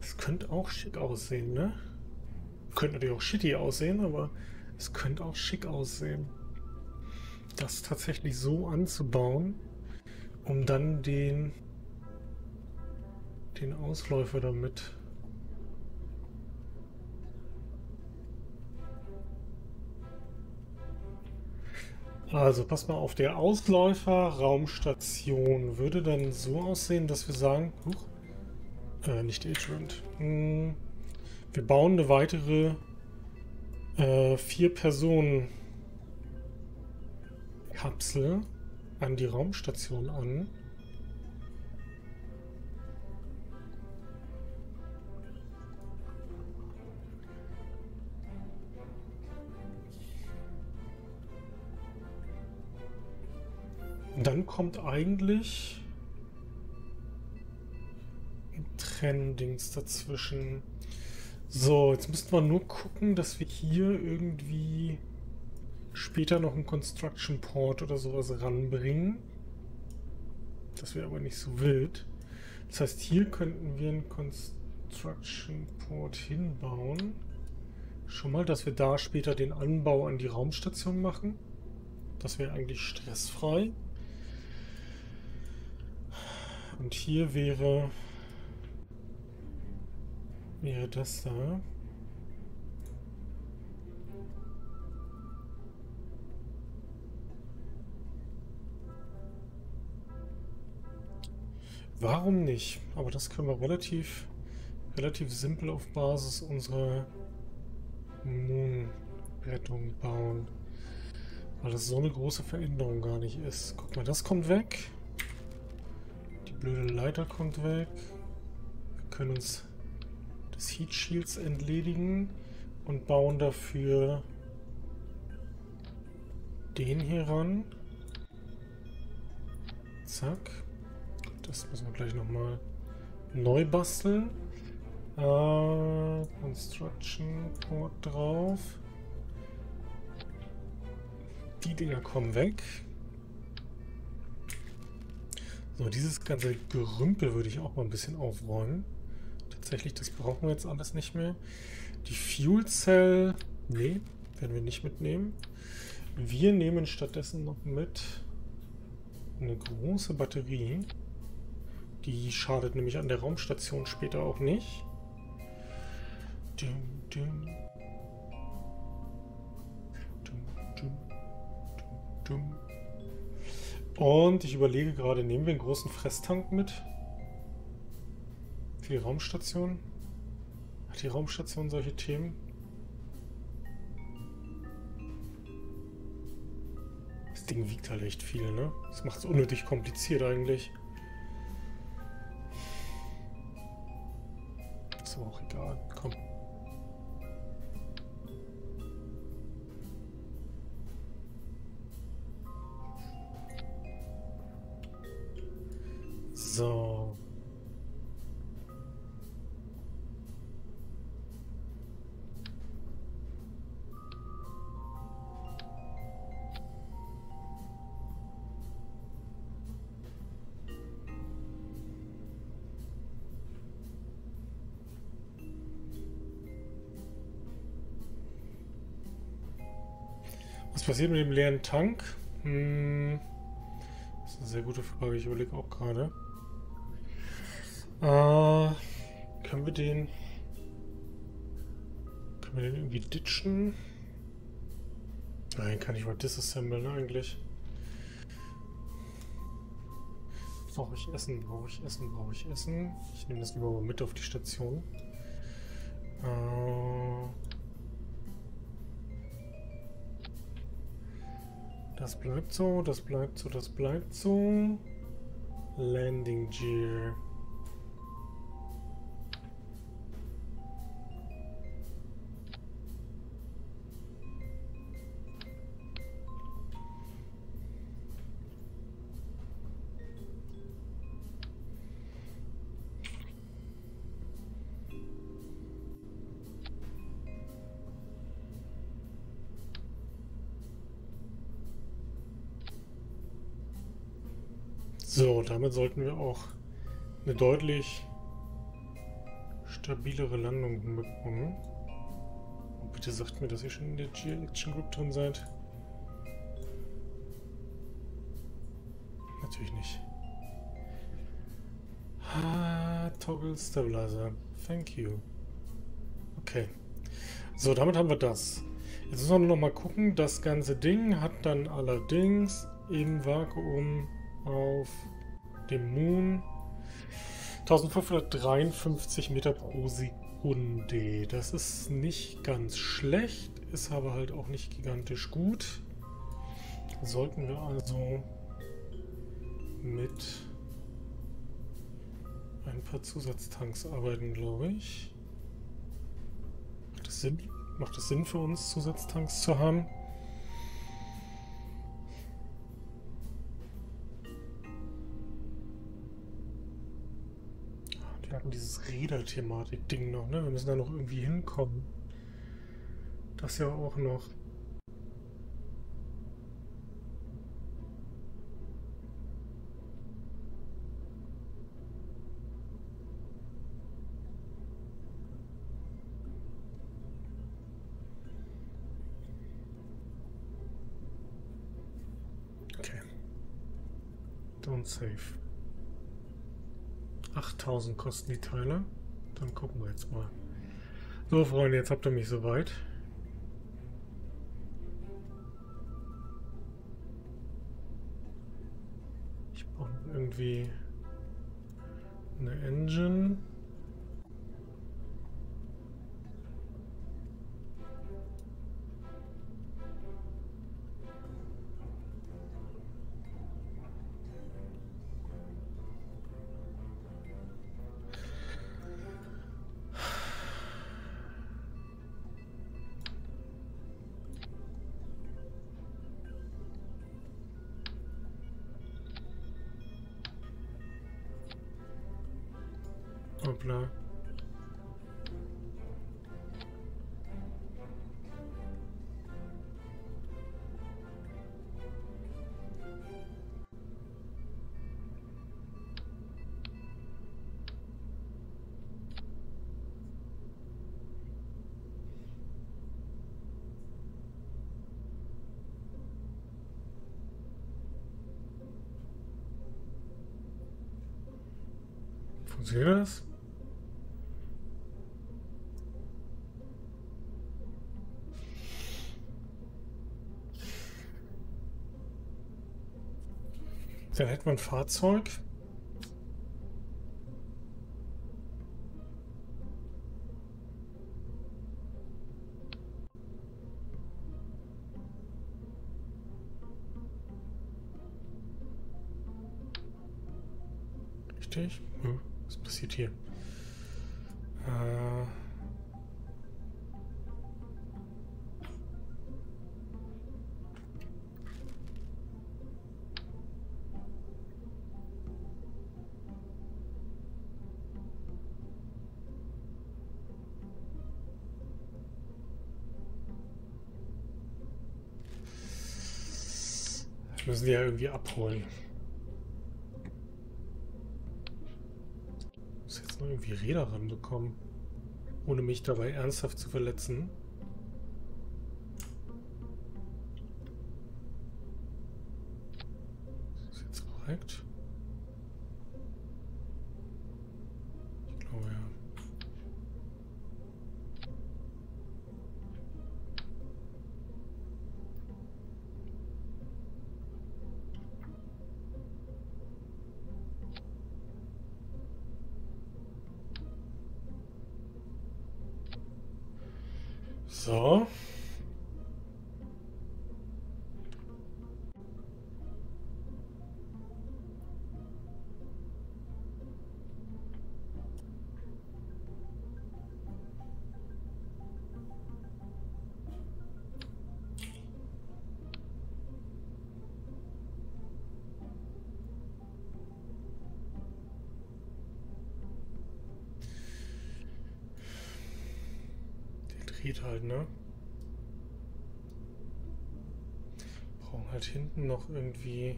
Es könnte auch schick aussehen, ne? Könnte natürlich auch shitty aussehen, aber es könnte auch schick aussehen. Das tatsächlich so anzubauen, um dann den Ausläufer damit... Also, pass mal auf, der Ausläufer-Raumstation würde dann so aussehen, dass wir sagen, nicht Agerant. Wir bauen eine weitere 4-Personen-Kapsel an die Raumstation an. Dann kommt eigentlich ein Trenndings dazwischen. So, jetzt müssen wir nur gucken, dass wir hier irgendwie später noch einen Construction Port oder sowas ranbringen. Das wäre aber nicht so wild. Das heißt, hier könnten wir einen Construction Port hinbauen. Schon mal, dass wir da später den Anbau an die Raumstation machen. Das wäre eigentlich stressfrei. Und hier wäre das da. Warum nicht? Aber das können wir relativ simpel auf Basis unserer Mün-Rettung bauen. Weil das so eine große Veränderung gar nicht ist. Guck mal, das kommt weg. Die blöde Leiter kommt weg. Wir können uns des Heat Shields entledigen und bauen dafür den hier ran. Zack. Das müssen wir gleich nochmal neu basteln. Construction Port drauf. Die Dinger kommen weg. So, dieses ganze Gerümpel würde ich auch mal ein bisschen aufräumen. Tatsächlich, das brauchen wir jetzt alles nicht mehr. Die Fuel Cell, nee, werden wir nicht mitnehmen. Wir nehmen stattdessen noch mit eine große Batterie. Die schadet nämlich an der Raumstation später auch nicht. Und ich überlege gerade, nehmen wir einen großen Fresstank mit? Für die Raumstation? Hat die Raumstation solche Themen? Das Ding wiegt halt echt viel, ne? Das macht es unnötig kompliziert eigentlich. Ist aber auch egal, komm. So. Was passiert mit dem leeren Tank? Das ist eine sehr gute Frage, ich überlege auch gerade. Können wir den irgendwie ditchen? Nein, kann ich mal disassemblen eigentlich. Brauche ich Essen, brauche ich Essen. Ich nehme das lieber mal mit auf die Station. Das bleibt so, das bleibt so. Landing Gear. So, damit sollten wir auch eine deutlich stabilere Landung hinbekommen. Und bitte sagt mir, dass ihr schon in der Gear Action Group drin seid. Natürlich nicht. Toggle Stabilizer. Thank you. Okay. So, damit haben wir das. Jetzt müssen wir nur noch mal gucken. Das ganze Ding hat dann allerdings im Vakuum auf dem Mün 1553 Meter pro Sekunde. Das ist nicht ganz schlecht, ist aber halt auch nicht gigantisch gut. Sollten wir also mit ein paar Zusatztanks arbeiten, glaube ich. Macht das Sinn für uns, Zusatztanks zu haben? Die hatten dieses Räder-Thematik-Ding noch, ne? Wir müssen da noch irgendwie hinkommen. Das ja auch noch. Okay. Don't save. 8000 kosten die Teile. Dann gucken wir jetzt mal. So, Freunde, jetzt habt ihr mich soweit. Ich brauche irgendwie eine Engine. Hoppla. Funktioniert das? Dann hätten wir ein Fahrzeug. Richtig? Was passiert hier? Müssen die ja irgendwie abholen. Ich muss jetzt noch irgendwie Räder ranbekommen, ohne mich dabei ernsthaft zu verletzen. Ist das jetzt korrekt? Ich glaube ja. So. Halt, ne? Brauchen halt hinten noch irgendwie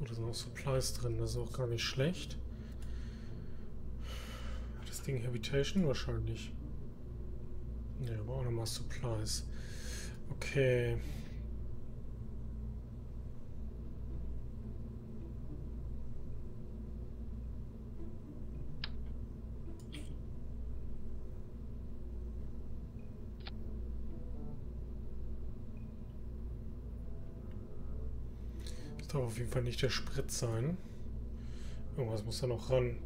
oder sind auch Supplies drin, das ist auch gar nicht schlecht. Hat das Ding Habitation wahrscheinlich. Ne, aber auch nochmal Supplies. Okay. Das darf auf jeden Fall nicht der Sprit sein. Irgendwas muss da noch ran.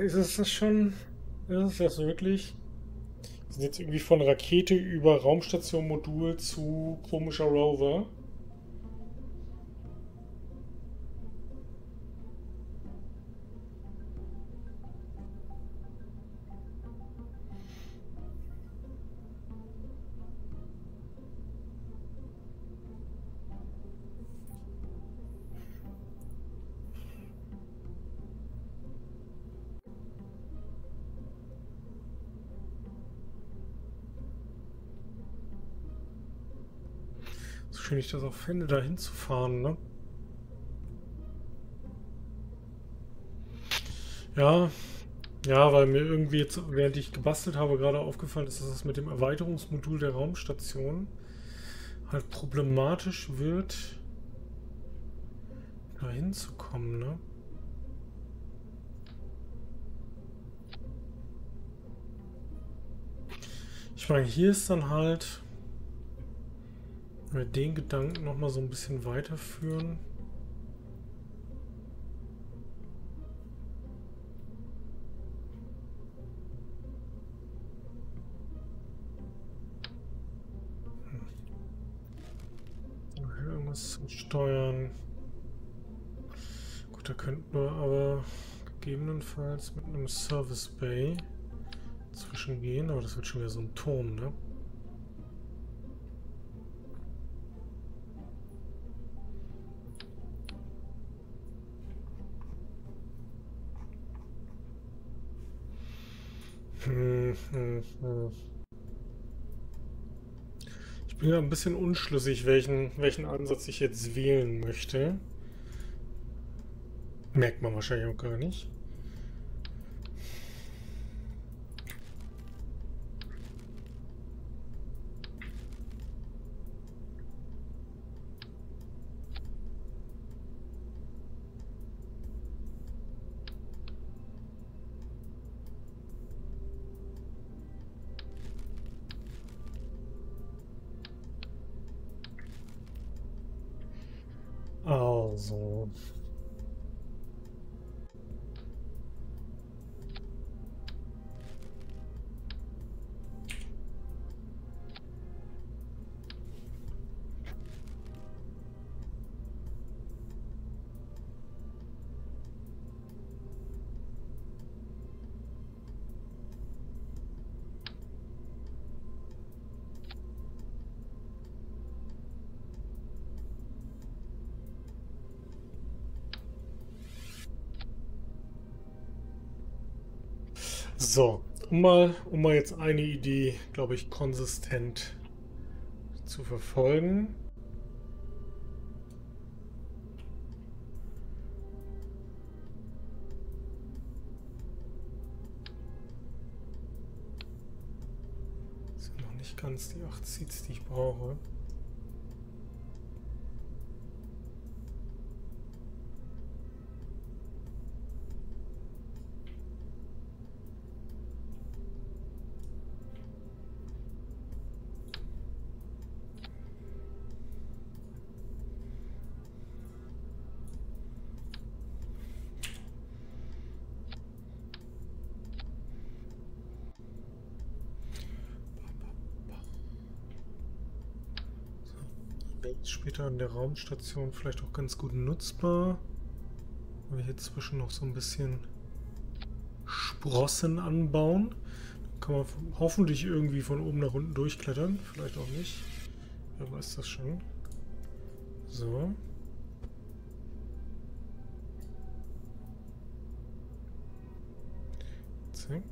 Ist es das schon? Ist es das wirklich? Wir sind jetzt irgendwie von Rakete über Raumstation-Modul zu komischer Rover. Schön, ich das auch fände, da hinzufahren, ne? Ja, ja, weil mir irgendwie jetzt, während ich gebastelt habe, gerade aufgefallen ist, dass es mit dem Erweiterungsmodul der Raumstation halt problematisch wird, da hinzukommen, ne? Ich meine, hier ist dann halt... Wenn wir den Gedanken noch mal so ein bisschen weiterführen. Hier irgendwas zum Steuern. Gut, da könnten wir aber gegebenenfalls mit einem Service Bay zwischengehen, aber das wird schon wieder so ein Turm, ne? Ich bin ja ein bisschen unschlüssig, welchen Ansatz ich jetzt wählen möchte. Merkt man wahrscheinlich auch gar nicht. Also. So, um mal jetzt eine Idee, glaube ich, konsistent zu verfolgen. Das sind noch nicht ganz die 8 Seats, die ich brauche. Später an der Raumstation vielleicht auch ganz gut nutzbar, weil wir hier zwischen noch so ein bisschen Sprossen anbauen. Dann kann man hoffentlich irgendwie von oben nach unten durchklettern, vielleicht auch nicht. Wer weiß das schon. So. Zack.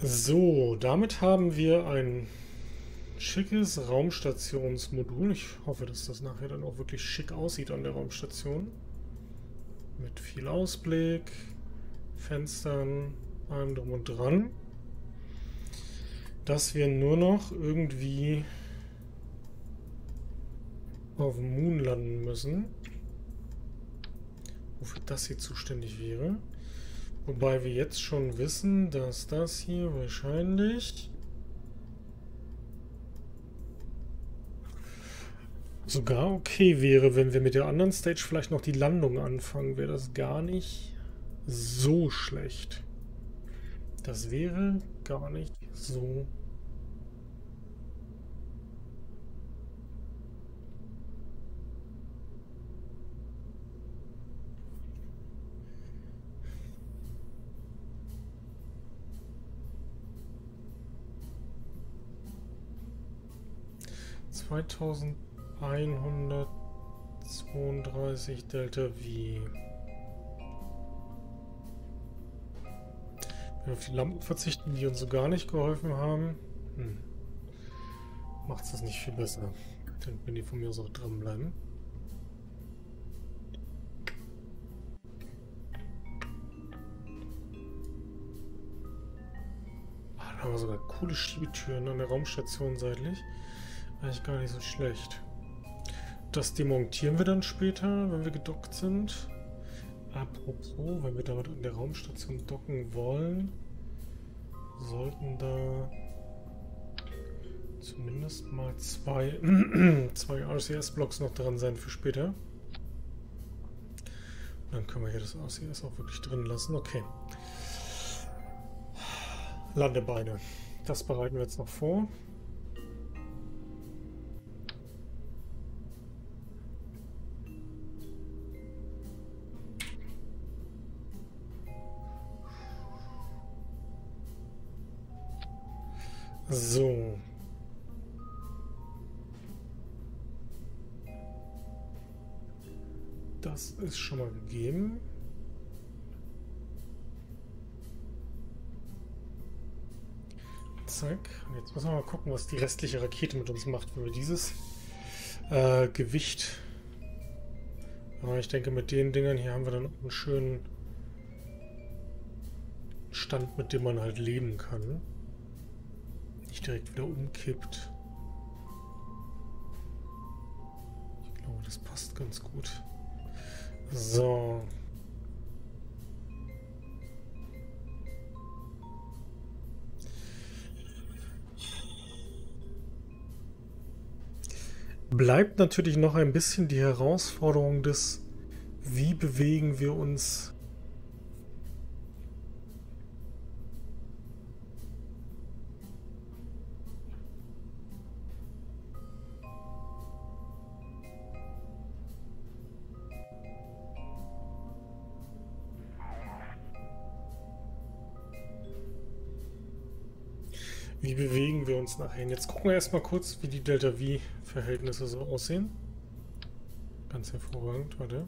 So, damit haben wir ein schickes Raumstationsmodul. Ich hoffe, dass das nachher dann auch wirklich schick aussieht an der Raumstation. Mit viel Ausblick, Fenstern, allem drum und dran. Dass wir nur noch irgendwie auf dem Mün landen müssen. Wofür das hier zuständig wäre. Wobei wir jetzt schon wissen, dass das hier wahrscheinlich sogar okay wäre, wenn wir mit der anderen Stage vielleicht noch die Landung anfangen, wäre das gar nicht so schlecht. Das wäre gar nicht so schlecht. 2132 Delta V. Wenn wir auf die Lampen verzichten, die uns so gar nicht geholfen haben, macht es das nicht viel besser. Dann können die von mir aus auch dran bleiben. Ah, da haben wir sogar coole Schiebetüren an der Raumstation seitlich. Eigentlich gar nicht so schlecht. Das demontieren wir dann später, wenn wir gedockt sind. Apropos, wenn wir damit an der Raumstation docken wollen, sollten da zumindest mal zwei RCS-Blocks noch dran sein für später. Und dann können wir hier das RCS auch wirklich drin lassen. Okay. Landebeine. Das bereiten wir jetzt noch vor. So. Das ist schon mal gegeben. Zack. Und jetzt müssen wir mal gucken, was die restliche Rakete mit uns macht, wenn wir dieses Gewicht... Aber ich denke, mit den Dingern hier haben wir dann einen schönen Stand, mit dem man halt leben kann. Direkt wieder umkippt. Ich glaube, das passt ganz gut. So. Bleibt natürlich noch ein bisschen die Herausforderung des, wie bewegen wir uns nachher. Jetzt gucken wir erstmal kurz, wie die Delta V-Verhältnisse so aussehen. Ganz hervorragend, warte.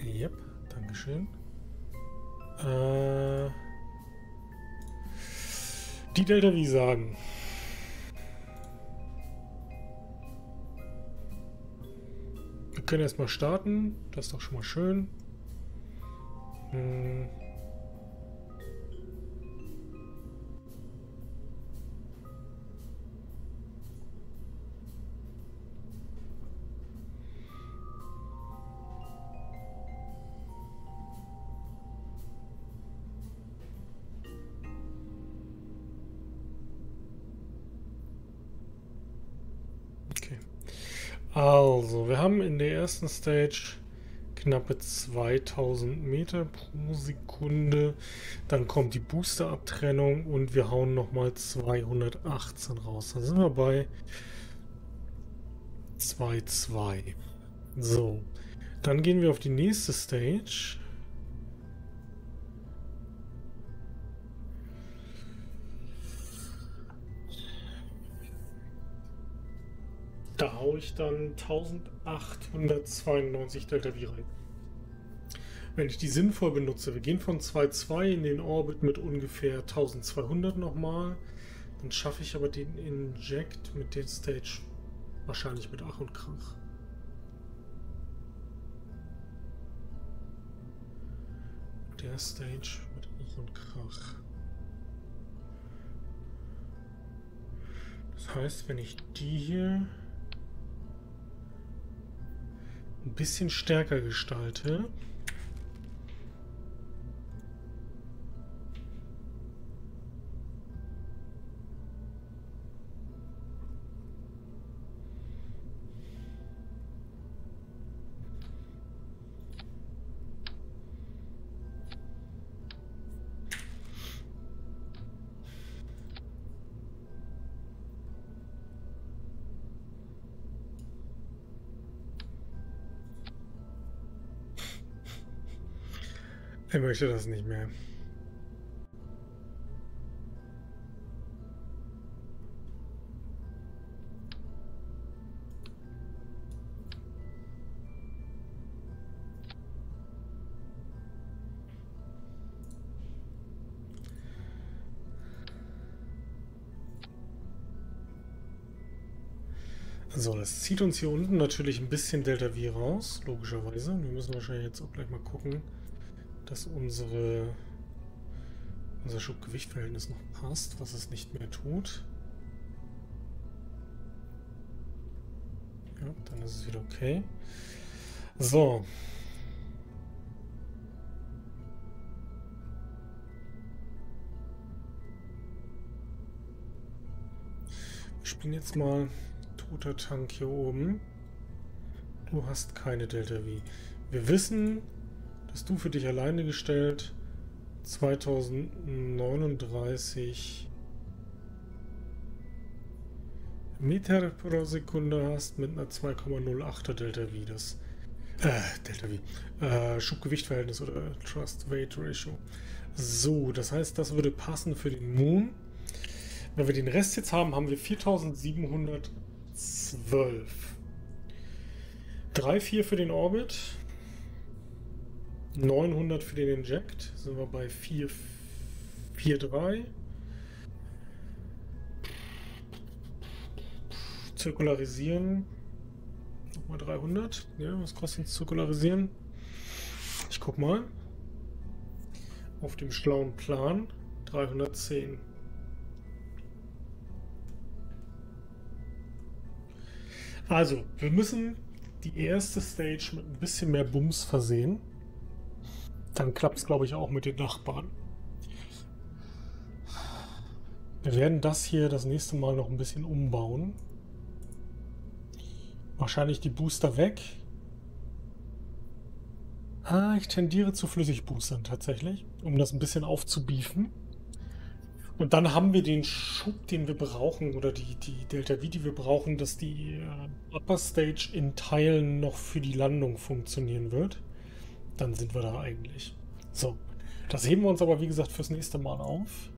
Yep, dankeschön. Die Delta V sagen. Wir können erstmal starten, das ist doch schon mal schön. Also, wir haben in der ersten Stage knappe 2000 Meter pro Sekunde. Dann kommt die Booster-Abtrennung und wir hauen nochmal 218 raus. Dann sind wir bei 2,2. So, dann gehen wir auf die nächste Stage. Da haue ich dann 1892 Delta V rein. Wenn ich die sinnvoll benutze, wir gehen von 2,2 in den Orbit mit ungefähr 1200 nochmal. Dann schaffe ich aber den Inject mit dem Stage wahrscheinlich mit Ach und Krach. Der Stage mit Ach und Krach. Das heißt, wenn ich die hier ein bisschen stärker gestalte, Er möchte das nicht mehr. So, das zieht uns hier unten natürlich ein bisschen Delta V raus, logischerweise. Wir müssen wahrscheinlich jetzt auch gleich mal gucken, dass unser Schubgewichtverhältnis noch passt, was es nicht mehr tut. Ja, dann ist es wieder okay. So. Wir springen jetzt mal. Toter Tank hier oben. Du hast keine Delta V. Wir wissen, dass du für dich alleine gestellt 2039 Meter pro Sekunde hast mit einer 2,08er Delta V. Das Schubgewichtverhältnis oder Thrust Weight Ratio. So, das heißt, das würde passen für den Mün. Wenn wir den Rest jetzt haben, haben wir 4712. 3,4 für den Orbit. 900 für den Inject. Sind wir bei 4,43. Zirkularisieren. Nochmal 300. Ja, was kostet uns Zirkularisieren? Ich guck mal. Auf dem schlauen Plan. 310. Also, wir müssen die erste Stage mit ein bisschen mehr Bums versehen. Dann klappt es, glaube ich, auch mit den Nachbarn. Wir werden das hier das nächste Mal noch ein bisschen umbauen. Wahrscheinlich die Booster weg. Ah, ich tendiere zu Flüssigboostern tatsächlich, um das ein bisschen aufzubiefen. Und dann haben wir den Schub, den wir brauchen, oder die Delta V, die wir brauchen, dass die Upper Stage in Teilen noch für die Landung funktionieren wird. Dann sind wir da eigentlich. So, das heben wir uns aber, wie gesagt, fürs nächste Mal auf.